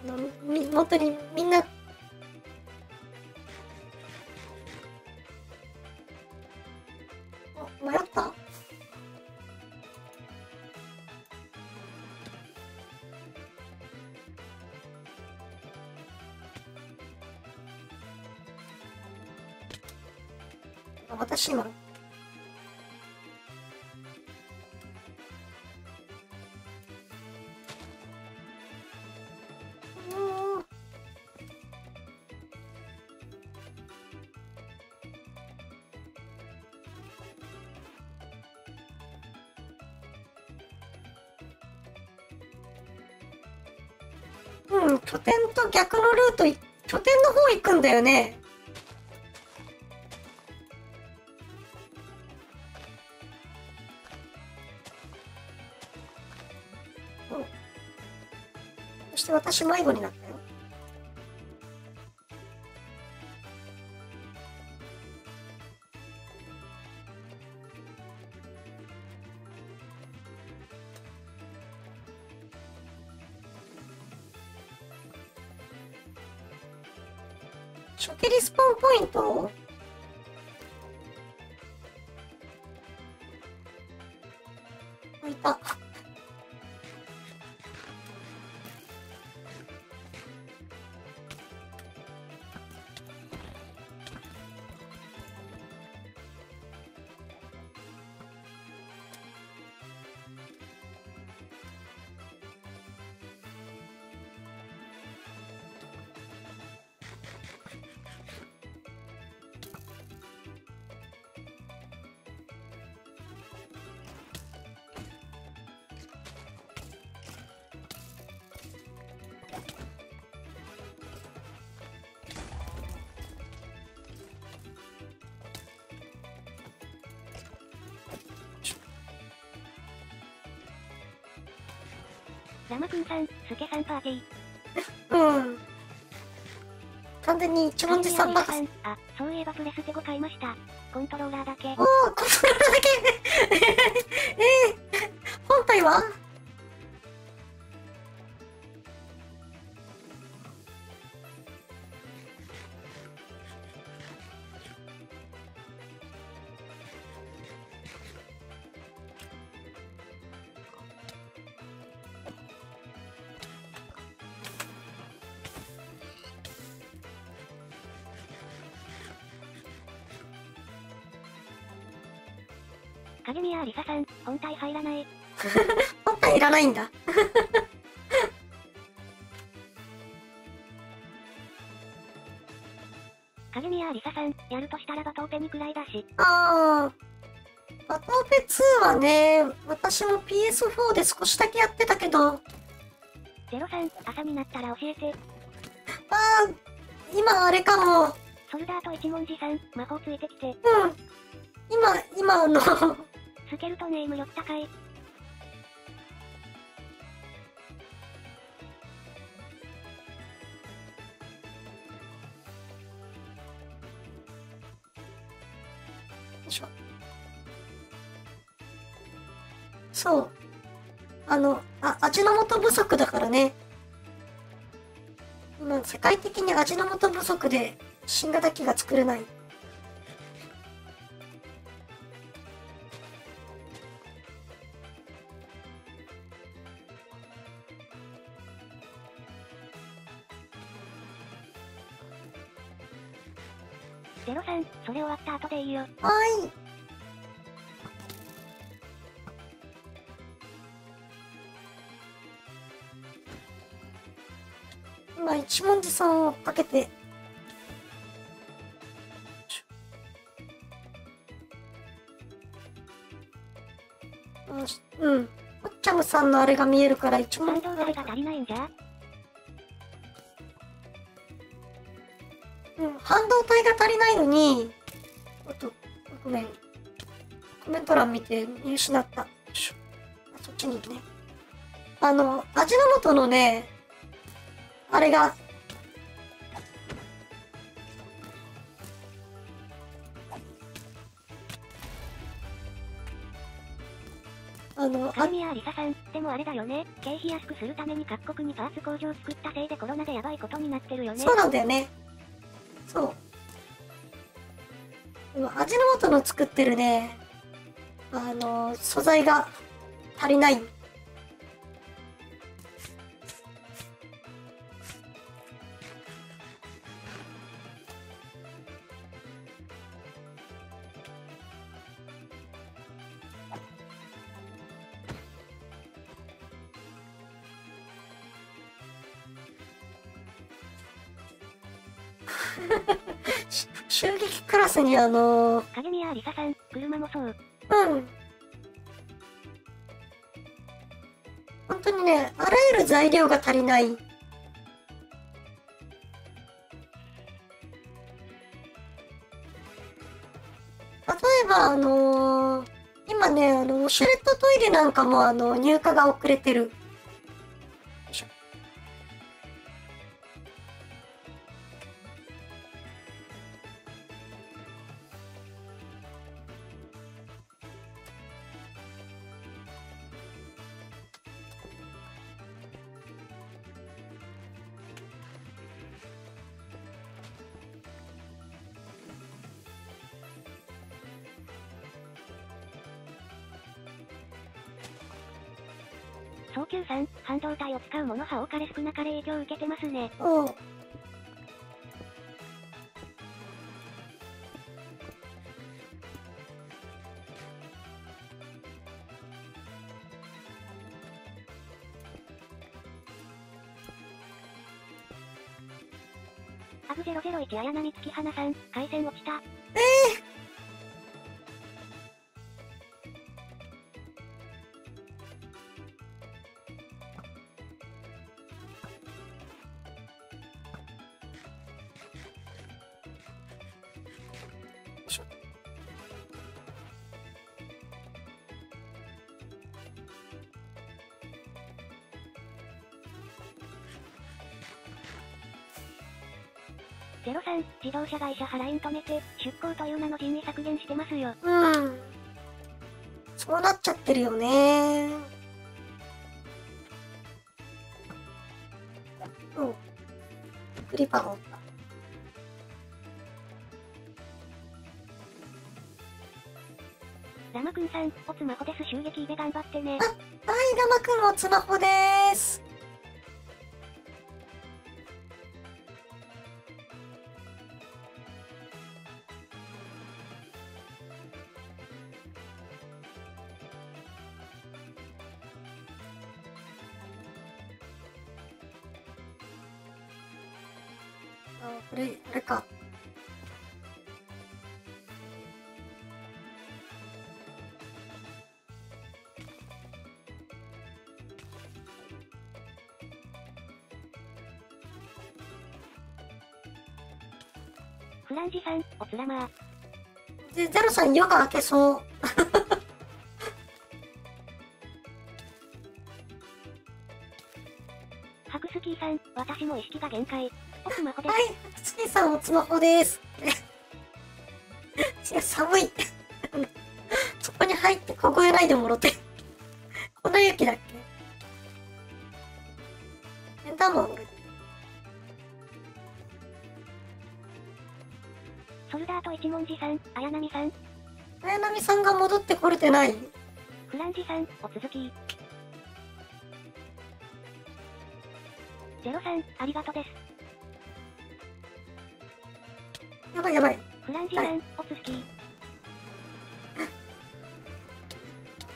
あのみ本当にみんな迷った。私今うん、拠点と逆のルート、拠点の方行くんだよね。そして私迷子になったよ。初期リスポーンポイントあ、いた。ラマくんさん、スケさんパーティー。うん。完全に一文字さんばかり。あ、そういえばプレステご買いました。コントローラーだけ。おお、コントローラーだけ。えー、本体は？影宮リサさん、本体入らない。本体いらないんだ。影宮リサさん、やるとしたらバトオペにくらいだし。ああ。バトオペツーはね、私も ピーエスフォー で少しだけやってたけど。ゼロさん、朝になったら教えて。ああ、今あれかも。ソルダーと一文字さん、魔法ついてきて。うん。今、今あの。スケルトンエイム力高い。そう。あの、あ、味の素不足だからね。世界的に味の素不足で新型機が作れない。ゼロさん、それ終わった後でいいよ。はーい。今一文字さんを追っかけてうん、おっちゃむさんのあれが見えるから一文字あれが足りないんじゃ。うん、半導体が足りないのに、あとごめんコメント欄見て見失った。そっちに行くね。あの味の素のねあれがあの神谷梨沙さん、でもあれだよね、経費安くするために各国にパーツ工場作ったせいでコロナでやばいことになってるよね。そうなんだよね。そうでも味の素の作ってるねあの素材が足りない。襲撃クラスにあのー、影宮梨沙さん、車もそう。うん本当にね、あらゆる材料が足りない。例えばあのー、今ねあのウォシュレットトイレなんかもあの入荷が遅れてる。早急さん、半導体を使うものは多かれ少なかれ影響を受けてますね。おうアブゼロゼロいち綾波月花さん、回線落ちた。えーゼロさん、自動車会社払い止めて、出向という名の人員削減してますよ。うん。そうなっちゃってるよね。うん。クリパゴンか。ラマくんさん、おつまほです。襲撃で頑張ってね。あ、はい、ラマくんおつまほでーす。あ、これ、あれか。フランジさん、おつらまー。で、ゼロさん、夜が明けそう。ハクスキーさん、私も意識が限界。はい、つきさんおつまほです。いや、寒い。そこに入って凍えないでもろて。粉雪だっけ。ダモン。ソルダーと一文字さん、綾波さん。綾波さんが戻ってこれてない。フランジさん、お続き。ゼロさん、ありがとです。やばいやばい。フランジさん、お続き。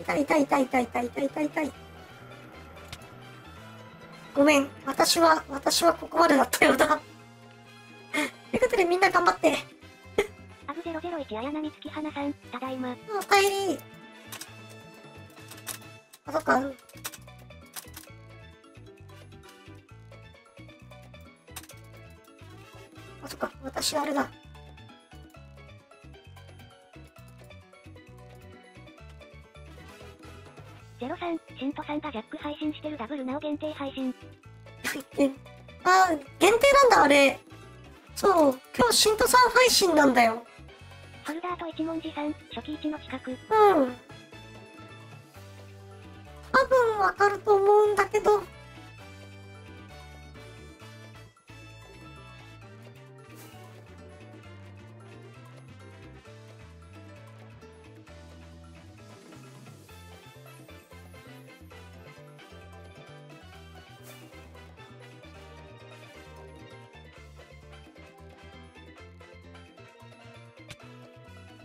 痛い痛い痛い痛い痛い痛い痛い痛い。ごめん、私は、私はここまでだったようだ。ということでみんな頑張って。アブゼロゼロいち綾波月花さん、ただいま。おかえり。あ、そっか。あ、そっか。私あれだ。ゼロさん、シントさんがジャック配信してるダブルナオ限定配信。あ、限定なんだ、あれ。そう、今日シントさん配信なんだよ。ソルダーと一文字さん、初期位置の企画。うん。多分わかると思うんだけど。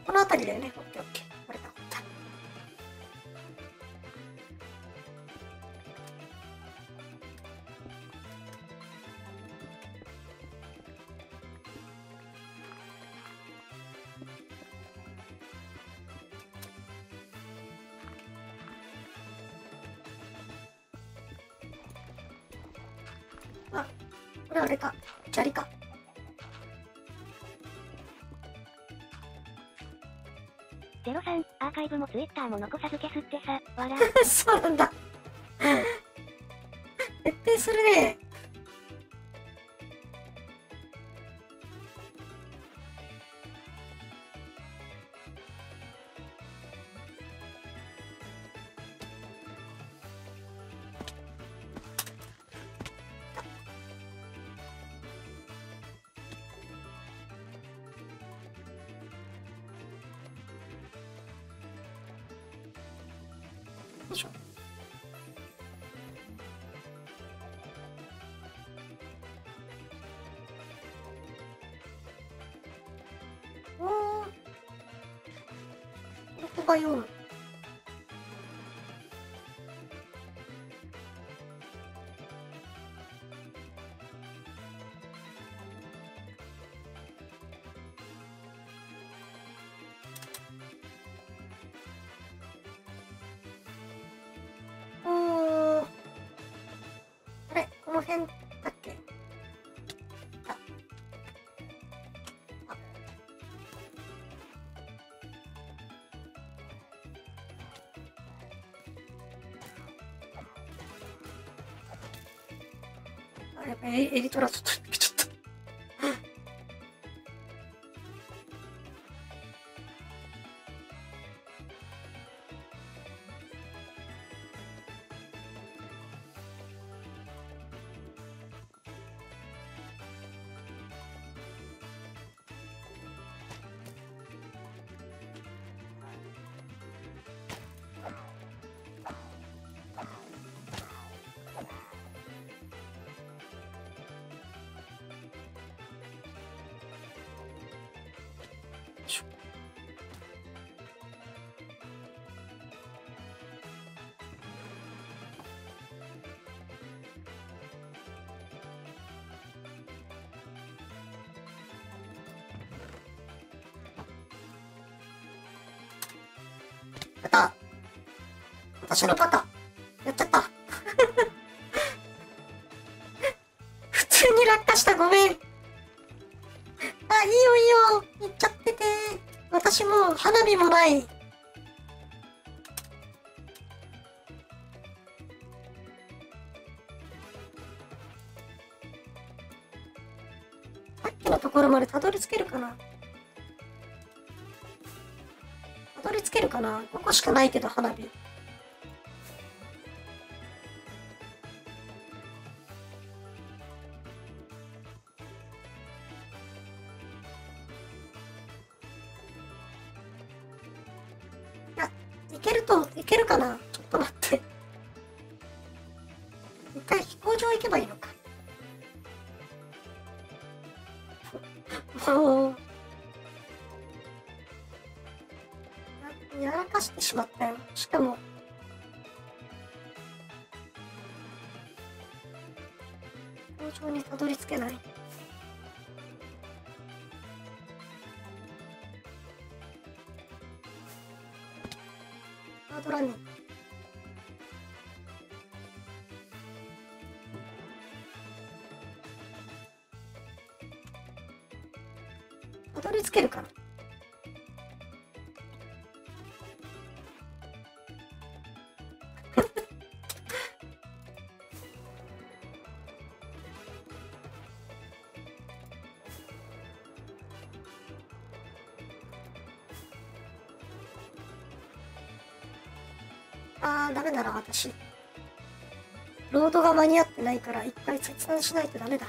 この辺りだよね。オッケーオッケー。これだ。あ、これあれか。砂利か。ゼロさん、アーカイブもツイッターも残さず消すってさ、笑う。そうなんだ。徹底するね。ここがよん。うん。あれ、この辺だっけ？え、エリトラちょっと、ちょっと。やった。私のパターン。やっちゃった。普通に落下した。ごめん。あ、いいよいいよ。行っちゃってて。私もう花火もない。さっきのところまでたどり着けるかな。取り付けるかな。ごこしかないけど花火。いけると、いけるかな。ちょっと待って。一回飛行場行けばいいのか。もう。やらかしてしまったよ。しかも。飛行場にたどり着けない。ハードランニング。たどり着けるかな。あー、ダメだな、私。ロードが間に合ってないから、一回切断しないとダメだ。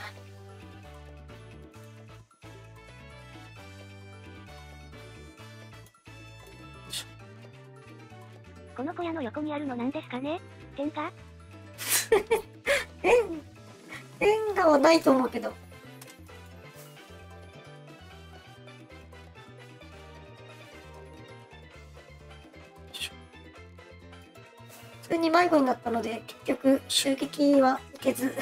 この小屋の横にあるのなんですかね？レンガ？レン、レンガはないと思うけど。普通に迷子になったので、結局襲撃は受けず。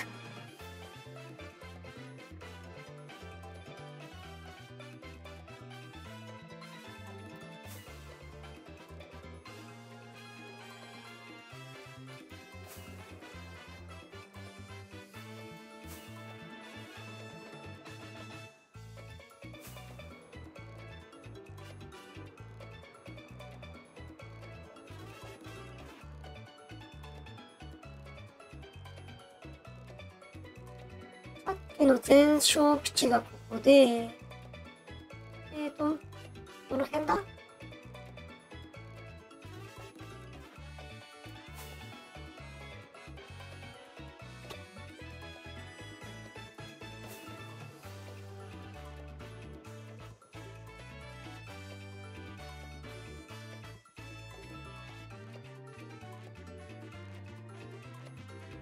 さっきの全焼基地がここで、えーと、どの辺だ？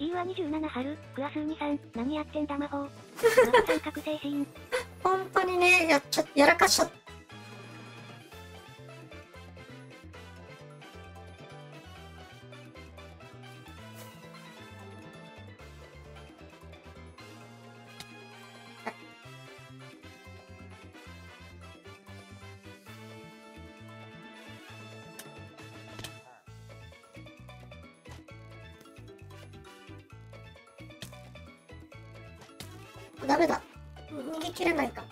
イーユーエーにじゅうなな 春、クアスーニさん、何やってんだ魔法。マコさん覚醒シーン。本当にね、やっちゃ、やらかしちゃった。ダメだ。逃げ切れないか。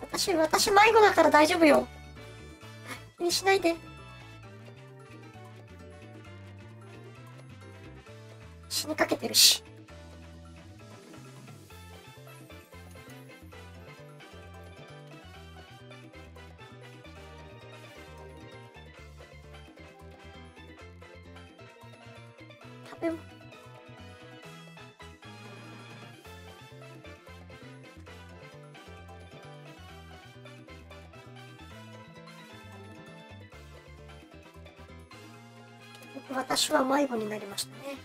私、私迷子だから大丈夫よ。気にしないで。死にかけてるし。食べ物。結局私は迷子になりましたね。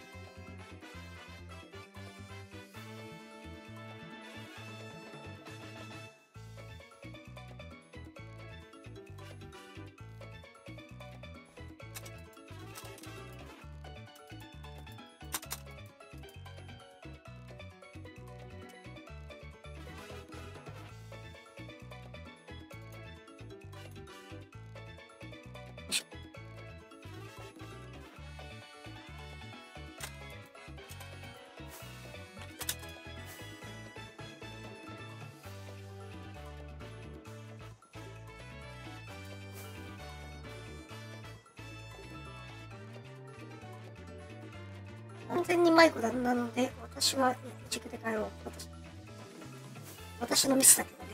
完全に迷子なので、私は軸で帰ろう。私のミスだけどね。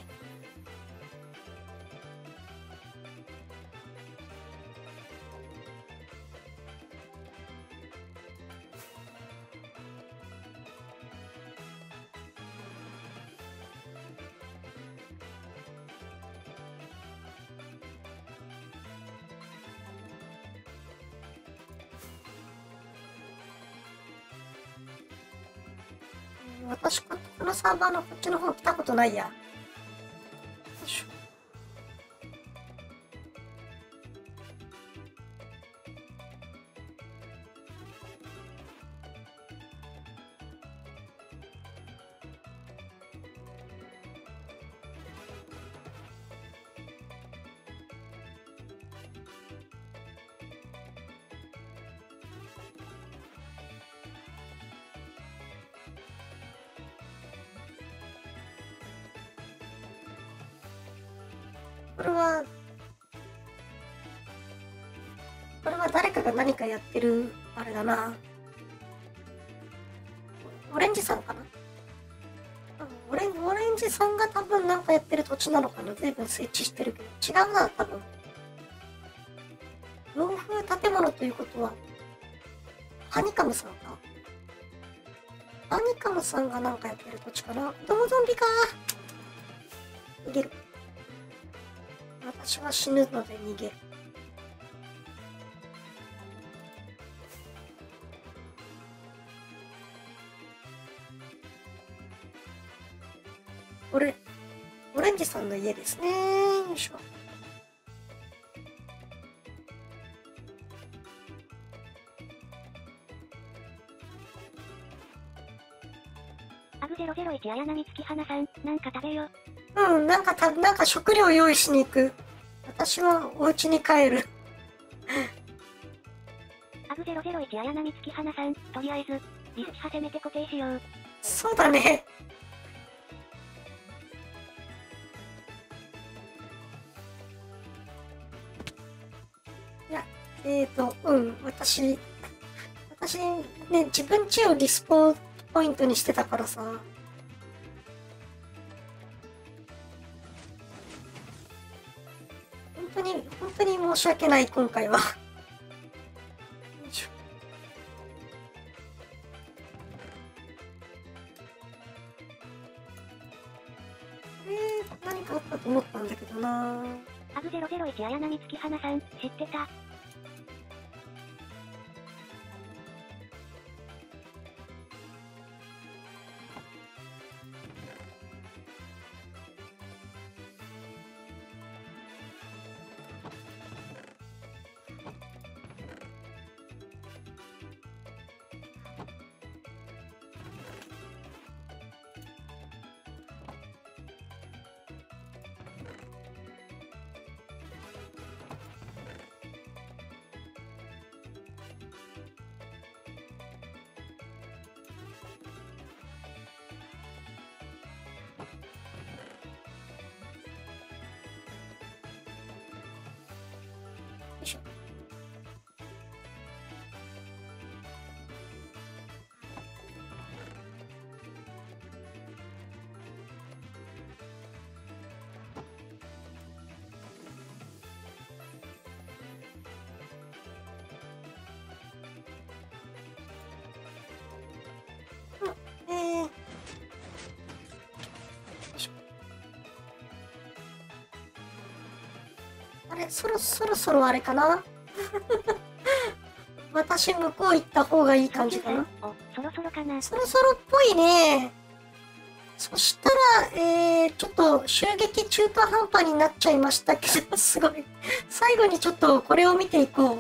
私、このサーバーのこっちの方来たことないや。よいしょ。これは、これは誰かが何かやってる、あれだな。オレンジさんかな？オレン、オレンジさんが多分なんかやってる土地なのかな？随分設置してるけど。違うな、多分。洋風建物ということは、ハニカムさんか。ハニカムさんがなんかやってる土地かな？ドムゾンビかー。逃げる。私は死ぬので逃げる。これオレンジさんの家ですね。よいしょ。アブゼロゼロいち綾波月花さん、なんか食べよ。うん、なんかた、なんか食料用意しに行く。私はお家に帰る。アブゼロゼロいち綾波月花さん、とりあえず、リスキはせめて固定しよう。そうだね。いや、えーと、うん、私、私ね、自分家をリスポーポイントにしてたからさ。本当に、本当に申し訳ない、今回は。よいしょ。えー、何かあったと思ったんだけどな。アブゼロゼロいち綾波月花さん、知ってた？あれ、そろそろそろあれかな。私、向こう行った方がいい感じかな。そろそろかな。そろそろっぽいね。そしたら、えー、ちょっと襲撃中途半端になっちゃいましたけど、すごい。最後にちょっとこれを見ていこう。は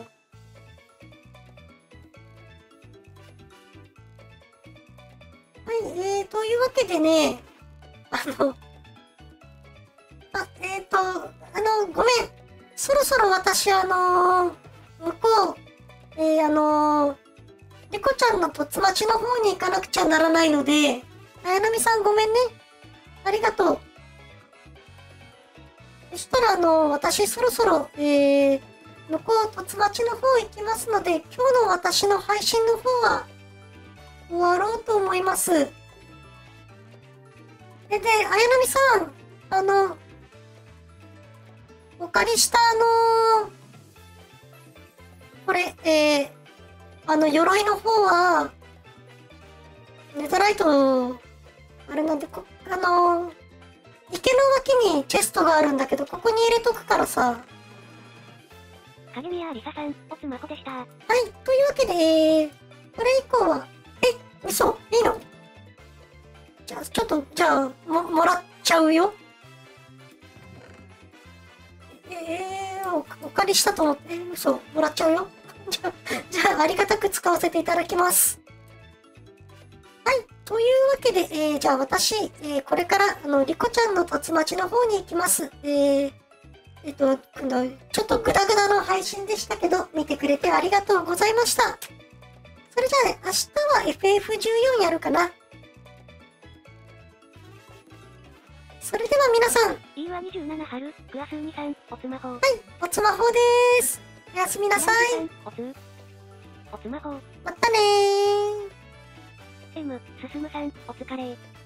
い、えー、というわけでね、あの、あ、えーと、あの、ごめん。そろそろ私、あのー、向こう、えー、あのー、リコちゃんの凸町の方に行かなくちゃならないので、綾波さんごめんね。ありがとう。そしたら、あのー、私そろそろ、えー、向こう凸町の方行きますので、今日の私の配信の方は終わろうと思います。で、綾波さん、あの、お借りしたあのー、これ、えー、あの、鎧の方は、ネザライト、あれなんで、こあのー、池の脇にチェストがあるんだけど、ここに入れとくからさ。カルミア・リサさん、おつまこでした。はい、というわけで、えー、これ以降は、え、嘘、いいの？じゃあ、ちょっと、じゃあ、も、もらっちゃうよ。えー、お、お借りしたと思って、嘘、もらっちゃうよ。じゃあ、じゃあ、ありがたく使わせていただきます。はい、というわけで、えー、じゃあ私、えー、これから、あの、リコちゃんの竜巻の方に行きます。えー、えっと、ちょっとグダグダの配信でしたけど、見てくれてありがとうございました。それじゃあね、明日は エフエフじゅうよん やるかな。それでは皆さん。イーワにじゅうなな春、グアスーニさん、おつまほう。はい、おつまほうでーす。おやすみなさい。おつ、おつまほう。まったねー。M、すすむさん、お疲れ。